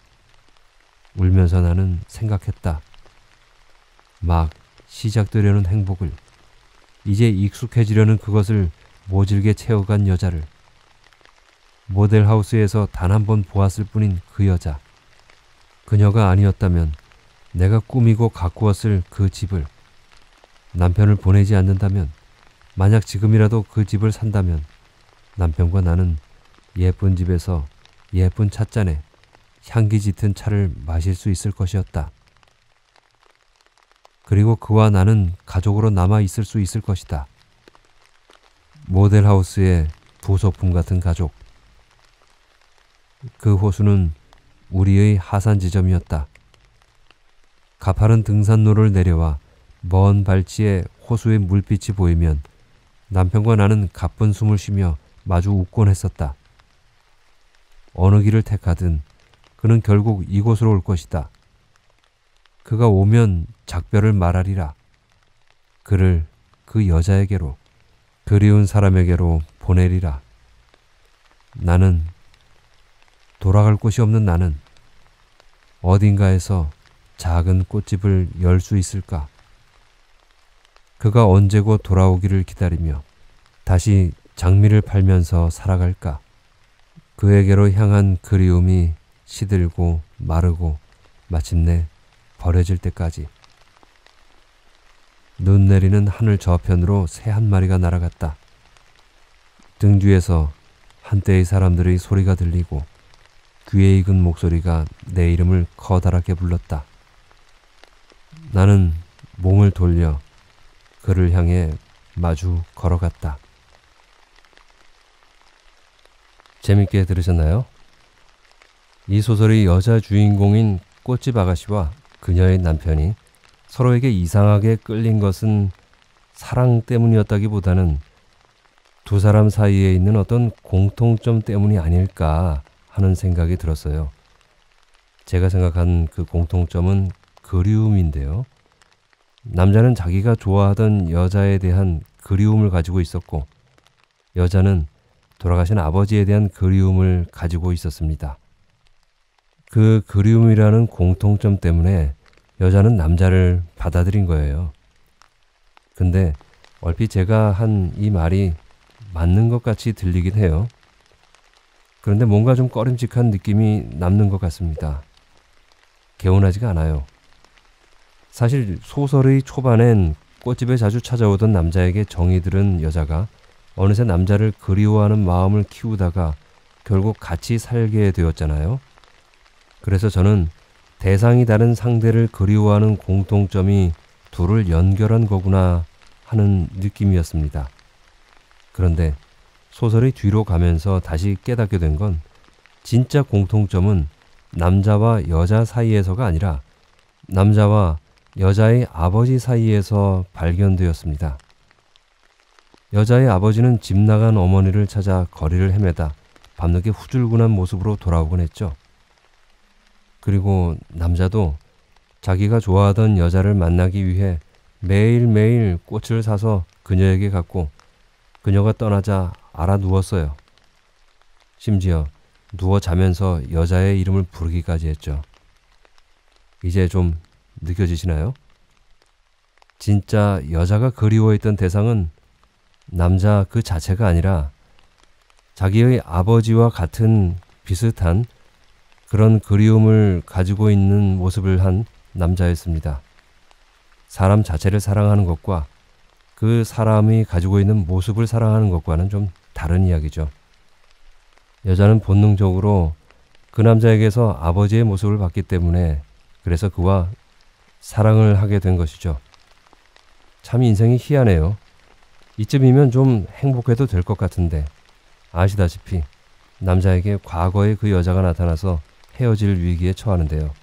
울면서 나는 생각했다. 막 시작되려는 행복을, 이제 익숙해지려는 그것을 모질게 채워간 여자를, 모델하우스에서 단 한 번 보았을 뿐인 그 여자, 그녀가 아니었다면 내가 꾸미고 가꾸었을 그 집을, 남편을 보내지 않는다면, 만약 지금이라도 그 집을 산다면 남편과 나는 예쁜 집에서 예쁜 찻잔에 향기 짙은 차를 마실 수 있을 것이었다. 그리고 그와 나는 가족으로 남아 있을 수 있을 것이다. 모델하우스의 부속품 같은 가족. 그 호수는 우리의 하산 지점이었다. 가파른 등산로를 내려와 먼 발치에 호수의 물빛이 보이면 남편과 나는 가쁜 숨을 쉬며 마주 웃곤 했었다. 어느 길을 택하든 그는 결국 이곳으로 올 것이다. 그가 오면 작별을 말하리라. 그를 그 여자에게로, 그리운 사람에게로 보내리라. 나는, 돌아갈 곳이 없는 나는 어딘가에서 작은 꽃집을 열 수 있을까? 그가 언제고 돌아오기를 기다리며 다시 장미를 팔면서 살아갈까? 그에게로 향한 그리움이 시들고 마르고 마침내 버려질 때까지. 눈 내리는 하늘 저편으로 새 한 마리가 날아갔다. 등 뒤에서 한때의 사람들의 소리가 들리고 귀에 익은 목소리가 내 이름을 커다랗게 불렀다. 나는 몸을 돌려 그를 향해 마주 걸어갔다. 재밌게 들으셨나요? 이 소설의 여자 주인공인 꽃집 아가씨와 그녀의 남편이 서로에게 이상하게 끌린 것은 사랑 때문이었다기보다는 두 사람 사이에 있는 어떤 공통점 때문이 아닐까 하는 생각이 들었어요. 제가 생각한 그 공통점은 그리움인데요. 남자는 자기가 좋아하던 여자에 대한 그리움을 가지고 있었고 여자는 돌아가신 아버지에 대한 그리움을 가지고 있었습니다. 그 그리움이라는 공통점 때문에 여자는 남자를 받아들인 거예요. 근데 얼핏 제가 한 이 말이 맞는 것 같이 들리긴 해요. 그런데 뭔가 좀 꺼림직한 느낌이 남는 것 같습니다. 개운하지가 않아요. 사실 소설의 초반엔 꽃집에 자주 찾아오던 남자에게 정이 들은 여자가 어느새 남자를 그리워하는 마음을 키우다가 결국 같이 살게 되었잖아요. 그래서 저는 대상이 다른 상대를 그리워하는 공통점이 둘을 연결한 거구나 하는 느낌이었습니다. 그런데 소설이 뒤로 가면서 다시 깨닫게 된 건 진짜 공통점은 남자와 여자 사이에서가 아니라 남자와 여자의 아버지 사이에서 발견되었습니다. 여자의 아버지는 집 나간 어머니를 찾아 거리를 헤매다 밤늦게 후줄근한 모습으로 돌아오곤 했죠. 그리고 남자도 자기가 좋아하던 여자를 만나기 위해 매일매일 꽃을 사서 그녀에게 갔고 그녀가 떠나자 알아 누웠어요. 심지어 누워 자면서 여자의 이름을 부르기까지 했죠. 이제 좀 느껴지시나요? 진짜 여자가 그리워했던 대상은 남자 그 자체가 아니라 자기의 아버지와 같은 비슷한 그런 그리움을 가지고 있는 모습을 한 남자였습니다. 사람 자체를 사랑하는 것과 그 사람이 가지고 있는 모습을 사랑하는 것과는 좀 다른 이야기죠. 여자는 본능적으로 그 남자에게서 아버지의 모습을 봤기 때문에 그래서 그와 사랑을 하게 된 것이죠. 참 인생이 희한해요. 이쯤이면 좀 행복해도 될 것 같은데 아시다시피 남자에게 과거의 그 여자가 나타나서 헤어질 위기에 처하는데요.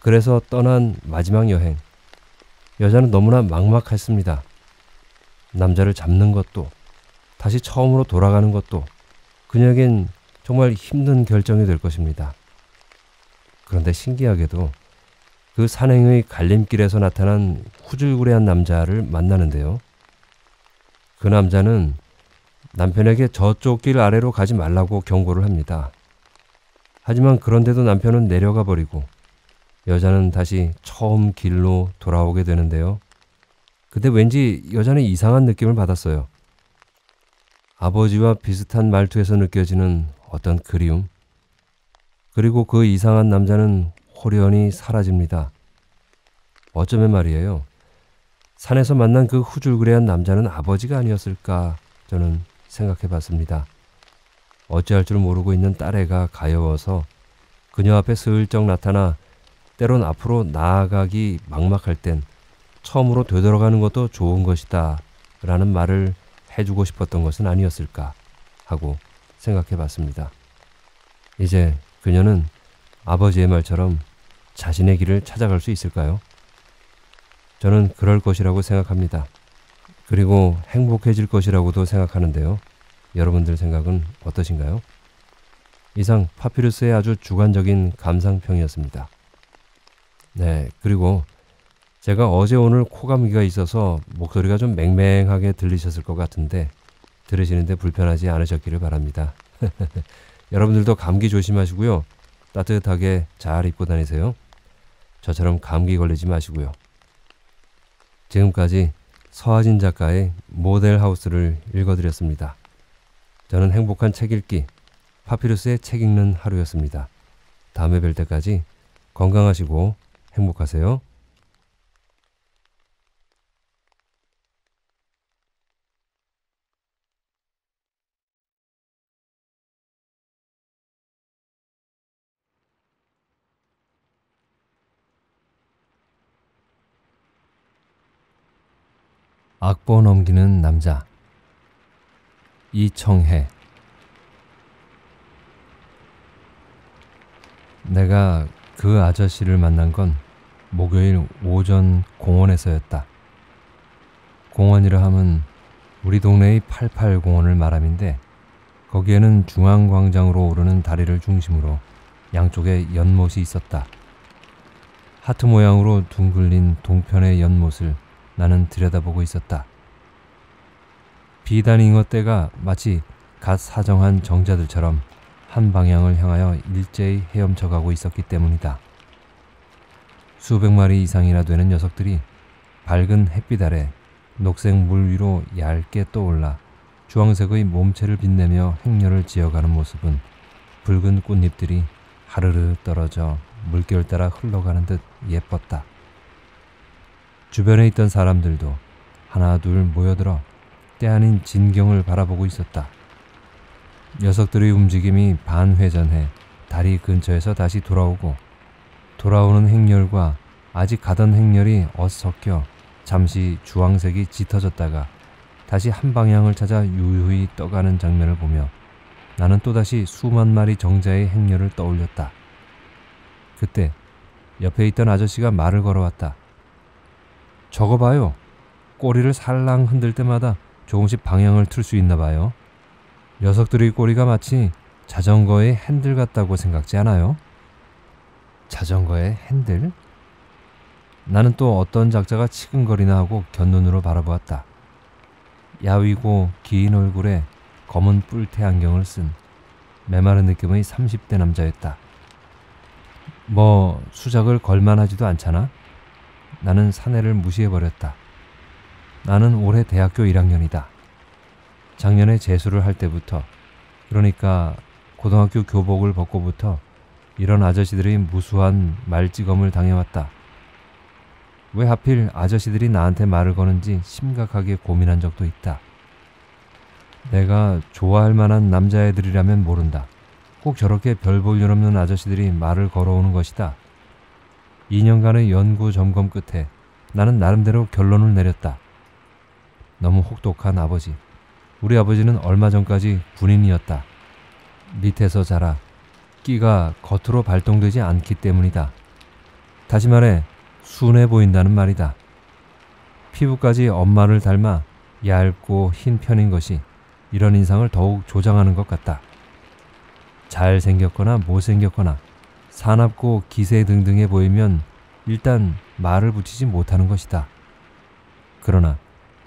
그래서 떠난 마지막 여행. 여자는 너무나 막막했습니다. 남자를 잡는 것도 다시 처음으로 돌아가는 것도 그녀에겐 정말 힘든 결정이 될 것입니다. 그런데 신기하게도 그 산행의 갈림길에서 나타난 후줄구레한 남자를 만나는데요. 그 남자는 남편에게 저쪽 길 아래로 가지 말라고 경고를 합니다. 하지만 그런데도 남편은 내려가 버리고 여자는 다시 처음 길로 돌아오게 되는데요. 근데 왠지 여자는 이상한 느낌을 받았어요. 아버지와 비슷한 말투에서 느껴지는 어떤 그리움. 그리고 그 이상한 남자는 홀연히 사라집니다. 어쩌면 말이에요. 산에서 만난 그 후줄그레한 남자는 아버지가 아니었을까 저는 생각해봤습니다. 어찌할 줄 모르고 있는 딸애가 가여워서 그녀 앞에 슬쩍 나타나 때론 앞으로 나아가기 막막할 땐 처음으로 되돌아가는 것도 좋은 것이다 라는 말을 해주고 싶었던 것은 아니었을까 하고 생각해봤습니다. 이제 그녀는 아버지의 말처럼 자신의 길을 찾아갈 수 있을까요? 저는 그럴 것이라고 생각합니다. 그리고 행복해질 것이라고도 생각하는데요. 여러분들 생각은 어떠신가요? 이상 파피루스의 아주 주관적인 감상평이었습니다. 네, 그리고 제가 어제 오늘 코감기가 있어서 목소리가 좀 맹맹하게 들리셨을 것 같은데 들으시는데 불편하지 않으셨기를 바랍니다. 여러분들도 감기 조심하시고요. 따뜻하게 잘 입고 다니세요. 저처럼 감기 걸리지 마시고요. 지금까지 서하진 작가의 모델하우스를 읽어드렸습니다. 저는 행복한 책 읽기, 파피루스의 책 읽는 하루였습니다. 다음에 뵐 때까지 건강하시고 행복하세요. 악보 넘기는 남자 이청해. 내가 그 아저씨를 만난 건 목요일 오전 공원에서였다. 공원이라 함은 우리 동네의 팔팔공원을 말함인데, 거기에는 중앙광장으로 오르는 다리를 중심으로 양쪽에 연못이 있었다. 하트 모양으로 둥글린 동편의 연못을 나는 들여다보고 있었다. 비단 잉어떼가 마치 갓 사정한 정자들처럼 한 방향을 향하여 일제히 헤엄쳐가고 있었기 때문이다. 수백 마리 이상이나 되는 녀석들이 밝은 햇빛 아래 녹색 물 위로 얇게 떠올라 주황색의 몸체를 빛내며 행렬을 지어가는 모습은 붉은 꽃잎들이 하르르 떨어져 물결 따라 흘러가는 듯 예뻤다. 주변에 있던 사람들도 하나 둘 모여들어 때 아닌 진경을 바라보고 있었다. 녀석들의 움직임이 반회전해 다리 근처에서 다시 돌아오고, 돌아오는 행렬과 아직 가던 행렬이 어섞여 잠시 주황색이 짙어졌다가 다시 한 방향을 찾아 유유히 떠가는 장면을 보며 나는 또다시 수만 마리 정자의 행렬을 떠올렸다. 그때 옆에 있던 아저씨가 말을 걸어왔다. "저거 봐요. 꼬리를 살랑 흔들 때마다 조금씩 방향을 틀 수 있나 봐요. 녀석들의 꼬리가 마치 자전거의 핸들 같다고 생각지 않아요?" 자전거의 핸들? 나는 또 어떤 작자가 치근거리나 하고 곁눈으로 바라보았다. 야위고 긴 얼굴에 검은 뿔테 안경을 쓴 메마른 느낌의 삼십 대 남자였다. "뭐 수작을 걸만하지도 않잖아?" 나는 사내를 무시해버렸다. 나는 올해 대학교 일 학년이다. 작년에 재수를 할 때부터, 그러니까 고등학교 교복을 벗고부터 이런 아저씨들이 무수한 말찌검을 당해왔다. 왜 하필 아저씨들이 나한테 말을 거는지 심각하게 고민한 적도 있다. 내가 좋아할 만한 남자애들이라면 모른다. 꼭 저렇게 별 볼 일 없는 아저씨들이 말을 걸어오는 것이다. 이 년간의 연구 점검 끝에 나는 나름대로 결론을 내렸다. 너무 혹독한 아버지. 우리 아버지는 얼마 전까지 군인이었다. 밑에서 자라 끼가 겉으로 발동되지 않기 때문이다. 다시 말해 순해 보인다는 말이다. 피부까지 엄마를 닮아 얇고 흰 편인 것이 이런 인상을 더욱 조장하는 것 같다. 잘생겼거나 못생겼거나 사납고 기세 등등해 보이면 일단 말을 붙이지 못하는 것이다. 그러나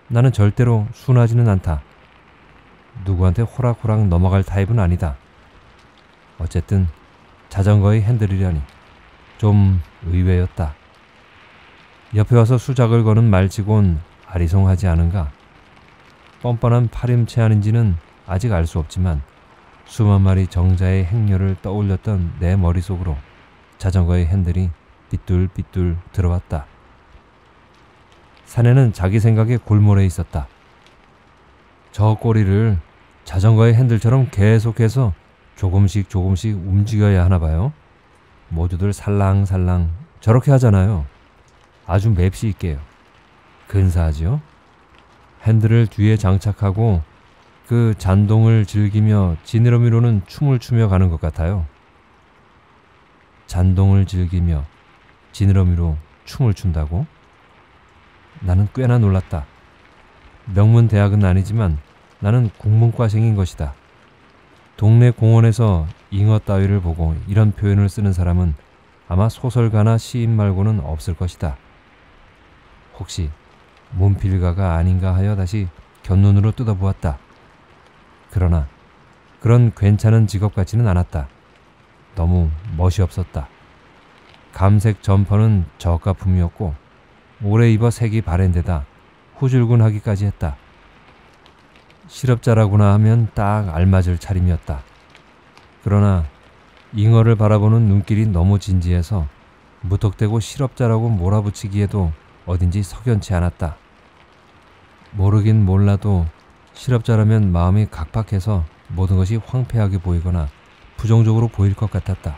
나는 절대로 순하지는 않다. 누구한테 호락호락 넘어갈 타입은 아니다. 어쨌든 자전거의 핸들이라니 좀 의외였다. 옆에 와서 수작을 거는 말치곤 아리송하지 않은가. 뻔뻔한 파림체 아닌지는 아직 알 수 없지만 수만 마리 정자의 행렬을 떠올렸던 내 머릿속으로 자전거의 핸들이 삐뚤삐뚤 들어왔다. 사내는 자기 생각에 골몰해 있었다. "저 꼬리를 자전거의 핸들처럼 계속해서 조금씩 조금씩 움직여야 하나 봐요. 모두들 살랑살랑 저렇게 하잖아요. 아주 맵시 있게요. 근사하지요? 핸들을 뒤에 장착하고 그 잔동을 즐기며 지느러미로는 춤을 추며 가는 것 같아요." 잔동을 즐기며 지느러미로 춤을 춘다고? 나는 꽤나 놀랐다. 명문 대학은 아니지만 나는 국문과생인 것이다. 동네 공원에서 잉어 따위를 보고 이런 표현을 쓰는 사람은 아마 소설가나 시인 말고는 없을 것이다. 혹시 문필가가 아닌가 하여 다시 곁눈으로 뜯어보았다. 그러나 그런 괜찮은 직업 같지는 않았다. 너무 멋이 없었다. 감색 점퍼는 저가품이었고 오래 입어 색이 바랜 데다 후줄근하기까지 했다. 실업자라구나 하면 딱 알맞을 차림이었다. 그러나 잉어를 바라보는 눈길이 너무 진지해서 무턱대고 실업자라고 몰아붙이기에도 어딘지 석연치 않았다. 모르긴 몰라도 실업자라면 마음이 각박해서 모든 것이 황폐하게 보이거나 부정적으로 보일 것 같았다.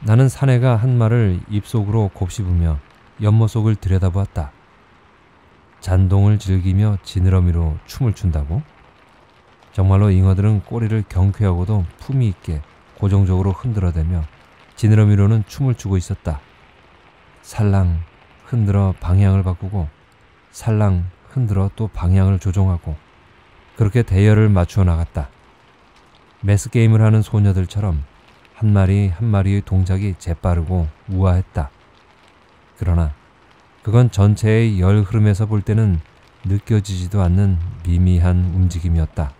나는 사내가 한 말을 입속으로 곱씹으며 연못 속을 들여다보았다. 잔동을 즐기며 지느러미로 춤을 춘다고? 정말로 잉어들은 꼬리를 경쾌하고도 품위 있게 고정적으로 흔들어대며 지느러미로는 춤을 추고 있었다. 살랑 흔들어 방향을 바꾸고 살랑 흔들어 또 방향을 조정하고 그렇게 대열을 맞추어 나갔다. 매스게임을 하는 소녀들처럼 한 마리 한 마리의 동작이 재빠르고 우아했다. 그러나 그건 전체의 열 흐름에서 볼 때는 느껴지지도 않는 미미한 움직임이었다.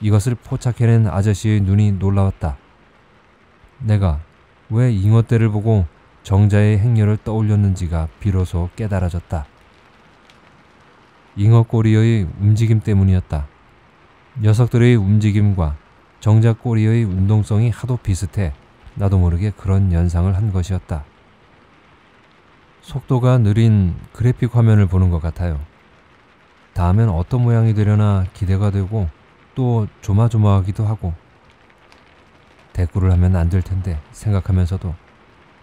이것을 포착해낸 아저씨의 눈이 놀라웠다. 내가 왜 잉어떼를 보고 정자의 행렬을 떠올렸는지가 비로소 깨달아졌다. 잉어 꼬리의 움직임 때문이었다. 녀석들의 움직임과 정자 꼬리의 운동성이 하도 비슷해 나도 모르게 그런 연상을 한 것이었다. 속도가 느린 그래픽 화면을 보는 것 같아요. 다음엔 어떤 모양이 되려나 기대가 되고 또 조마조마하기도 하고 대꾸를 하면 안 될 텐데 생각하면서도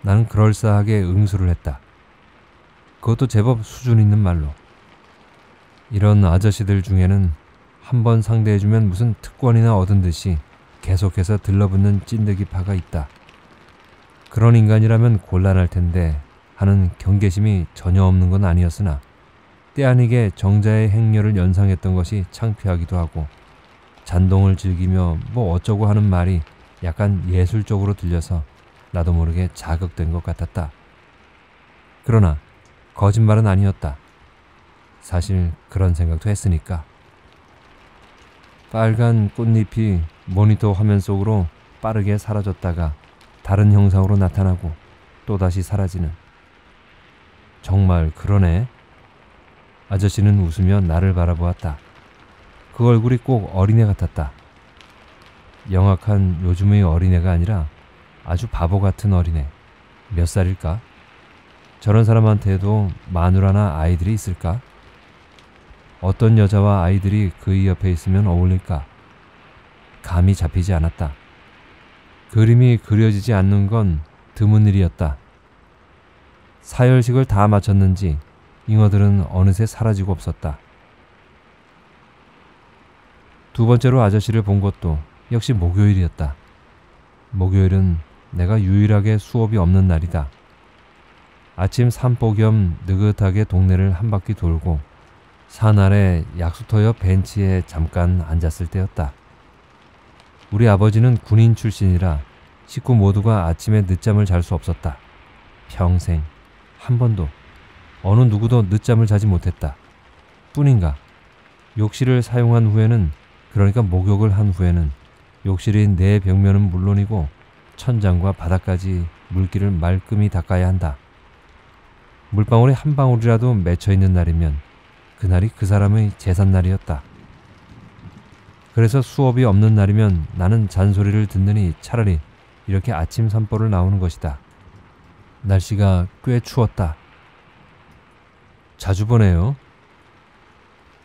나는 그럴싸하게 응수를 했다. 그것도 제법 수준 있는 말로. 이런 아저씨들 중에는 한 번 상대해주면 무슨 특권이나 얻은 듯이 계속해서 들러붙는 찐득이파가 있다. 그런 인간이라면 곤란할 텐데 하는 경계심이 전혀 없는 건 아니었으나 때아니게 정자의 행렬을 연상했던 것이 창피하기도 하고 잔동을 즐기며 뭐 어쩌고 하는 말이 약간 예술적으로 들려서 나도 모르게 자극된 것 같았다. 그러나 거짓말은 아니었다. 사실 그런 생각도 했으니까. 빨간 꽃잎이 모니터 화면 속으로 빠르게 사라졌다가 다른 형상으로 나타나고 또다시 사라지는. 정말 그러네. 아저씨는 웃으며 나를 바라보았다. 그 얼굴이 꼭 어린애 같았다. 영악한 요즘의 어린애가 아니라 아주 바보 같은 어린애. 몇 살일까? 저런 사람한테도 마누라나 아이들이 있을까? 어떤 여자와 아이들이 그의 옆에 있으면 어울릴까? 감이 잡히지 않았다. 그림이 그려지지 않는 건 드문 일이었다. 사열식을 다 마쳤는지 잉어들은 어느새 사라지고 없었다. 두 번째로 아저씨를 본 것도 역시 목요일이었다. 목요일은 내가 유일하게 수업이 없는 날이다. 아침 산보 겸 느긋하게 동네를 한 바퀴 돌고 산 아래 약수터 옆 벤치에 잠깐 앉았을 때였다. 우리 아버지는 군인 출신이라 식구 모두가 아침에 늦잠을 잘 수 없었다. 평생 한 번도 어느 누구도 늦잠을 자지 못했다. 뿐인가 욕실을 사용한 후에는, 그러니까 목욕을 한 후에는 욕실의 내 벽면은 물론이고 천장과 바닥까지 물기를 말끔히 닦아야 한다. 물방울이 한 방울이라도 맺혀있는 날이면 그날이 그 사람의 재산날이었다. 그래서 수업이 없는 날이면 나는 잔소리를 듣느니 차라리 이렇게 아침 산보를 나오는 것이다. 날씨가 꽤 추웠다. 자주 보네요.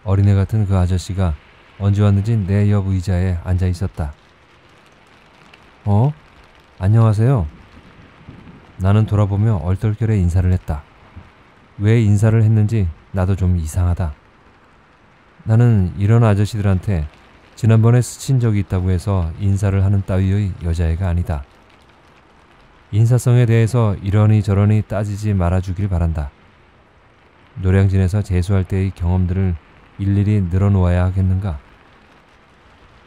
어린애 같은 그 아저씨가 언제 왔는지 내 옆 의자에 앉아 있었다. 어? 안녕하세요. 나는 돌아보며 얼떨결에 인사를 했다. 왜 인사를 했는지 나도 좀 이상하다. 나는 이런 아저씨들한테 지난번에 스친 적이 있다고 해서 인사를 하는 따위의 여자애가 아니다. 인사성에 대해서 이러니 저러니 따지지 말아주길 바란다. 노량진에서 재수할 때의 경험들을 일일이 늘어놓아야 하겠는가?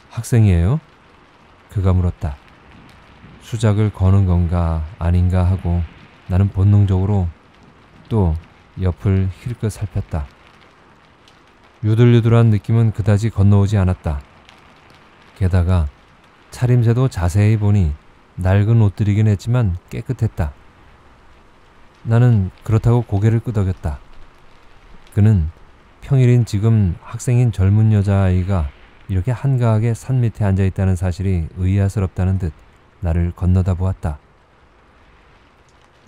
학생이에요? 그가 물었다. 수작을 거는 건가 아닌가 하고 나는 본능적으로 또 옆을 힐끗 살폈다. 유들유들한 느낌은 그다지 건너오지 않았다. 게다가 차림새도 자세히 보니 낡은 옷들이긴 했지만 깨끗했다. 나는 그렇다고 고개를 끄덕였다. 그는 평일인 지금 학생인 젊은 여자아이가 이렇게 한가하게 산 밑에 앉아있다는 사실이 의아스럽다는 듯 나를 건너다 보았다.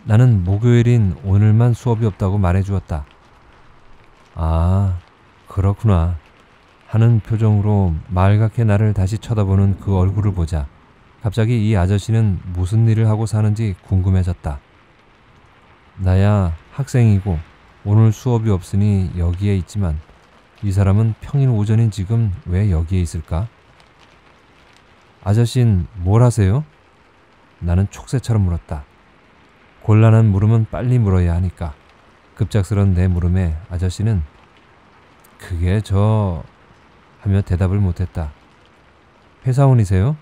나는 목요일인 오늘만 수업이 없다고 말해주었다. 아, 그렇구나 하는 표정으로 말갛게 나를 다시 쳐다보는 그 얼굴을 보자 갑자기 이 아저씨는 무슨 일을 하고 사는지 궁금해졌다. 나야 학생이고 오늘 수업이 없으니 여기에 있지만 이 사람은 평일 오전인 지금 왜 여기에 있을까? 아저씨는 뭘 하세요? 나는 촉새처럼 물었다. 곤란한 물음은 빨리 물어야 하니까 급작스런 내 물음에 아저씨는 그게 저... 하며 대답을 못했다. 회사원이세요?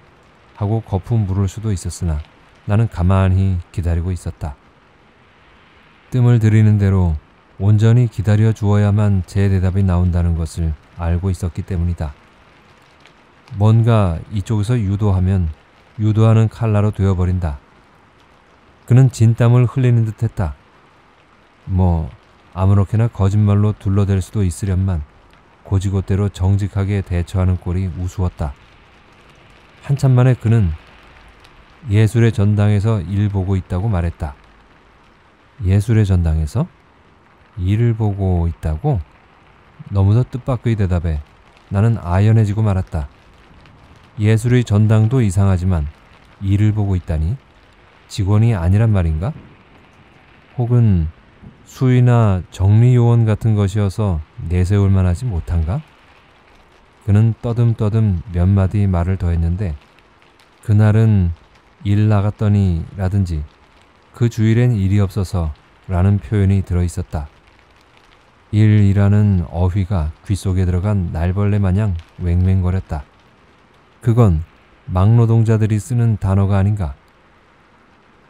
하고 거품 물을 수도 있었으나 나는 가만히 기다리고 있었다. 뜸을 들이는 대로 온전히 기다려 주어야만 제 대답이 나온다는 것을 알고 있었기 때문이다. 뭔가 이쪽에서 유도하면 유도하는 칼라로 되어버린다. 그는 진땀을 흘리는 듯 했다. 뭐 아무렇게나 거짓말로 둘러댈 수도 있으련만 고지고대로 정직하게 대처하는 꼴이 우스웠다. 한참 만에 그는 예술의 전당에서 일 보고 있다고 말했다. 예술의 전당에서? 일을 보고 있다고? 너무도 뜻밖의 대답에 나는 아연해지고 말았다. 예술의 전당도 이상하지만 일을 보고 있다니? 직원이 아니란 말인가? 혹은 수의나 정리요원 같은 것이어서 내세울 만하지 못한가? 그는 떠듬떠듬 몇 마디 말을 더했는데 그날은 일 나갔더니 라든지 그 주일엔 일이 없어서 라는 표현이 들어있었다. 일이라는 어휘가 귓속에 들어간 날벌레 마냥 웽웽거렸다. 그건 막노동자들이 쓰는 단어가 아닌가?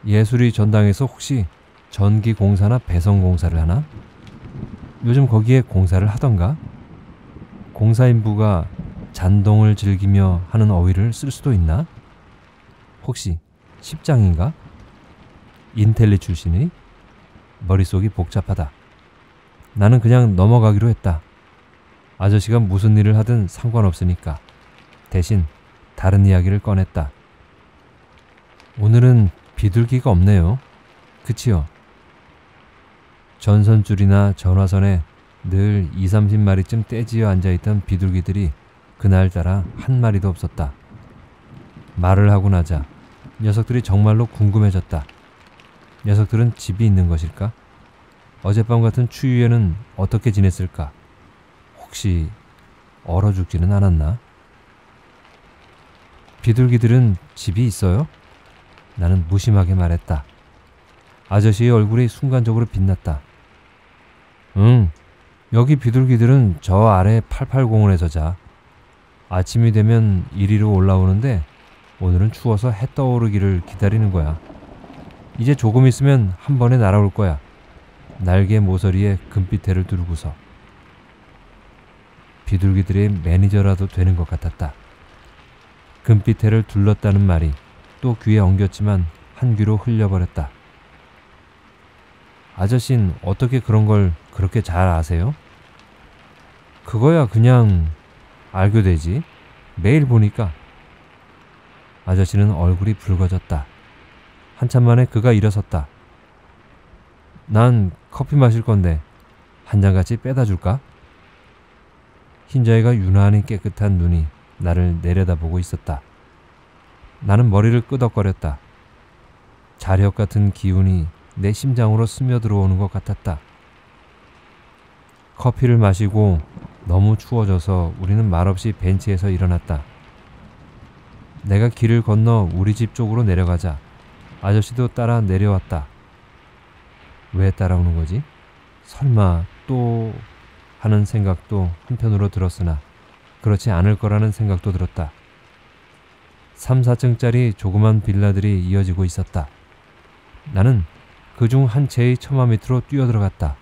예술의 전당에서 혹시 전기공사나 배선공사를 하나? 요즘 거기에 공사를 하던가? 공사인부가 잔동을 즐기며 하는 어휘를 쓸 수도 있나? 혹시 십장인가? 인텔리 출신이? 머릿속이 복잡하다. 나는 그냥 넘어가기로 했다. 아저씨가 무슨 일을 하든 상관없으니까. 대신 다른 이야기를 꺼냈다. 오늘은 비둘기가 없네요. 그치요? 전선줄이나 전화선에 늘 이삼십 마리쯤 떼지어 앉아있던 비둘기들이 그날따라 한 마리도 없었다. 말을 하고 나자 녀석들이 정말로 궁금해졌다. 녀석들은 집이 있는 것일까? 어젯밤 같은 추위에는 어떻게 지냈을까? 혹시 얼어 죽지는 않았나? 비둘기들은 집이 있어요? 나는 무심하게 말했다. 아저씨의 얼굴이 순간적으로 빛났다. 응, 여기 비둘기들은 저 아래 팔팔공원에서 자. 아침이 되면 이리로 올라오는데 오늘은 추워서 해 떠오르기를 기다리는 거야. 이제 조금 있으면 한 번에 날아올 거야. 날개 모서리에 금빛대를 두르고서. 비둘기들의 매니저라도 되는 것 같았다. 금빛대를 둘렀다는 말이 또 귀에 엉겼지만 한 귀로 흘려버렸다. 아저씨는 어떻게 그런 걸 그렇게 잘 아세요? 그거야 그냥 알게 되지. 매일 보니까. 아저씨는 얼굴이 붉어졌다. 한참 만에 그가 일어섰다. 난 커피 마실 건데 한 잔 같이 빼다 줄까? 흰자위가 유난히 깨끗한 눈이 나를 내려다보고 있었다. 나는 머리를 끄덕거렸다. 자력 같은 기운이 내 심장으로 스며들어오는 것 같았다. 커피를 마시고 너무 추워져서 우리는 말없이 벤치에서 일어났다. 내가 길을 건너 우리 집 쪽으로 내려가자 아저씨도 따라 내려왔다. 왜 따라오는 거지? 설마 또... 하는 생각도 한편으로 들었으나 그렇지 않을 거라는 생각도 들었다. 삼, 사층짜리 조그만 빌라들이 이어지고 있었다. 나는 그중 한 채의 처마 밑으로 뛰어들어갔다.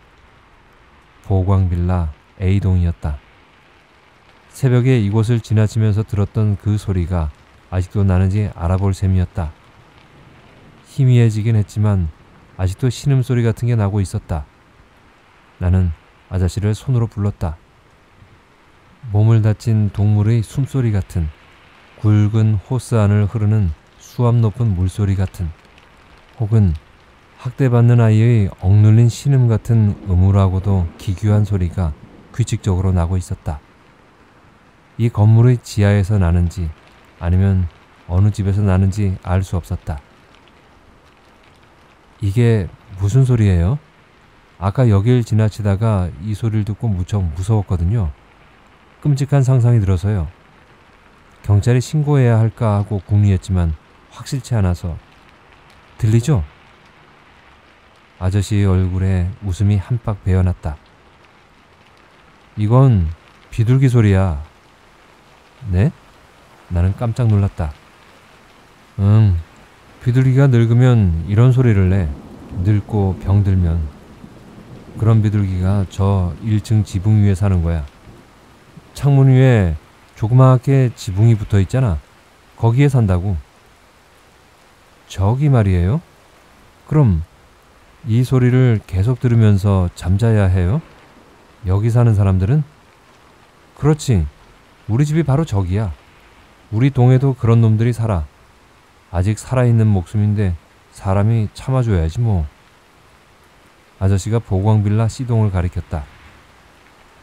보광빌라 에이동이었다. 새벽에 이곳을 지나치면서 들었던 그 소리가 아직도 나는지 알아볼 셈이었다. 희미해지긴 했지만 아직도 신음소리 같은 게 나고 있었다. 나는 아저씨를 손으로 불렀다. 몸을 다친 동물의 숨소리 같은, 굵은 호스 안을 흐르는 수압 높은 물소리 같은, 혹은 학대받는 아이의 억눌린 신음 같은 음울하고도 기괴한 소리가 규칙적으로 나고 있었다. 이 건물의 지하에서 나는지 아니면 어느 집에서 나는지 알 수 없었다. 이게 무슨 소리예요? 아까 여길 지나치다가 이 소리를 듣고 무척 무서웠거든요. 끔찍한 상상이 들어서요. 경찰에 신고해야 할까 하고 궁리했지만 확실치 않아서. 들리죠? 아저씨의 얼굴에 웃음이 한팍 배어났다. 이건 비둘기 소리야. 네? 나는 깜짝 놀랐다. 응, 비둘기가 늙으면 이런 소리를 내. 늙고 병들면. 그런 비둘기가 저 일 층 지붕 위에 사는 거야. 창문 위에 조그맣게 지붕이 붙어 있잖아. 거기에 산다고. 저기 말이에요? 그럼 이 소리를 계속 들으면서 잠자야 해요? 여기 사는 사람들은? 그렇지. 우리 집이 바로 저기야. 우리 동에도 그런 놈들이 살아. 아직 살아있는 목숨인데 사람이 참아줘야지 뭐. 아저씨가 보광빌라 C동을 가리켰다.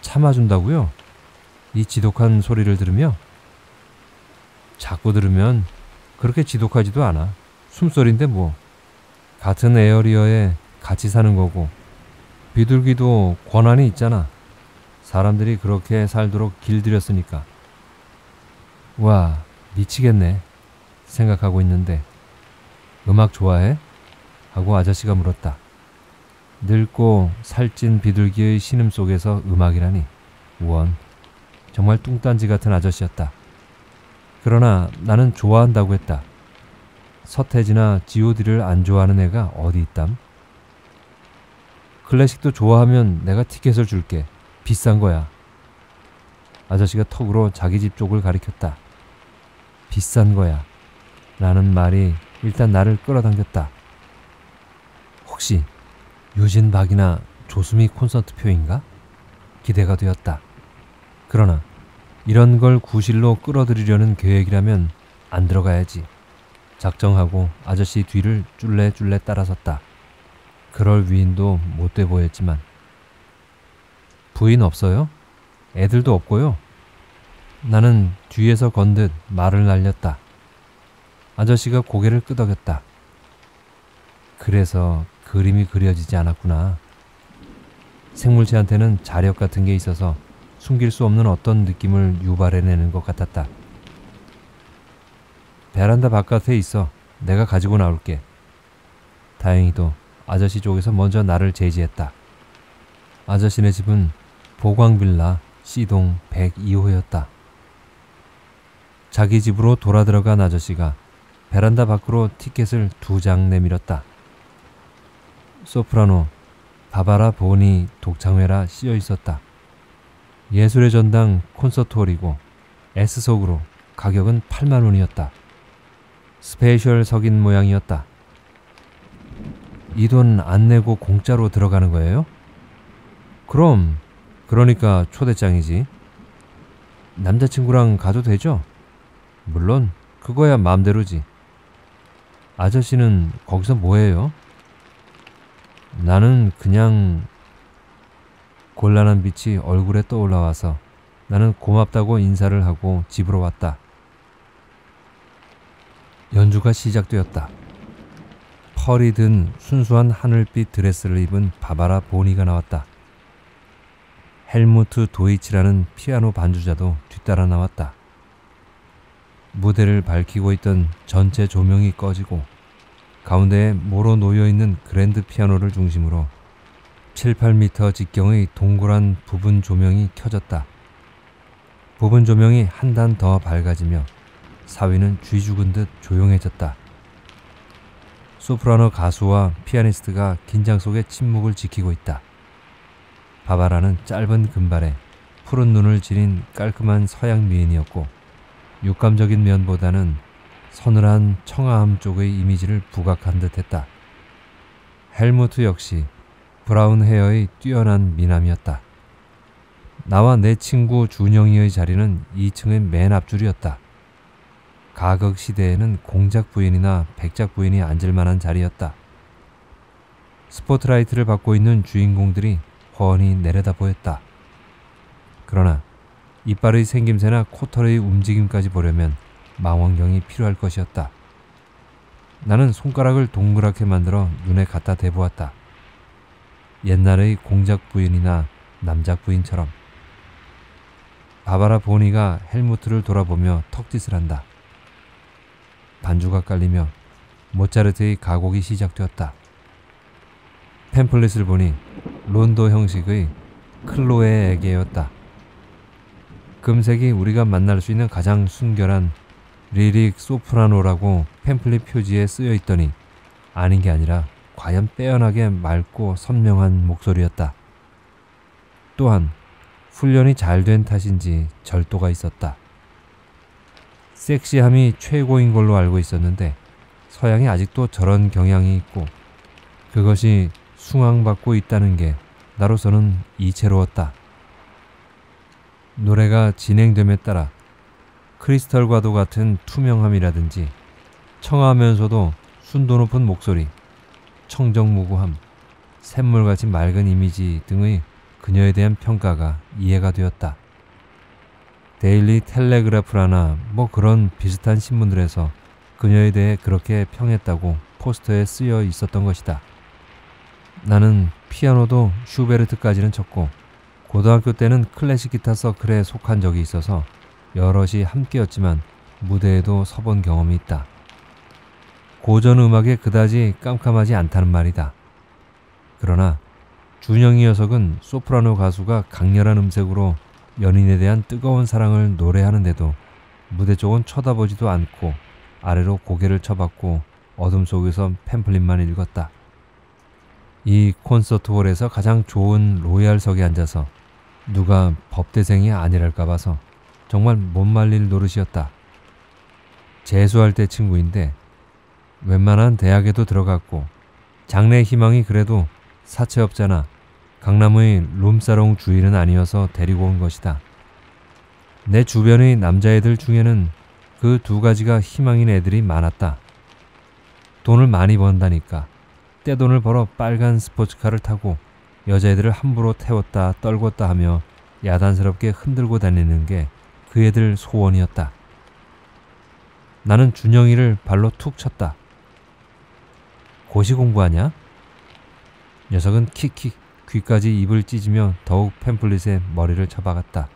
참아준다고요? 이 지독한 소리를 들으며? 자꾸 들으면 그렇게 지독하지도 않아. 숨소리인데 뭐. 같은 에어리어에 같이 사는 거고. 비둘기도 권한이 있잖아. 사람들이 그렇게 살도록 길들였으니까. 와, 미치겠네 생각하고 있는데. 음악 좋아해? 하고 아저씨가 물었다. 늙고 살찐 비둘기의 신음 속에서 음악이라니. 우원, 정말 뚱딴지 같은 아저씨였다. 그러나 나는 좋아한다고 했다. 서태지나 지오디를 안 좋아하는 애가 어디 있담? 클래식도 좋아하면 내가 티켓을 줄게. 비싼 거야. 아저씨가 턱으로 자기 집 쪽을 가리켰다. 비싼 거야 라는 말이 일단 나를 끌어당겼다. 혹시 유진박이나 조수미 콘서트 표인가? 기대가 되었다. 그러나 이런 걸 구실로 끌어들이려는 계획이라면 안 들어가야지. 작정하고 아저씨 뒤를 쫄래쫄래 따라섰다. 그럴 위인도 못돼 보였지만. 부인 없어요? 애들도 없고요. 나는 뒤에서 건듯 말을 날렸다. 아저씨가 고개를 끄덕였다. 그래서 그림이 그려지지 않았구나. 생물체한테는 자력 같은 게 있어서 숨길 수 없는 어떤 느낌을 유발해내는 것 같았다. 베란다 바깥에 있어. 내가 가지고 나올게. 다행히도 아저씨 쪽에서 먼저 나를 제지했다. 아저씨네 집은 보광빌라 C동 백이 호였다. 자기 집으로 돌아 들어간 아저씨가 베란다 밖으로 티켓을 두 장 내밀었다. 소프라노 바바라 보니 독창회라 씌여 있었다. 예술의 전당 콘서트홀이고 S석으로 가격은 팔만 원이었다. 스페셜석인 모양이었다. 이 돈 안 내고 공짜로 들어가는 거예요? 그럼, 그러니까 초대장이지. 남자친구랑 가도 되죠? 물론 그거야 마음대로지. 아저씨는 거기서 뭐해요? 나는 그냥... 곤란한 빛이 얼굴에 떠올라와서 나는 고맙다고 인사를 하고 집으로 왔다. 연주가 시작되었다. 펄이 든 순수한 하늘빛 드레스를 입은 바바라 보니가 나왔다. 헬무트 도이치라는 피아노 반주자도 뒤따라 나왔다. 무대를 밝히고 있던 전체 조명이 꺼지고 가운데에 모로 놓여있는 그랜드 피아노를 중심으로 칠, 팔 미터 직경의 동그란 부분 조명이 켜졌다. 부분 조명이 한 단 더 밝아지며 사위는 쥐죽은 듯 조용해졌다. 소프라노 가수와 피아니스트가 긴장 속에 침묵을 지키고 있다. 바바라는 짧은 금발에 푸른 눈을 지닌 깔끔한 서양 미인이었고, 육감적인 면보다는 서늘한 청아함 쪽의 이미지를 부각한 듯했다. 헬무트 역시 브라운 헤어의 뛰어난 미남이었다. 나와 내 친구 준영이의 자리는 이 층의 맨 앞줄이었다. 가극 시대에는 공작 부인이나 백작 부인이 앉을 만한 자리였다. 스포트라이트를 받고 있는 주인공들이 훤히 내려다 보였다. 그러나 이빨의 생김새나 코털의 움직임까지 보려면 망원경이 필요할 것이었다. 나는 손가락을 동그랗게 만들어 눈에 갖다 대보았다. 옛날의 공작 부인이나 남작 부인처럼. 바바라 보니가 헬무트를 돌아보며 턱짓을 한다. 반주가 깔리며 모차르트의 가곡이 시작되었다. 팸플릿을 보니 론도 형식의 클로에에게였다. 금색이 우리가 만날 수 있는 가장 순결한 리릭 소프라노라고 팸플릿 표지에 쓰여있더니 아닌 게 아니라 과연 빼어나게 맑고 선명한 목소리였다. 또한 훈련이 잘된 탓인지 절도가 있었다. 섹시함이 최고인 걸로 알고 있었는데 서양이 아직도 저런 경향이 있고 그것이 숭앙받고 있다는 게 나로서는 이채로웠다. 노래가 진행됨에 따라 크리스털과도 같은 투명함이라든지 청하면서도 순도 높은 목소리, 청정무구함, 샘물같이 맑은 이미지 등의 그녀에 대한 평가가 이해가 되었다. 데일리 텔레그래프라나 뭐 그런 비슷한 신문들에서 그녀에 대해 그렇게 평했다고 포스터에 쓰여 있었던 것이다. 나는 피아노도 슈베르트까지는 쳤고 고등학교 때는 클래식 기타 서클에 속한 적이 있어서 여럿이 함께였지만 무대에도 서본 경험이 있다. 고전 음악에 그다지 깜깜하지 않다는 말이다. 그러나 준영이 녀석은 소프라노 가수가 강렬한 음색으로 연인에 대한 뜨거운 사랑을 노래하는데도 무대 쪽은 쳐다보지도 않고 아래로 고개를 쳐박고 어둠 속에서 팸플릿만 읽었다. 이 콘서트홀에서 가장 좋은 로얄석에 앉아서 누가 법대생이 아니랄까 봐서 정말 못 말릴 노릇이었다. 재수할 때 친구인데 웬만한 대학에도 들어갔고 장래 희망이 그래도 사채업자나 강남의 룸사롱 주인은 아니어서 데리고 온 것이다. 내 주변의 남자애들 중에는 그 두 가지가 희망인 애들이 많았다. 돈을 많이 번다니까 떼돈을 벌어 빨간 스포츠카를 타고 여자애들을 함부로 태웠다 떨궜다 하며 야단스럽게 흔들고 다니는 게 그 애들 소원이었다. 나는 준영이를 발로 툭 쳤다. 고시 공부하냐? 녀석은 킥킥 귀까지 입을 찢으며 더욱 팸플릿에 머리를 쳐박았다.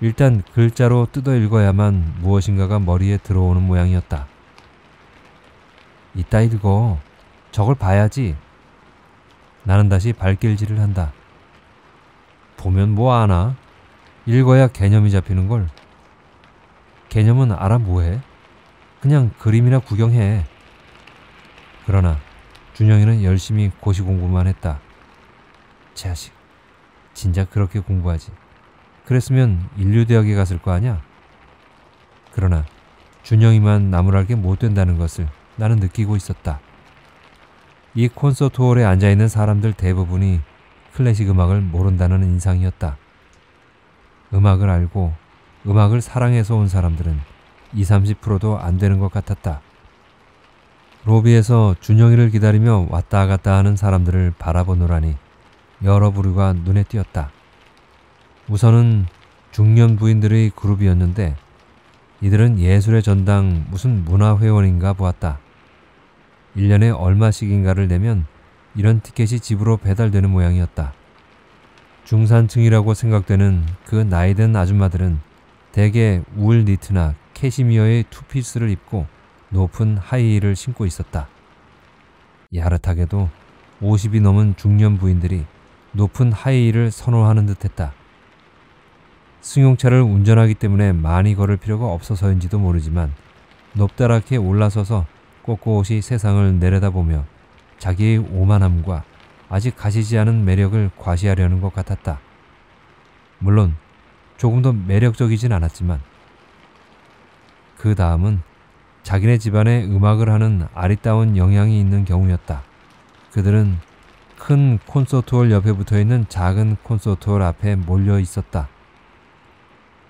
일단 글자로 뜯어 읽어야만 무엇인가가 머리에 들어오는 모양이었다. 이따 읽어. 저걸 봐야지. 나는 다시 발길질을 한다. 보면 뭐 아나? 읽어야 개념이 잡히는걸. 개념은 알아 뭐해? 그냥 그림이나 구경해. 그러나 준영이는 열심히 고시 공부만 했다. 자식, 진작 그렇게 공부하지. 그랬으면 인류대학에 갔을 거 아냐? 그러나 준영이만 나무랄게 못 된다는 것을 나는 느끼고 있었다. 이 콘서트홀에 앉아있는 사람들 대부분이 클래식 음악을 모른다는 인상이었다. 음악을 알고 음악을 사랑해서 온 사람들은 이십, 삼십 퍼센트도 안 되는 것 같았다. 로비에서 준영이를 기다리며 왔다 갔다 하는 사람들을 바라보노라니 여러 부류가 눈에 띄었다. 우선은 중년 부인들의 그룹이었는데 이들은 예술의 전당 무슨 문화회원인가 보았다. 일 년에 얼마씩인가를 내면 이런 티켓이 집으로 배달되는 모양이었다. 중산층이라고 생각되는 그 나이든 아줌마들은 대개 울 니트나 캐시미어의 투피스를 입고 높은 하이힐을 신고 있었다. 야릇하게도 오십이 넘은 중년 부인들이 높은 하이힐을 선호하는 듯했다. 승용차를 운전하기 때문에 많이 걸을 필요가 없어서인지도 모르지만 높다랗게 올라서서 꼿꼿이 세상을 내려다보며 자기의 오만함과 아직 가시지 않은 매력을 과시하려는 것 같았다. 물론 조금 더 매력적이진 않았지만 그 다음은 자기네 집안에 음악을 하는 아리따운 영향이 있는 경우였다. 그들은 큰 콘서트홀 옆에 붙어있는 작은 콘서트홀 앞에 몰려 있었다.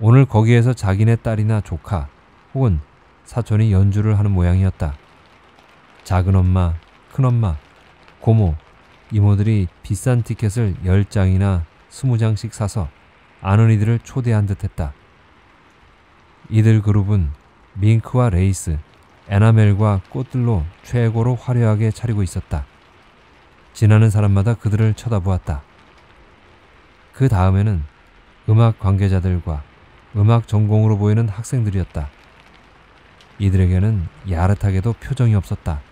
오늘 거기에서 자기네 딸이나 조카 혹은 사촌이 연주를 하는 모양이었다. 작은 엄마, 큰엄마, 고모, 이모들이 비싼 티켓을 열 장이나 스무 장씩 사서 아는 이들을 초대한 듯 했다. 이들 그룹은 밍크와 레이스, 에나멜과 꽃들로 최고로 화려하게 차리고 있었다. 지나는 사람마다 그들을 쳐다보았다. 그 다음에는 음악 관계자들과 음악 전공으로 보이는 학생들이었다. 이들에게는 야릇하게도 표정이 없었다.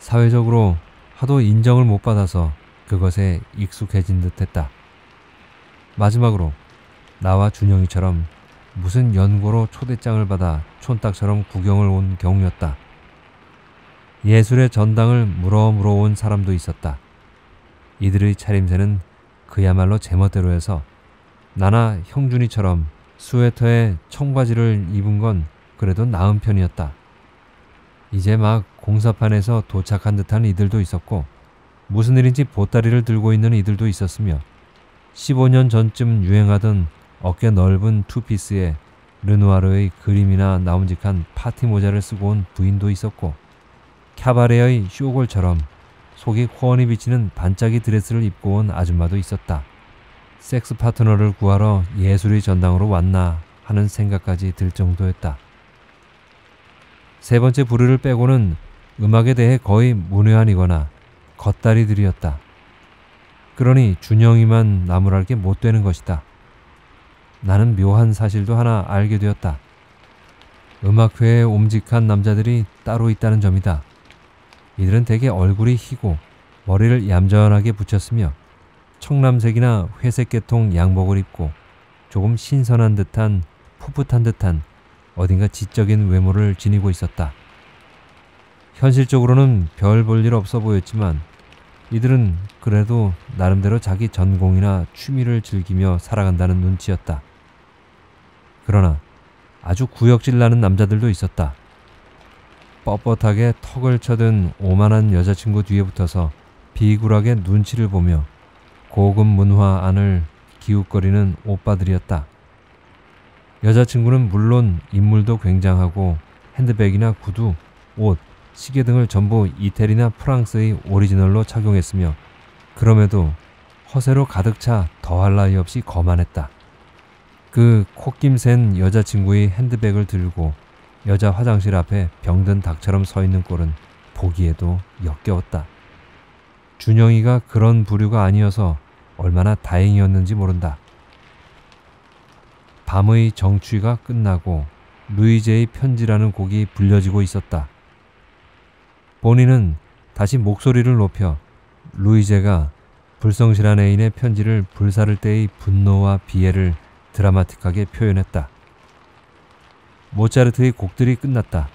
사회적으로 하도 인정을 못 받아서 그것에 익숙해진 듯했다. 마지막으로 나와 준영이처럼 무슨 연고로 초대장을 받아 촌딱처럼 구경을 온 경우였다. 예술의 전당을 물어물어 온 사람도 있었다. 이들의 차림새는 그야말로 제멋대로 해서 나나 형준이처럼 스웨터에 청바지를 입은 건 그래도 나은 편이었다. 이제 막 공사판에서 도착한 듯한 이들도 있었고 무슨 일인지 보따리를 들고 있는 이들도 있었으며 십오 년 전쯤 유행하던 어깨 넓은 투피스에 르누아르의 그림이나 나움직한 파티 모자를 쓰고 온 부인도 있었고 캬바레의 쇼골처럼 속이 호언이 비치는 반짝이 드레스를 입고 온 아줌마도 있었다. 섹스 파트너를 구하러 예술의 전당으로 왔나 하는 생각까지 들 정도였다. 세 번째 부류를 빼고는 음악에 대해 거의 문외한이거나 겉다리들이었다. 그러니 준영이만 나무랄 게 못 되는 것이다. 나는 묘한 사실도 하나 알게 되었다. 음악회에 옴직한 남자들이 따로 있다는 점이다. 이들은 대개 얼굴이 희고 머리를 얌전하게 붙였으며 청람색이나 회색계통 양복을 입고 조금 신선한 듯한 풋풋한 듯한 어딘가 지적인 외모를 지니고 있었다. 현실적으로는 별 볼 일 없어 보였지만 이들은 그래도 나름대로 자기 전공이나 취미를 즐기며 살아간다는 눈치였다. 그러나 아주 구역질 나는 남자들도 있었다. 뻣뻣하게 턱을 쳐든 오만한 여자친구 뒤에 붙어서 비굴하게 눈치를 보며 고급 문화 안을 기웃거리는 오빠들이었다. 여자친구는 물론 인물도 굉장하고 핸드백이나 구두, 옷, 시계 등을 전부 이태리나 프랑스의 오리지널로 착용했으며 그럼에도 허세로 가득 차 더할 나위 없이 거만했다. 그 콧김 센 여자친구의 핸드백을 들고 여자 화장실 앞에 병든 닭처럼 서 있는 꼴은 보기에도 역겨웠다. 준영이가 그런 부류가 아니어서 얼마나 다행이었는지 모른다. 밤의 정취가 끝나고 루이제의 편지라는 곡이 불려지고 있었다. 보니는 다시 목소리를 높여 루이제가 불성실한 애인의 편지를 불사를 때의 분노와 비애를 드라마틱하게 표현했다. 모차르트의 곡들이 끝났다.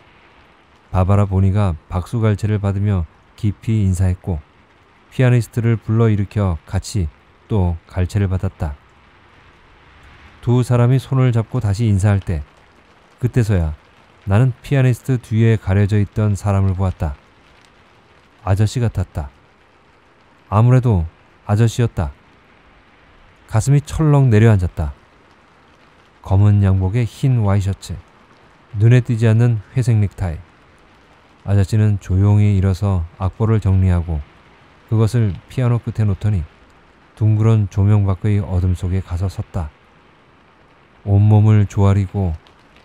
바바라 보니가 박수갈채를 받으며 깊이 인사했고 피아니스트를 불러일으켜 같이 또 갈채를 받았다. 두 사람이 손을 잡고 다시 인사할 때 그때서야 나는 피아니스트 뒤에 가려져 있던 사람을 보았다. 아저씨 같았다. 아무래도 아저씨였다. 가슴이 철렁 내려앉았다. 검은 양복에 흰 와이셔츠, 눈에 띄지 않는 회색 넥타이. 아저씨는 조용히 일어서 악보를 정리하고 그것을 피아노 끝에 놓더니 둥그런 조명 밖의 어둠 속에 가서 섰다. 온몸을 조아리고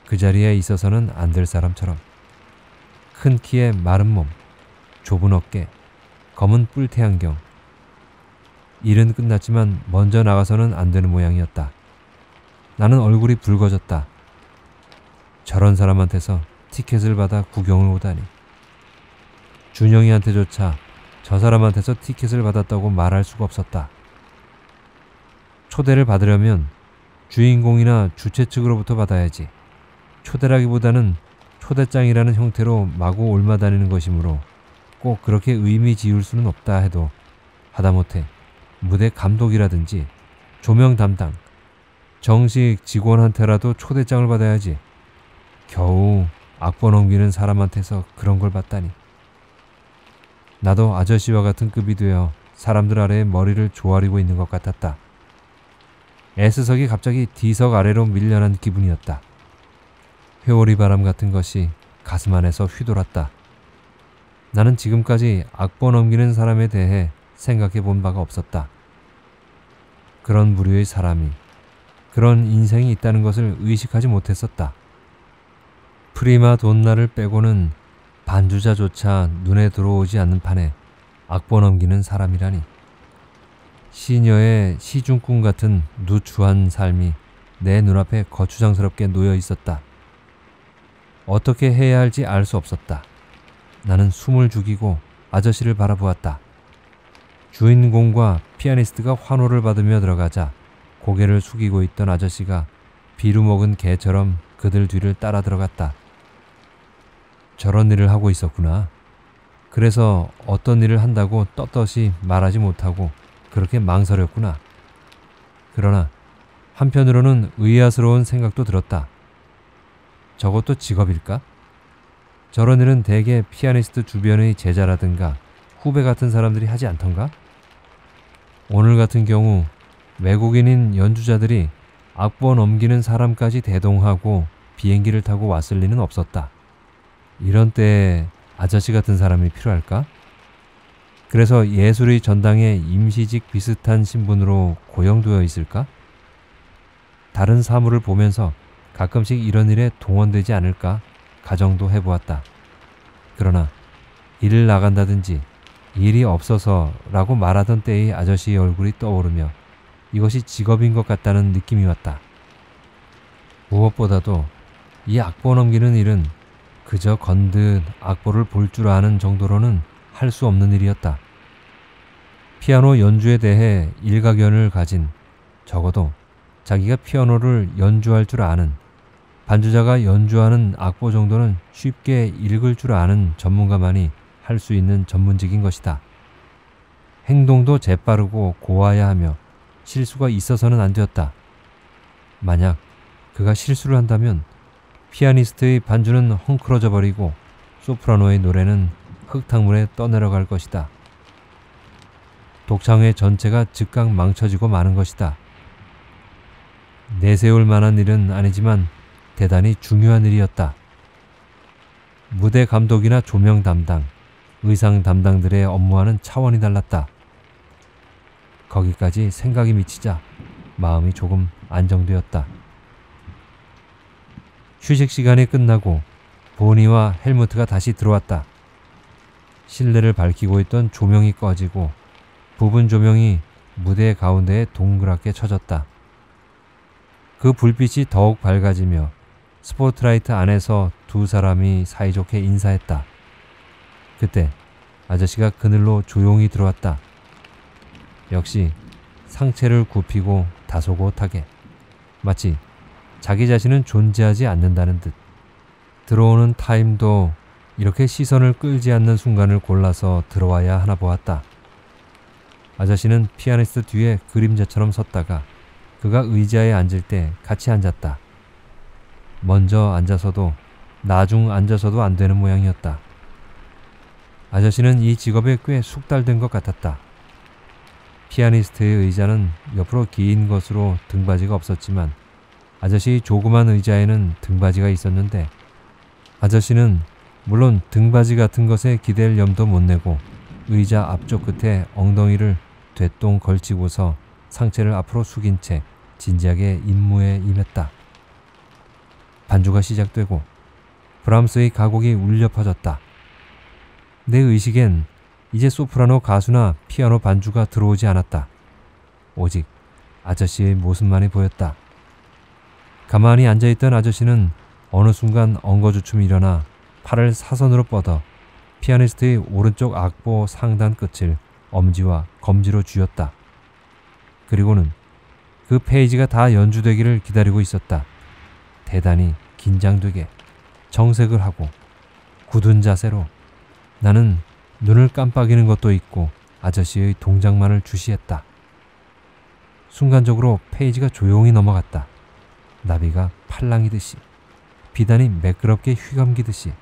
그 자리에 있어서는 안 될 사람처럼. 큰 키에 마른 몸, 좁은 어깨, 검은 뿔테 안경. 일은 끝났지만 먼저 나가서는 안 되는 모양이었다. 나는 얼굴이 붉어졌다. 저런 사람한테서 티켓을 받아 구경을 오다니. 준영이한테조차 저 사람한테서 티켓을 받았다고 말할 수가 없었다. 초대를 받으려면 주인공이나 주최 측으로부터 받아야지. 초대라기보다는 초대장이라는 형태로 마구 옮아다니는 것이므로 꼭 그렇게 의미 지을 수는 없다 해도 하다못해 무대 감독이라든지 조명 담당, 정식 직원한테라도 초대장을 받아야지 겨우 악보 넘기는 사람한테서 그런 걸 봤다니. 나도 아저씨와 같은 급이 되어 사람들 아래에 머리를 조아리고 있는 것 같았다. S석이 갑자기 D석 아래로 밀려난 기분이었다. 회오리 바람 같은 것이 가슴 안에서 휘돌았다. 나는 지금까지 악보 넘기는 사람에 대해 생각해 본 바가 없었다. 그런 부류의 사람이, 그런 인생이 있다는 것을 의식하지 못했었다. 프리마돈나를 빼고는 반주자조차 눈에 들어오지 않는 판에 악보 넘기는 사람이라니. 시녀의 시중꾼 같은 누추한 삶이 내 눈앞에 거추장스럽게 놓여 있었다. 어떻게 해야 할지 알 수 없었다. 나는 숨을 죽이고 아저씨를 바라보았다. 주인공과 피아니스트가 환호를 받으며 들어가자 고개를 숙이고 있던 아저씨가 비루 먹은 개처럼 그들 뒤를 따라 들어갔다. 저런 일을 하고 있었구나. 그래서 어떤 일을 한다고 떳떳이 말하지 못하고 그렇게 망설였구나. 그러나 한편으로는 의아스러운 생각도 들었다. 저것도 직업일까? 저런 일은 대개 피아니스트 주변의 제자라든가 후배 같은 사람들이 하지 않던가? 오늘 같은 경우 외국인인 연주자들이 악보 넘기는 사람까지 대동하고 비행기를 타고 왔을 리는 없었다. 이런 때에 아저씨 같은 사람이 필요할까? 그래서 예술의 전당에 임시직 비슷한 신분으로 고용되어 있을까? 다른 사물을 보면서 가끔씩 이런 일에 동원되지 않을까 가정도 해보았다. 그러나 일을 나간다든지 일이 없어서 라고 말하던 때의 아저씨의 얼굴이 떠오르며 이것이 직업인 것 같다는 느낌이 왔다. 무엇보다도 이 악보 넘기는 일은 그저 건듯 악보를 볼 줄 아는 정도로는 할 수 없는 일이었다. 피아노 연주에 대해 일가견을 가진, 적어도 자기가 피아노를 연주할 줄 아는, 반주자가 연주하는 악보 정도는 쉽게 읽을 줄 아는 전문가만이 할 수 있는 전문직인 것이다. 행동도 재빠르고 고와야 하며 실수가 있어서는 안 되었다. 만약 그가 실수를 한다면 피아니스트의 반주는 헝클어져 버리고 소프라노의 노래는 흙탕물에 떠내려갈 것이다. 독창회 전체가 즉각 망쳐지고 마는 것이다. 내세울 만한 일은 아니지만 대단히 중요한 일이었다. 무대 감독이나 조명 담당, 의상 담당들의 업무와는 차원이 달랐다. 거기까지 생각이 미치자 마음이 조금 안정되었다. 휴식 시간이 끝나고 보니와 헬무트가 다시 들어왔다. 실내를 밝히고 있던 조명이 꺼지고 부분 조명이 무대 가운데에 동그랗게 쳐졌다. 그 불빛이 더욱 밝아지며 스포트라이트 안에서 두 사람이 사이좋게 인사했다. 그때 아저씨가 그늘로 조용히 들어왔다. 역시 상체를 굽히고 다소곳하게, 마치 자기 자신은 존재하지 않는다는 듯. 들어오는 타임도 이렇게 시선을 끌지 않는 순간을 골라서 들어와야 하나 보았다. 아저씨는 피아니스트 뒤에 그림자처럼 섰다가 그가 의자에 앉을 때 같이 앉았다. 먼저 앉아서도 나중 앉아서도 안 되는 모양이었다. 아저씨는 이 직업에 꽤 숙달된 것 같았다. 피아니스트의 의자는 옆으로 긴 것으로 등받이가 없었지만 아저씨의 조그만 의자에는 등받이가 있었는데 아저씨는 물론 등받이 같은 것에 기댈 염도 못 내고 의자 앞쪽 끝에 엉덩이를 되똥 걸치고서 상체를 앞으로 숙인 채 진지하게 임무에 임했다. 반주가 시작되고 브람스의 가곡이 울려 퍼졌다. 내 의식엔 이제 소프라노 가수나 피아노 반주가 들어오지 않았다. 오직 아저씨의 모습만이 보였다. 가만히 앉아있던 아저씨는 어느 순간 엉거주춤 일어나 팔을 사선으로 뻗어 피아니스트의 오른쪽 악보 상단 끝을 엄지와 검지로 쥐었다. 그리고는 그 페이지가 다 연주되기를 기다리고 있었다. 대단히 긴장되게, 정색을 하고, 굳은 자세로. 나는 눈을 깜빡이는 것도 있고 아저씨의 동작만을 주시했다. 순간적으로 페이지가 조용히 넘어갔다. 나비가 팔랑이듯이. 비단이 매끄럽게 휘감기듯이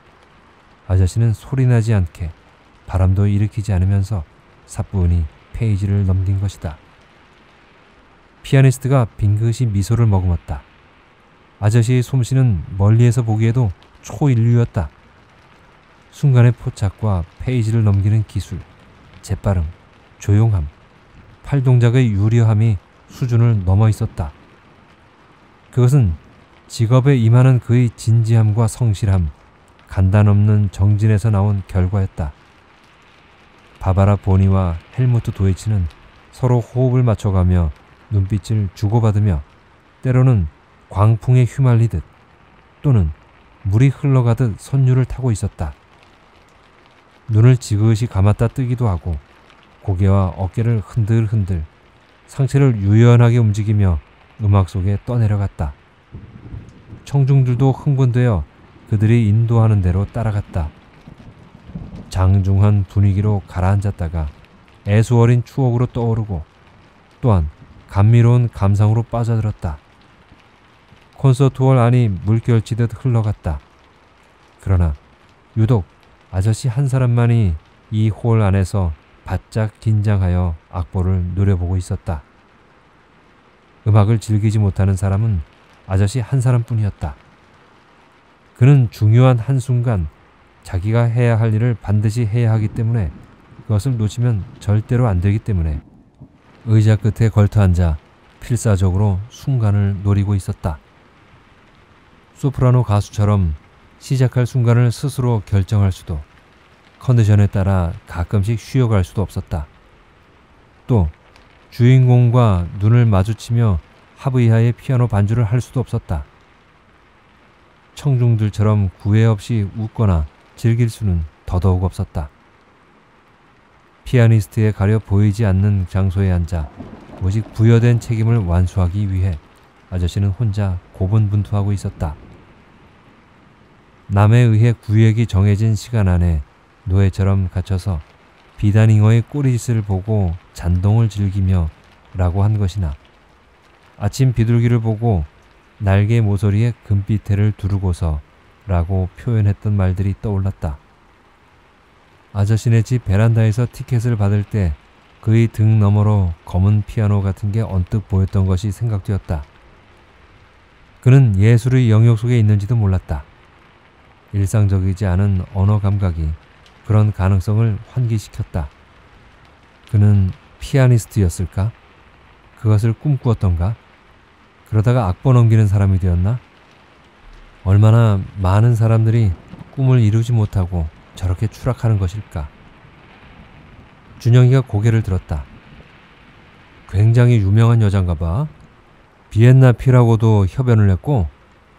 아저씨는 소리나지 않게 바람도 일으키지 않으면서 사뿐히 페이지를 넘긴 것이다. 피아니스트가 빙긋이 미소를 머금었다. 아저씨의 솜씨는 멀리에서 보기에도 초인류였다. 순간의 포착과 페이지를 넘기는 기술, 재빠름, 조용함, 팔동작의 유려함이 수준을 넘어 있었다. 그것은 직업에 임하는 그의 진지함과 성실함, 간단없는 정진에서 나온 결과였다. 바바라 보니와 헬무트 도이치는 서로 호흡을 맞춰가며 눈빛을 주고받으며 때로는 광풍에 휘말리듯 또는 물이 흘러가듯 선율을 타고 있었다. 눈을 지그시 감았다 뜨기도 하고 고개와 어깨를 흔들흔들 상체를 유연하게 움직이며 음악 속에 떠내려갔다. 청중들도 흥분되어 그들이 인도하는 대로 따라갔다. 장중한 분위기로 가라앉았다가 애수어린 추억으로 떠오르고 또한 감미로운 감상으로 빠져들었다. 콘서트홀 안이 물결치듯 흘러갔다. 그러나 유독 아저씨 한 사람만이 이 홀 안에서 바짝 긴장하여 악보를 노려보고 있었다. 음악을 즐기지 못하는 사람은 아저씨 한 사람뿐이었다. 그는 중요한 한순간 자기가 해야 할 일을 반드시 해야 하기 때문에 그것을 놓치면 절대로 안 되기 때문에 의자 끝에 걸터앉아 필사적으로 순간을 노리고 있었다. 소프라노 가수처럼 시작할 순간을 스스로 결정할 수도, 컨디션에 따라 가끔씩 쉬어갈 수도 없었다. 또 주인공과 눈을 마주치며 하부이하의 피아노 반주를 할 수도 없었다. 청중들처럼 구애 없이 웃거나 즐길 수는 더더욱 없었다. 피아니스트에 가려 보이지 않는 장소에 앉아 오직 부여된 책임을 완수하기 위해 아저씨는 혼자 고분분투하고 있었다. 남에 의해 구역이 정해진 시간 안에 노예처럼 갇혀서 비단잉어의 꼬리짓을 보고 잔동을 즐기며 라고 한 것이나 아침 비둘기를 보고 날개 모서리에 금빛태를 두르고서 라고 표현했던 말들이 떠올랐다. 아저씨네 집 베란다에서 티켓을 받을 때 그의 등 너머로 검은 피아노 같은 게 언뜻 보였던 것이 생각되었다. 그는 예술의 영역 속에 있는지도 몰랐다. 일상적이지 않은 언어 감각이 그런 가능성을 환기시켰다. 그는 피아니스트였을까? 그것을 꿈꾸었던가? 그러다가 악보 넘기는 사람이 되었나? 얼마나 많은 사람들이 꿈을 이루지 못하고 저렇게 추락하는 것일까? 준영이가 고개를 들었다. 굉장히 유명한 여잔가 봐. 비엔나 피라고도 협연을 했고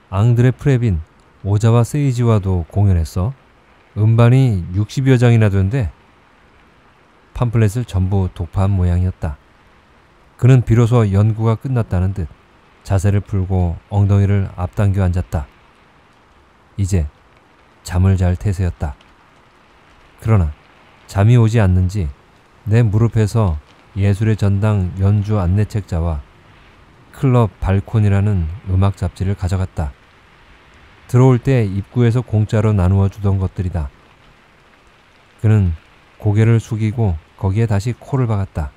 앙드레 프레빈, 오자와 세이지와도 공연했어. 음반이 육십여 장이나 된대. 팜플렛을 전부 독파한 모양이었다. 그는 비로소 연구가 끝났다는 듯 자세를 풀고 엉덩이를 앞당겨 앉았다. 이제 잠을 잘 태세였다. 그러나 잠이 오지 않는지 내 무릎에서 예술의 전당 연주 안내책자와 클럽 발콘이라는 음악 잡지를 가져갔다. 들어올 때 입구에서 공짜로 나누어 주던 것들이다. 그는 고개를 숙이고 거기에 다시 코를 박았다.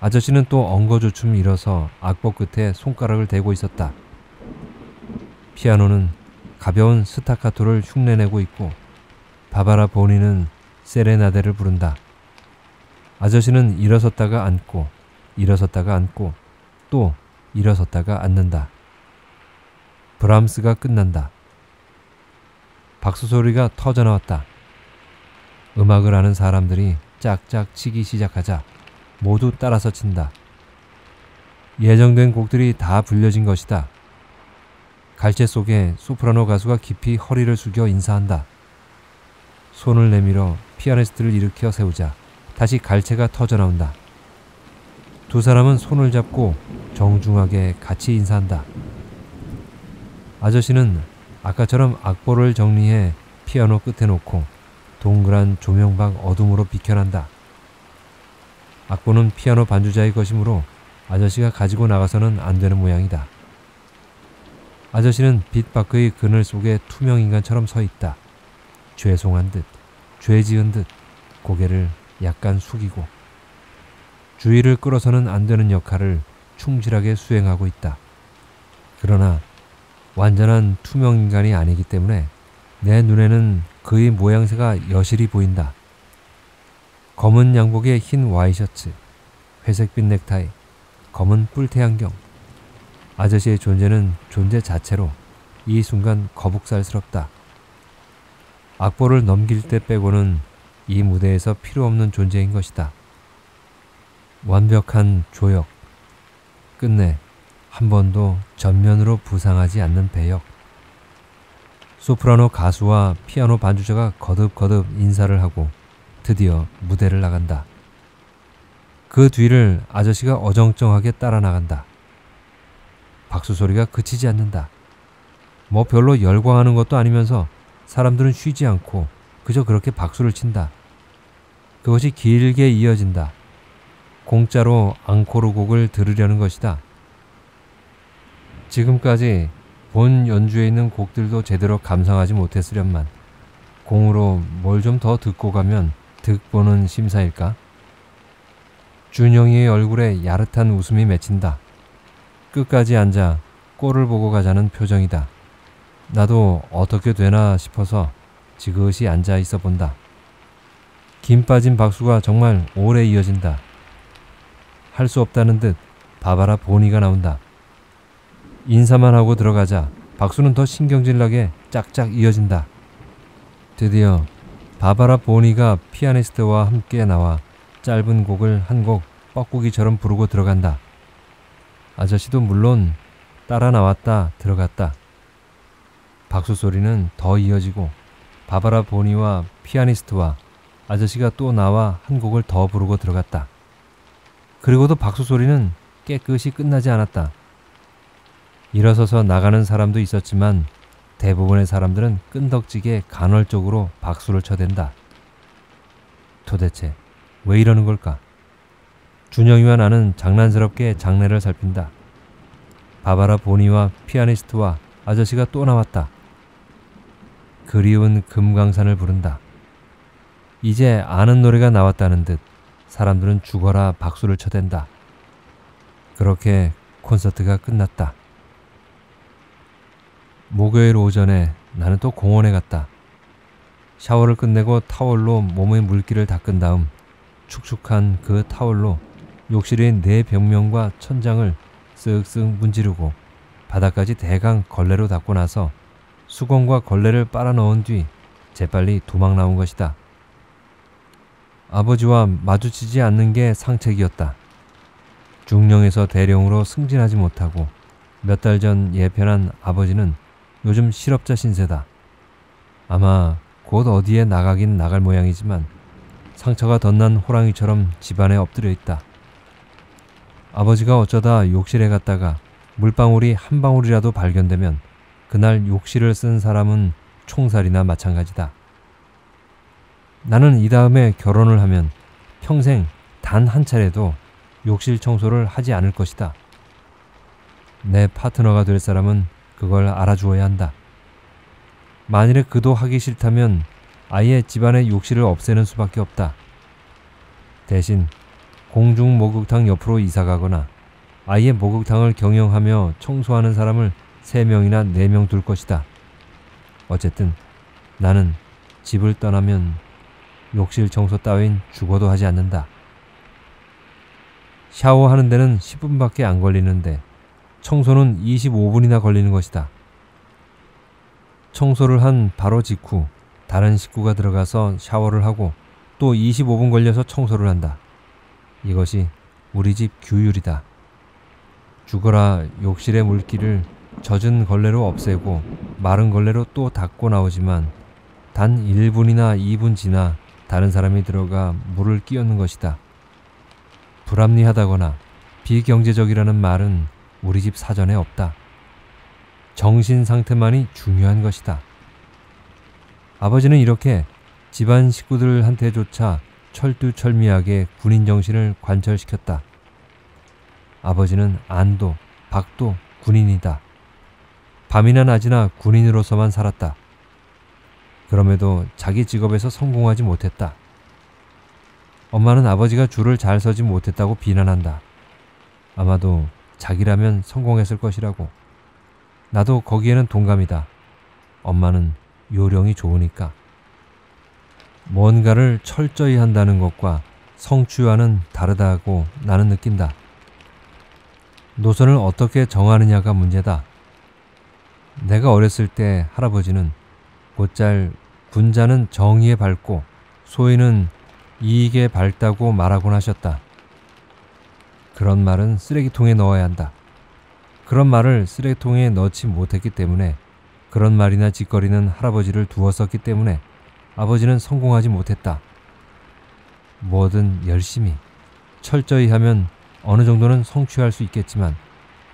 아저씨는 또 엉거주춤 일어서 악보 끝에 손가락을 대고 있었다. 피아노는 가벼운 스타카토를 흉내내고 있고 바바라 보니는 세레나데를 부른다. 아저씨는 일어섰다가 앉고 일어섰다가 앉고 또 일어섰다가 앉는다. 브람스가 끝난다. 박수소리가 터져나왔다. 음악을 아는 사람들이 짝짝 치기 시작하자 모두 따라서 친다. 예정된 곡들이 다 불려진 것이다. 갈채 속에 소프라노 가수가 깊이 허리를 숙여 인사한다. 손을 내밀어 피아니스트를 일으켜 세우자 다시 갈채가 터져나온다. 두 사람은 손을 잡고 정중하게 같이 인사한다. 아저씨는 아까처럼 악보를 정리해 피아노 끝에 놓고 동그란 조명밖 어둠으로 비켜난다. 악보는 피아노 반주자의 것이므로 아저씨가 가지고 나가서는 안 되는 모양이다. 아저씨는 빛 밖의 그늘 속에 투명인간처럼 서있다. 죄송한 듯, 죄지은 듯 고개를 약간 숙이고 주의를 끌어서는 안 되는 역할을 충실하게 수행하고 있다. 그러나 완전한 투명인간이 아니기 때문에 내 눈에는 그의 모양새가 여실히 보인다. 검은 양복에 흰 와이셔츠, 회색빛 넥타이, 검은 뿔테 안경. 아저씨의 존재는 존재 자체로 이 순간 거북살스럽다. 악보를 넘길 때 빼고는 이 무대에서 필요 없는 존재인 것이다. 완벽한 조역, 끝내 한 번도 전면으로 부상하지 않는 배역. 소프라노 가수와 피아노 반주자가 거듭거듭 인사를 하고 드디어 무대를 나간다. 그 뒤를 아저씨가 어정쩡하게 따라 나간다. 박수 소리가 그치지 않는다. 뭐 별로 열광하는 것도 아니면서 사람들은 쉬지 않고 그저 그렇게 박수를 친다. 그것이 길게 이어진다. 공짜로 앙코르 곡을 들으려는 것이다. 지금까지 본 연주에 있는 곡들도 제대로 감상하지 못했으련만 공으로 뭘 좀 더 듣고 가면 득보는 심사일까? 준영이의 얼굴에 야릇한 웃음이 맺힌다. 끝까지 앉아 골을 보고 가자는 표정이다. 나도 어떻게 되나 싶어서 지그시 앉아 있어 본다. 긴 빠진 박수가 정말 오래 이어진다. 할 수 없다는 듯 바바라 보니가 나온다. 인사만 하고 들어가자 박수는 더 신경질나게 짝짝 이어진다. 드디어 바바라 보니가 피아니스트와 함께 나와 짧은 곡을 한 곡 뻐꾸기처럼 부르고 들어간다. 아저씨도 물론 따라 나왔다 들어갔다. 박수 소리는 더 이어지고 바바라 보니와 피아니스트와 아저씨가 또 나와 한 곡을 더 부르고 들어갔다. 그리고도 박수 소리는 깨끗이 끝나지 않았다. 일어서서 나가는 사람도 있었지만 대부분의 사람들은 끈덕지게 간헐적으로 박수를 쳐댄다. 도대체 왜 이러는 걸까? 준영이와 나는 장난스럽게 장례를 살핀다. 바바라 보니와 피아니스트와 아저씨가 또 나왔다. 그리운 금강산을 부른다. 이제 아는 노래가 나왔다는 듯 사람들은 죽어라 박수를 쳐댄다. 그렇게 콘서트가 끝났다. 목요일 오전에 나는 또 공원에 갔다. 샤워를 끝내고 타월로 몸의 물기를 닦은 다음 축축한 그 타월로 욕실의 내 벽면과 천장을 쓱쓱 문지르고 바닥까지 대강 걸레로 닦고 나서 수건과 걸레를 빨아넣은 뒤 재빨리 도망 나온 것이다. 아버지와 마주치지 않는 게 상책이었다. 중령에서 대령으로 승진하지 못하고 몇 달 전 예편한 아버지는 요즘 실업자 신세다. 아마 곧 어디에 나가긴 나갈 모양이지만 상처가 덧난 호랑이처럼 집안에 엎드려 있다. 아버지가 어쩌다 욕실에 갔다가 물방울이 한 방울이라도 발견되면 그날 욕실을 쓴 사람은 총살이나 마찬가지다. 나는 이 다음에 결혼을 하면 평생 단 한 차례도 욕실 청소를 하지 않을 것이다. 내 파트너가 될 사람은 그걸 알아주어야 한다. 만일에 그도 하기 싫다면 아예 집안의 욕실을 없애는 수밖에 없다. 대신 공중 목욕탕 옆으로 이사가거나 아예 목욕탕을 경영하며 청소하는 사람을 세 명이나 네 명 둘 것이다. 어쨌든 나는 집을 떠나면 욕실 청소 따윈 죽어도 하지 않는다. 샤워하는 데는 십 분밖에 안 걸리는데 청소는 이십오 분이나 걸리는 것이다. 청소를 한 바로 직후 다른 식구가 들어가서 샤워를 하고 또 이십오 분 걸려서 청소를 한다. 이것이 우리 집 규율이다. 죽어라 욕실의 물기를 젖은 걸레로 없애고 마른 걸레로 또 닦고 나오지만 단 일 분이나 이 분 지나 다른 사람이 들어가 물을 끼얹는 것이다. 불합리하다거나 비경제적이라는 말은 우리 집 사전에 없다. 정신 상태만이 중요한 것이다. 아버지는 이렇게 집안 식구들한테조차 철두철미하게 군인 정신을 관철시켰다. 아버지는 안도, 밖도 군인이다. 밤이나 낮이나 군인으로서만 살았다. 그럼에도 자기 직업에서 성공하지 못했다. 엄마는 아버지가 줄을 잘 서지 못했다고 비난한다. 아마도 자기라면 성공했을 것이라고. 나도 거기에는 동감이다. 엄마는 요령이 좋으니까. 뭔가를 철저히 한다는 것과 성취와는 다르다고 나는 느낀다. 노선을 어떻게 정하느냐가 문제다. 내가 어렸을 때 할아버지는 곧잘 군자는 정의에 밝고 소인은 이익에 밝다고 말하곤 하셨다. 그런 말은 쓰레기통에 넣어야 한다. 그런 말을 쓰레기통에 넣지 못했기 때문에, 그런 말이나 짓거리는 할아버지를 두었었기 때문에 아버지는 성공하지 못했다. 뭐든 열심히, 철저히 하면 어느 정도는 성취할 수 있겠지만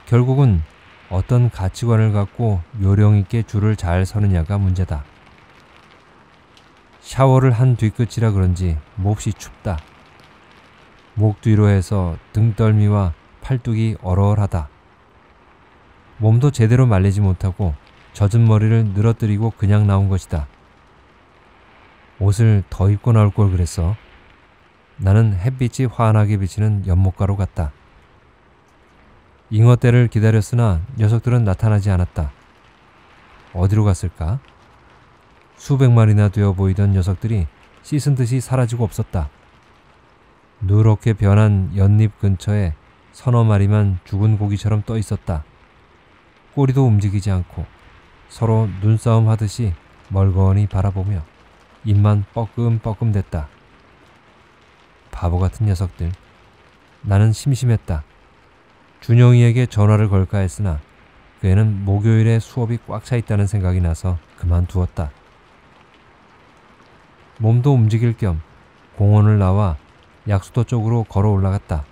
결국은 어떤 가치관을 갖고 요령 있게 줄을 잘 서느냐가 문제다. 샤워를 한 뒤끝이라 그런지 몹시 춥다. 목 뒤로 해서 등덜미와 팔뚝이 얼얼하다. 몸도 제대로 말리지 못하고 젖은 머리를 늘어뜨리고 그냥 나온 것이다. 옷을 더 입고 나올 걸 그랬어. 나는 햇빛이 환하게 비치는 연못가로 갔다. 잉어떼를 기다렸으나 녀석들은 나타나지 않았다. 어디로 갔을까? 수백 마리나 되어 보이던 녀석들이 씻은 듯이 사라지고 없었다. 누렇게 변한 연잎 근처에 서너 마리만 죽은 고기처럼 떠 있었다. 꼬리도 움직이지 않고 서로 눈싸움 하듯이 멀건히 바라보며 입만 뻐끔뻐끔 댔다. 바보 같은 녀석들. 나는 심심했다. 준영이에게 전화를 걸까 했으나 그 애는 목요일에 수업이 꽉 차 있다는 생각이 나서 그만두었다. 몸도 움직일 겸 공원을 나와 약수터 쪽으로 걸어 올라갔다.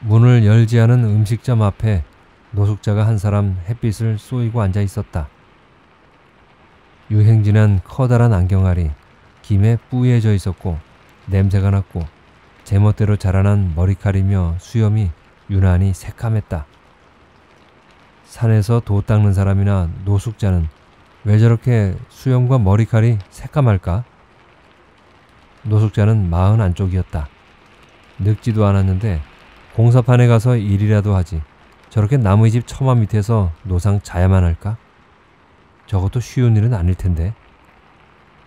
문을 열지 않은 음식점 앞에 노숙자가 한 사람 햇빛을 쏘이고 앉아 있었다. 유행진한 커다란 안경알이 김에 뿌얘져 있었고 냄새가 났고 제멋대로 자라난 머리칼이며 수염이 유난히 새카맸다. 산에서 도 닦는 사람이나 노숙자는 왜 저렇게 수염과 머리칼이 새까말까? 노숙자는 마흔 안쪽이었다. 늙지도 않았는데 공사판에 가서 일이라도 하지 저렇게 나무의 집 처마 밑에서 노상 자야만 할까? 저것도 쉬운 일은 아닐 텐데.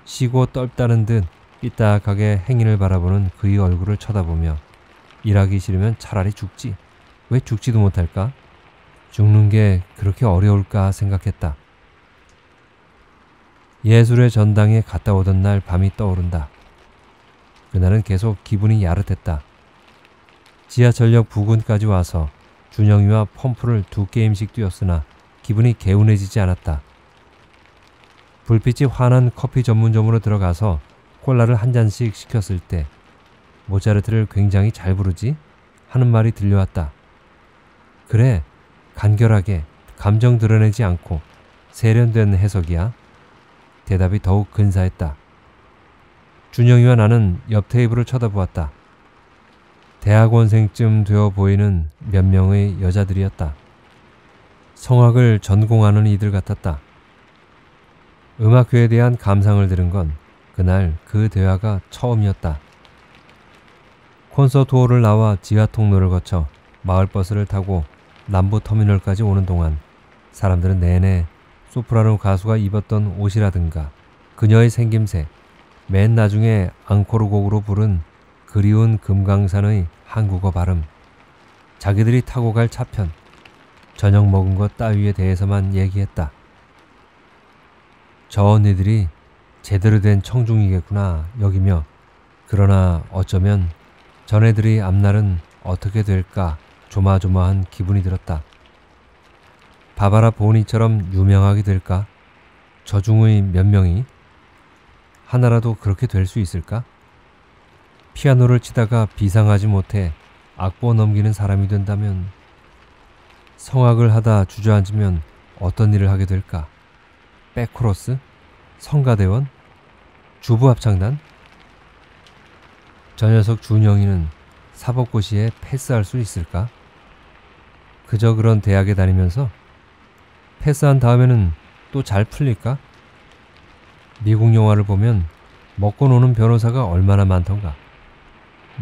쉬고 떫다는 듯 삐딱하게 행인을 바라보는 그의 얼굴을 쳐다보며 일하기 싫으면 차라리 죽지. 왜 죽지도 못할까? 죽는 게 그렇게 어려울까 생각했다. 예술의 전당에 갔다 오던 날 밤이 떠오른다. 그날은 계속 기분이 야릇했다. 지하철역 부근까지 와서 준영이와 펌프를 두 게임씩 뛰었으나 기분이 개운해지지 않았다. 불빛이 환한 커피 전문점으로 들어가서 콜라를 한 잔씩 시켰을 때 모차르트를 굉장히 잘 부르지? 하는 말이 들려왔다. 그래, 간결하게 감정 드러내지 않고 세련된 해석이야. 대답이 더욱 근사했다. 준영이와 나는 옆 테이블을 쳐다보았다. 대학원생쯤 되어 보이는 몇 명의 여자들이었다. 성악을 전공하는 이들 같았다. 음악회에 대한 감상을 들은 건 그날 그 대화가 처음이었다. 콘서트 홀을 나와 지하 통로를 거쳐 마을버스를 타고 남부터미널까지 오는 동안 사람들은 내내 소프라노 가수가 입었던 옷이라든가 그녀의 생김새, 맨 나중에 앙코르 곡으로 부른 그리운 금강산의 한국어 발음, 자기들이 타고 갈 차편, 저녁 먹은 것 따위에 대해서만 얘기했다. 저 언니들이 제대로 된 청중이겠구나 여기며, 그러나 어쩌면 전애들이 앞날은 어떻게 될까 조마조마한 기분이 들었다. 바바라 보니처럼 유명하게 될까? 저 중의 몇 명이? 하나라도 그렇게 될 수 있을까? 피아노를 치다가 비상하지 못해 악보 넘기는 사람이 된다면, 성악을 하다 주저앉으면 어떤 일을 하게 될까? 백코러스? 성가대원? 주부합창단? 저 녀석 준영이는 사법고시에 패스할 수 있을까? 그저 그런 대학에 다니면서 패스한 다음에는 또 잘 풀릴까? 미국 영화를 보면 먹고 노는 변호사가 얼마나 많던가.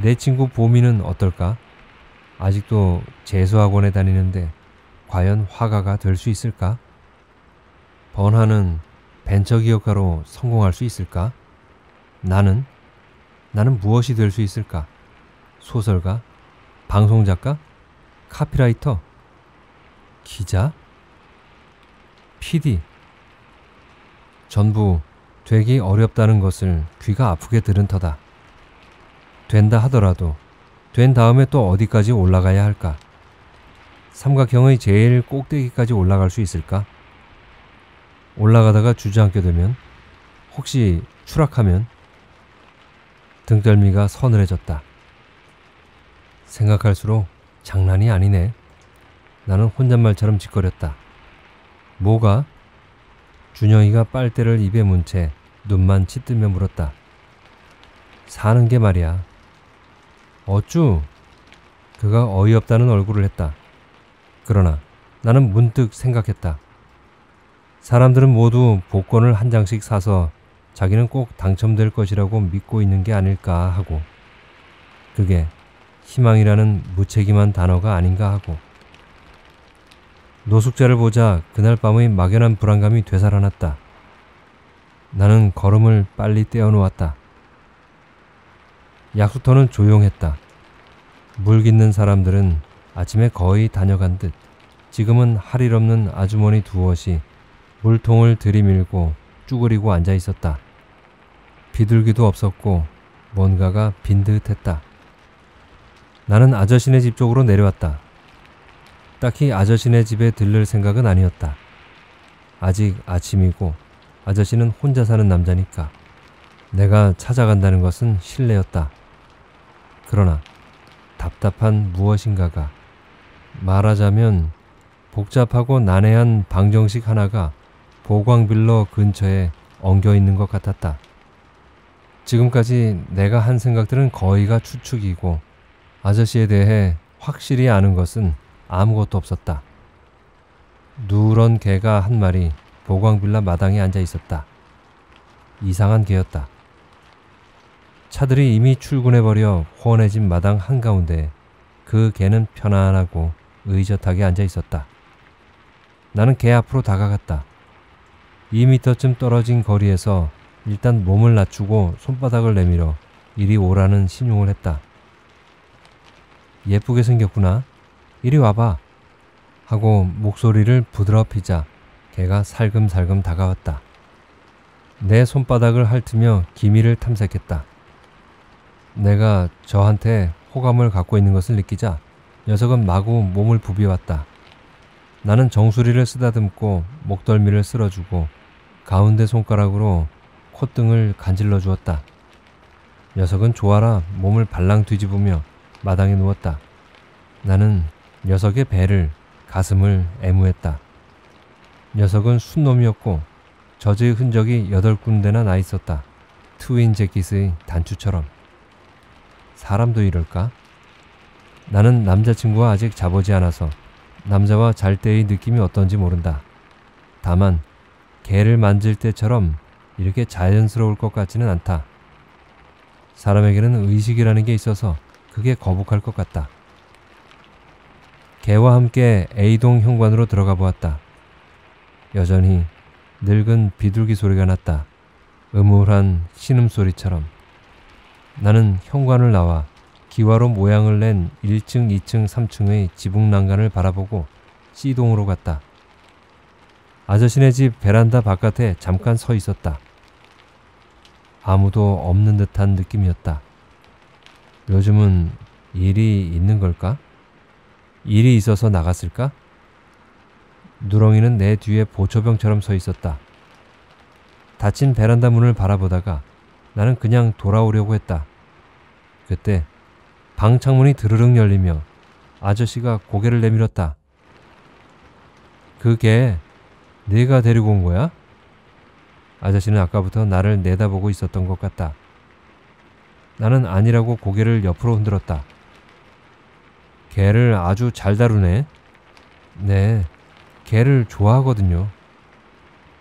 내 친구 보미는 어떨까? 아직도 재수학원에 다니는데 과연 화가가 될 수 있을까? 번하는 벤처기업가로 성공할 수 있을까? 나는? 나는 무엇이 될 수 있을까? 소설가? 방송작가? 카피라이터? 기자? 피디? 전부 되기 어렵다는 것을 귀가 아프게 들은 터다. 된다 하더라도 된 다음에 또 어디까지 올라가야 할까? 삼각형의 제일 꼭대기까지 올라갈 수 있을까? 올라가다가 주저앉게 되면, 혹시 추락하면? 등덜미가 서늘해졌다. 생각할수록 장난이 아니네. 나는 혼잣말처럼 짓거렸다. 뭐가? 준영이가 빨대를 입에 문 채 눈만 치뜨며 물었다. 사는 게 말이야. 어쭈? 그가 어이없다는 얼굴을 했다. 그러나 나는 문득 생각했다. 사람들은 모두 복권을 한 장씩 사서 자기는 꼭 당첨될 것이라고 믿고 있는 게 아닐까 하고, 그게 희망이라는 무책임한 단어가 아닌가 하고. 노숙자를 보자 그날 밤의 막연한 불안감이 되살아났다. 나는 걸음을 빨리 떼어놓았다. 약수터는 조용했다. 물 깃는 사람들은 아침에 거의 다녀간 듯, 지금은 할 일 없는 아주머니 두엇이 물통을 들이밀고 쭈그리고 앉아 있었다. 비둘기도 없었고 뭔가가 빈 듯했다. 나는 아저씨네 집 쪽으로 내려왔다. 딱히 아저씨네 집에 들를 생각은 아니었다. 아직 아침이고 아저씨는 혼자 사는 남자니까 내가 찾아간다는 것은 실례였다. 그러나 답답한 무엇인가가, 말하자면 복잡하고 난해한 방정식 하나가 보광빌라 근처에 엉겨 있는 것 같았다. 지금까지 내가 한 생각들은 거의가 추측이고 아저씨에 대해 확실히 아는 것은 아무것도 없었다. 누런 개가 한 마리 보광빌라 마당에 앉아 있었다. 이상한 개였다. 차들이 이미 출근해버려 호원해진 마당 한가운데 그 개는 편안하고 의젓하게 앉아 있었다. 나는 개 앞으로 다가갔다. 이 미터쯤 떨어진 거리에서 일단 몸을 낮추고 손바닥을 내밀어 이리 오라는 신용을 했다. 예쁘게 생겼구나. 이리 와봐. 하고 목소리를 부드럽히자 개가 살금살금 다가왔다. 내 손바닥을 핥으며 기미를 탐색했다. 내가 저한테 호감을 갖고 있는 것을 느끼자 녀석은 마구 몸을 부비왔다. 나는 정수리를 쓰다듬고 목덜미를 쓸어주고 가운데 손가락으로 콧등을 간질러 주었다. 녀석은 좋아라 몸을 발랑 뒤집으며 마당에 누웠다. 나는 녀석의 배를, 가슴을 애무했다. 녀석은 순놈이었고 젖의 흔적이 여덟 군데나 나 있었다. 트윈 재킷의 단추처럼. 사람도 이럴까? 나는 남자친구와 아직 자보지 않아서 남자와 잘 때의 느낌이 어떤지 모른다. 다만 개를 만질 때처럼 이렇게 자연스러울 것 같지는 않다. 사람에게는 의식이라는 게 있어서 그게 거북할 것 같다. 개와 함께 A동 현관으로 들어가 보았다. 여전히 늙은 비둘기 소리가 났다. 음울한 신음소리처럼. 나는 현관을 나와 기와로 모양을 낸 일 층, 이 층, 삼 층의 지붕 난간을 바라보고 C동으로 갔다. 아저씨네 집 베란다 바깥에 잠깐 서 있었다. 아무도 없는 듯한 느낌이었다. 요즘은 일이 있는 걸까? 일이 있어서 나갔을까? 누렁이는 내 뒤에 보초병처럼 서 있었다. 닫힌 베란다 문을 바라보다가 나는 그냥 돌아오려고 했다. 그때 방창문이 드르륵 열리며 아저씨가 고개를 내밀었다. 그게 네가 데리고 온 거야? 아저씨는 아까부터 나를 내다보고 있었던 것 같다. 나는 아니라고 고개를 옆으로 흔들었다. 걔를 아주 잘 다루네. 네, 개를 좋아하거든요.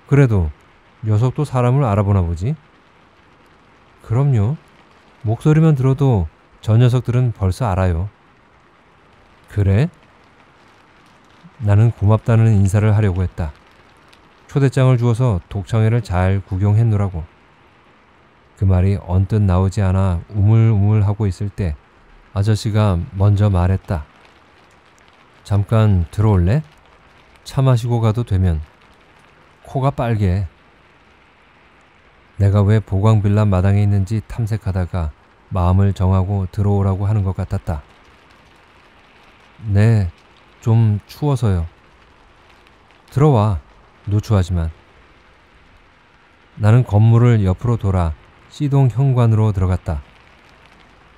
그래도 녀석도 사람을 알아보나 보지? 그럼요. 목소리만 들어도 저 녀석들은 벌써 알아요. 그래? 나는 고맙다는 인사를 하려고 했다. 초대장을 주어서 독창회를 잘 구경했노라고. 그 말이 언뜻 나오지 않아 우물우물하고 있을 때 아저씨가 먼저 말했다. 잠깐 들어올래? 차 마시고 가도 되면. 코가 빨개. 내가 왜 보광빌라 마당에 있는지 탐색하다가 마음을 정하고 들어오라고 하는 것 같았다. 네, 좀 추워서요. 들어와, 노추하지만. 나는 건물을 옆으로 돌아 C동 현관으로 들어갔다.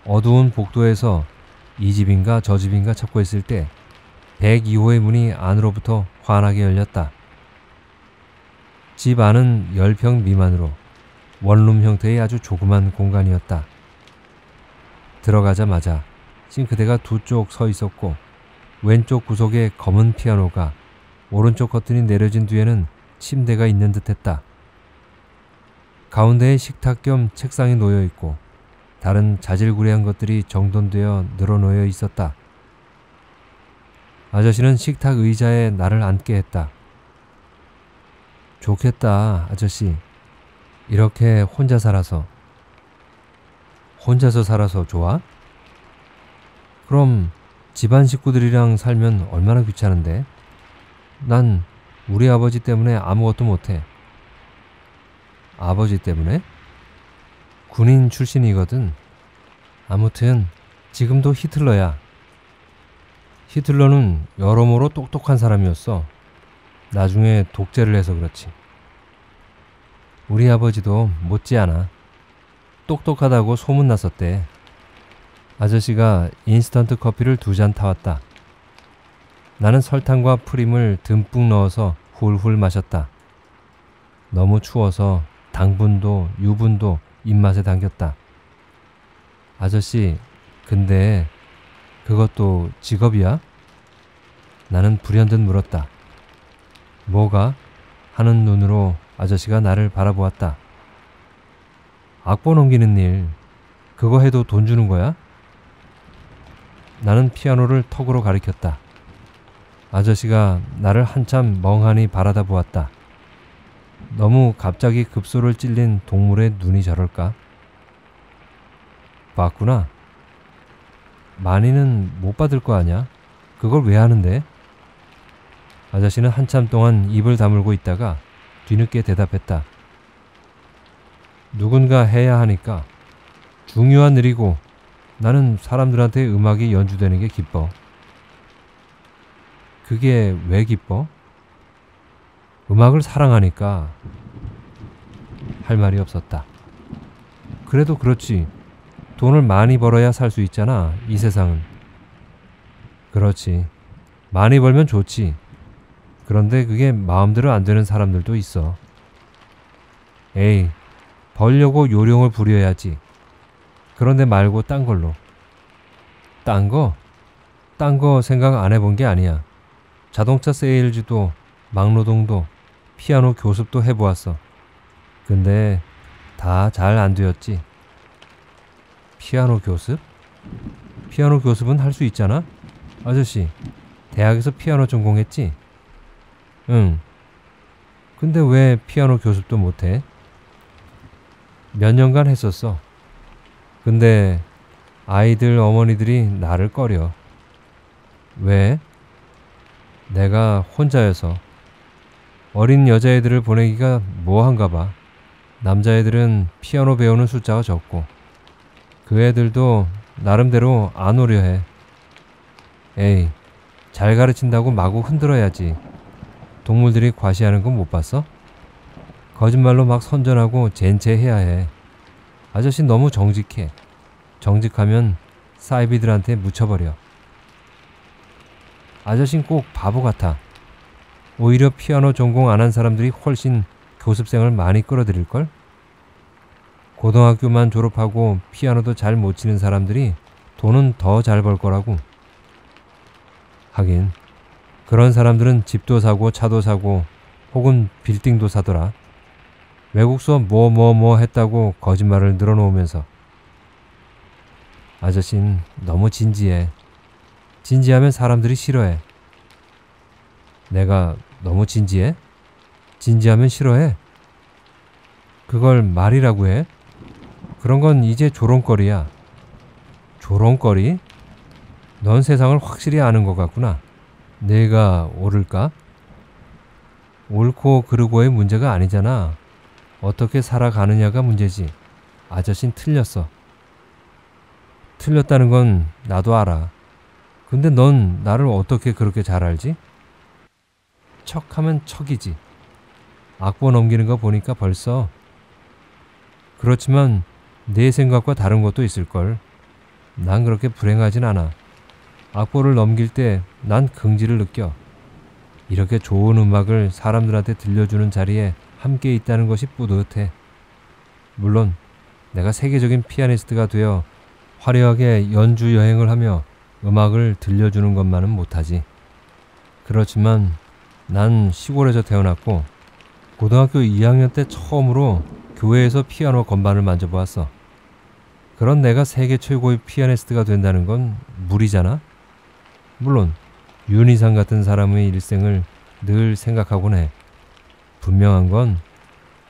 어두운 복도에서 이 집인가 저 집인가 찾고 있을 때 백이 호의 문이 안으로부터 환하게 열렸다. 집 안은 십 평 미만으로 원룸 형태의 아주 조그만 공간이었다. 들어가자마자 싱크대가 두 쪽 서 있었고 왼쪽 구석에 검은 피아노가, 오른쪽 커튼이 내려진 뒤에는 침대가 있는 듯했다. 가운데에 식탁 겸 책상이 놓여있고 다른 자질구레한 것들이 정돈되어 늘어놓여 있었다. 아저씨는 식탁 의자에 나를 앉게 했다. 좋겠다, 아저씨. 이렇게 혼자 살아서. 혼자서 살아서 좋아? 그럼 집안 식구들이랑 살면 얼마나 귀찮은데? 난 우리 아버지 때문에 아무것도 못해. 아버지 때문에? 군인 출신이거든. 아무튼 지금도 히틀러야. 히틀러는 여러모로 똑똑한 사람이었어. 나중에 독재를 해서 그렇지. 우리 아버지도 못지않아 똑똑하다고 소문났었대. 아저씨가 인스턴트 커피를 두 잔 타왔다. 나는 설탕과 프림을 듬뿍 넣어서 훌훌 마셨다. 너무 추워서 당분도 유분도 입맛에 당겼다. 아저씨, 근데 그것도 직업이야? 나는 불현듯 물었다. 뭐가? 하는 눈으로 아저씨가 나를 바라보았다. 악보 넘기는 일, 그거 해도 돈 주는 거야? 나는 피아노를 턱으로 가리켰다. 아저씨가 나를 한참 멍하니 바라다 보았다. 너무 갑자기 급소를 찔린 동물의 눈이 저럴까? 봤구나. 많이는 못 받을 거 아냐? 그걸 왜 하는데? 아저씨는 한참 동안 입을 다물고 있다가 뒤늦게 대답했다. 누군가 해야 하니까. 중요한 일이고 나는 사람들한테 음악이 연주되는 게 기뻐. 그게 왜 기뻐? 음악을 사랑하니까. 할 말이 없었다. 그래도 그렇지. 돈을 많이 벌어야 살 수 있잖아, 이 세상은. 그렇지. 많이 벌면 좋지. 그런데 그게 마음대로 안 되는 사람들도 있어. 에이, 벌려고 요령을 부려야지. 그런데 말고 딴 걸로. 딴 거? 딴 거 생각 안 해본 게 아니야. 자동차 세일즈도, 막노동도, 피아노 교습도 해보았어. 근데 다 잘 안 되었지. 피아노 교습? 피아노 교습은 할 수 있잖아? 아저씨, 대학에서 피아노 전공했지? 응. 근데 왜 피아노 교습도 못해? 몇 년간 했었어. 근데 아이들 어머니들이 나를 꺼려. 왜? 내가 혼자여서. 어린 여자애들을 보내기가 뭐한가 봐. 남자애들은 피아노 배우는 숫자가 적고 그 애들도 나름대로 안 오려 해. 에이, 잘 가르친다고 마구 흔들어야지. 동물들이 과시하는 건 못 봤어? 거짓말로 막 선전하고 젠체해야 해. 아저씨 너무 정직해. 정직하면 사이비들한테 묻혀버려. 아저씨는 꼭 바보 같아. 오히려 피아노 전공 안 한 사람들이 훨씬 교습생을 많이 끌어들일걸? 고등학교만 졸업하고 피아노도 잘 못 치는 사람들이 돈은 더 잘 벌 거라고. 하긴 그런 사람들은 집도 사고 차도 사고 혹은 빌딩도 사더라. 외국 수업 뭐 뭐 뭐 했다고 거짓말을 늘어놓으면서. 아저씨는 너무 진지해. 진지하면 사람들이 싫어해. 내가 너무 진지해? 진지하면 싫어해? 그걸 말이라고 해? 그런 건 이제 조롱거리야. 조롱거리? 넌 세상을 확실히 아는 것 같구나. 내가 옳을까? 옳고 그르고의 문제가 아니잖아. 어떻게 살아가느냐가 문제지. 아저씨는 틀렸어. 틀렸다는 건 나도 알아. 근데 넌 나를 어떻게 그렇게 잘 알지? 척하면 척이지. 악보 넘기는 거 보니까 벌써. 그렇지만 내 생각과 다른 것도 있을걸. 난 그렇게 불행하진 않아. 악보를 넘길 때 난 긍지를 느껴. 이렇게 좋은 음악을 사람들한테 들려주는 자리에 함께 있다는 것이 뿌듯해. 물론 내가 세계적인 피아니스트가 되어 화려하게 연주 여행을 하며 음악을 들려주는 것만은 못하지. 그렇지만 난 시골에서 태어났고 고등학교 이 학년 때 처음으로 교회에서 피아노 건반을 만져보았어. 그런 내가 세계 최고의 피아니스트가 된다는 건 무리잖아? 물론 윤이상 같은 사람의 일생을 늘 생각하곤 해. 분명한 건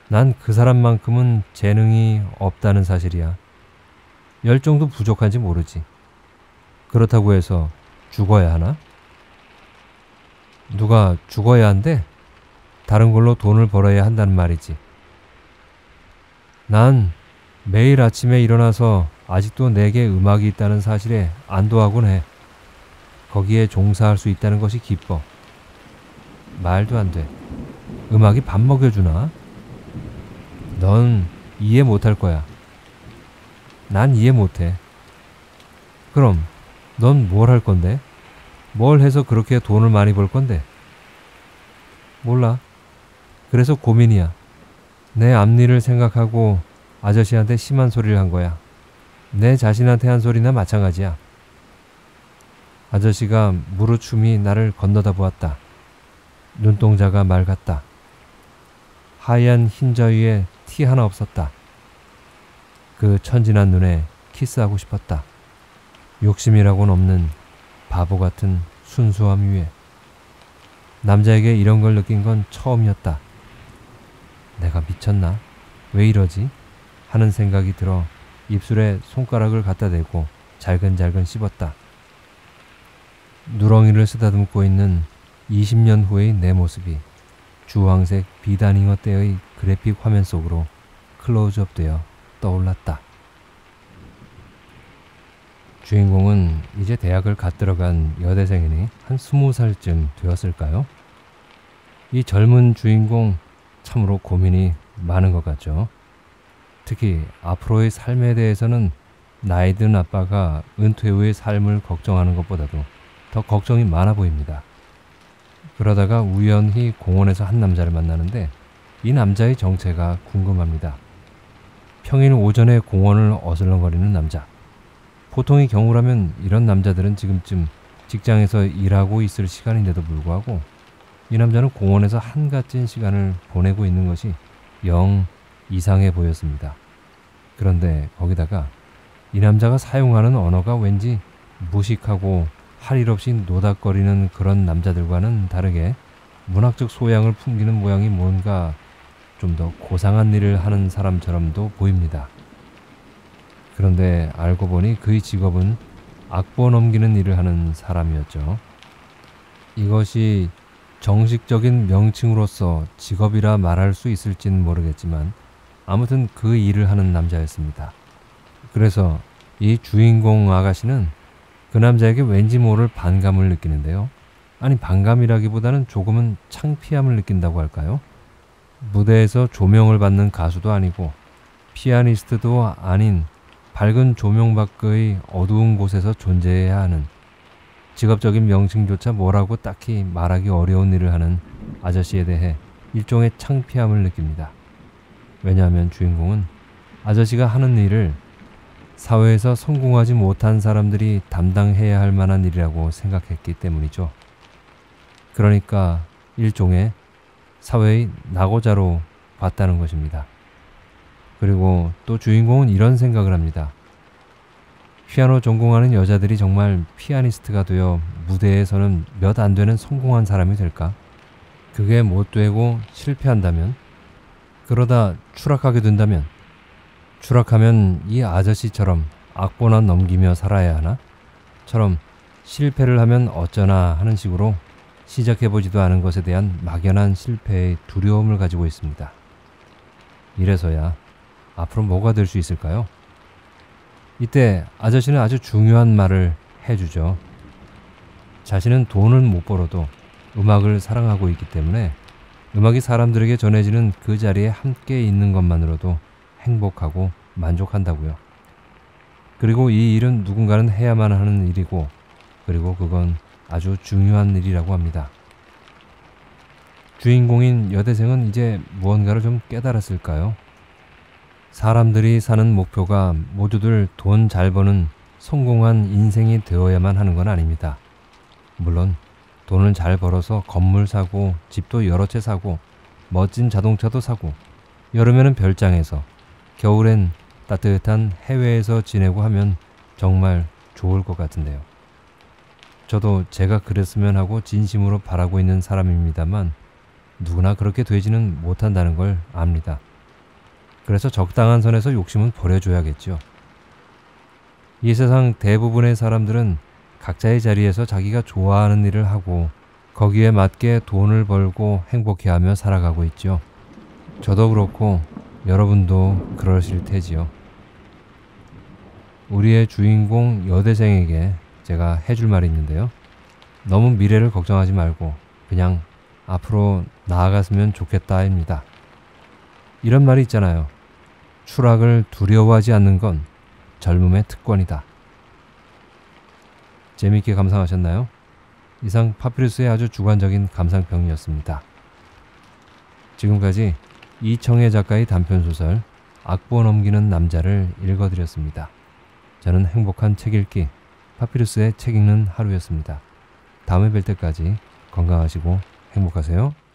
난 그 사람만큼은 재능이 없다는 사실이야. 열정도 부족한지 모르지. 그렇다고 해서 죽어야 하나? 누가 죽어야 한대? 다른 걸로 돈을 벌어야 한다는 말이지. 난 매일 아침에 일어나서 아직도 내게 음악이 있다는 사실에 안도하곤 해. 거기에 종사할 수 있다는 것이 기뻐. 말도 안 돼. 음악이 밥 먹여주나? 넌 이해 못할 거야. 난 이해 못해. 그럼 넌 뭘 할 건데? 뭘 해서 그렇게 돈을 많이 벌 건데? 몰라. 그래서 고민이야. 내 앞니를 생각하고 아저씨한테 심한 소리를 한 거야. 내 자신한테 한 소리나 마찬가지야. 아저씨가 무르춤이 나를 건너다 보았다. 눈동자가 맑았다. 하얀 흰자 위에 티 하나 없었다. 그 천진한 눈에 키스하고 싶었다. 욕심이라고는 없는 바보 같은 순수함 위에. 남자에게 이런 걸 느낀 건 처음이었다. 내가 미쳤나? 왜 이러지? 하는 생각이 들어 입술에 손가락을 갖다 대고 잘근잘근 씹었다. 누렁이를 쓰다듬고 있는 이십 년 후의 내 모습이 주황색 비단잉어 때의 그래픽 화면 속으로 클로즈업 되어 떠올랐다. 주인공은 이제 대학을 갓 들어간 여대생이니 한 스무 살쯤 되었을까요? 이 젊은 주인공 참으로 고민이 많은 것 같죠. 특히 앞으로의 삶에 대해서는 나이 든 아빠가 은퇴 후의 삶을 걱정하는 것보다도 더 걱정이 많아 보입니다. 그러다가 우연히 공원에서 한 남자를 만나는데 이 남자의 정체가 궁금합니다. 평일 오전에 공원을 어슬렁거리는 남자. 보통의 경우라면 이런 남자들은 지금쯤 직장에서 일하고 있을 시간인데도 불구하고 이 남자는 공원에서 한가진 시간을 보내고 있는 것이 영 이상해 보였습니다. 그런데 거기다가 이 남자가 사용하는 언어가 왠지 무식하고 할 일 없이 노닥거리는 그런 남자들과는 다르게 문학적 소양을 풍기는 모양이 뭔가 좀 더 고상한 일을 하는 사람처럼도 보입니다. 그런데 알고 보니 그의 직업은 악보 넘기는 일을 하는 사람이었죠. 이것이 정식적인 명칭으로서 직업이라 말할 수 있을지는 모르겠지만 아무튼 그 일을 하는 남자였습니다. 그래서 이 주인공 아가씨는 그 남자에게 왠지 모를 반감을 느끼는데요. 아니 반감이라기보다는 조금은 창피함을 느낀다고 할까요? 무대에서 조명을 받는 가수도 아니고 피아니스트도 아닌 밝은 조명 밖의 어두운 곳에서 존재해야 하는, 직업적인 명칭조차 뭐라고 딱히 말하기 어려운 일을 하는 아저씨에 대해 일종의 창피함을 느낍니다. 왜냐하면 주인공은 아저씨가 하는 일을 사회에서 성공하지 못한 사람들이 담당해야 할 만한 일이라고 생각했기 때문이죠. 그러니까 일종의 사회의 낙오자로 봤다는 것입니다. 그리고 또 주인공은 이런 생각을 합니다. 피아노 전공하는 여자들이 정말 피아니스트가 되어 무대에서는 몇 안 되는 성공한 사람이 될까? 그게 못 되고 실패한다면? 그러다 추락하게 된다면? 추락하면 이 아저씨처럼 악보나 넘기며 살아야 하나? 처럼 실패를 하면 어쩌나 하는 식으로 시작해보지도 않은 것에 대한 막연한 실패의 두려움을 가지고 있습니다. 이래서야 앞으로 뭐가 될 수 있을까요? 이때 아저씨는 아주 중요한 말을 해주죠. 자신은 돈을 못 벌어도 음악을 사랑하고 있기 때문에 음악이 사람들에게 전해지는 그 자리에 함께 있는 것만으로도 행복하고 만족한다고요. 그리고 이 일은 누군가는 해야만 하는 일이고, 그리고 그건 아주 중요한 일이라고 합니다. 주인공인 여대생은 이제 무언가를 좀 깨달았을까요? 사람들이 사는 목표가 모두들 돈 잘 버는 성공한 인생이 되어야만 하는 건 아닙니다. 물론 돈을 잘 벌어서 건물 사고 집도 여러 채 사고 멋진 자동차도 사고 여름에는 별장에서 겨울엔 따뜻한 해외에서 지내고 하면 정말 좋을 것 같은데요. 저도 제가 그랬으면 하고 진심으로 바라고 있는 사람입니다만 누구나 그렇게 되지는 못한다는 걸 압니다. 그래서 적당한 선에서 욕심은 버려줘야겠죠. 이 세상 대부분의 사람들은 각자의 자리에서 자기가 좋아하는 일을 하고 거기에 맞게 돈을 벌고 행복해하며 살아가고 있죠. 저도 그렇고 여러분도 그러실 테지요. 우리의 주인공 여대생에게 제가 해줄 말이 있는데요. 너무 미래를 걱정하지 말고 그냥 앞으로 나아갔으면 좋겠다입니다. 이런 말이 있잖아요. 추락을 두려워하지 않는 건 젊음의 특권이다. 재미있게 감상하셨나요? 이상 파피루스의 아주 주관적인 감상평이었습니다. 지금까지 이청해 작가의 단편소설 악보 넘기는 남자를 읽어드렸습니다. 저는 행복한 책 읽기 파피루스의 책 읽는 하루였습니다. 다음에 뵐 때까지 건강하시고 행복하세요.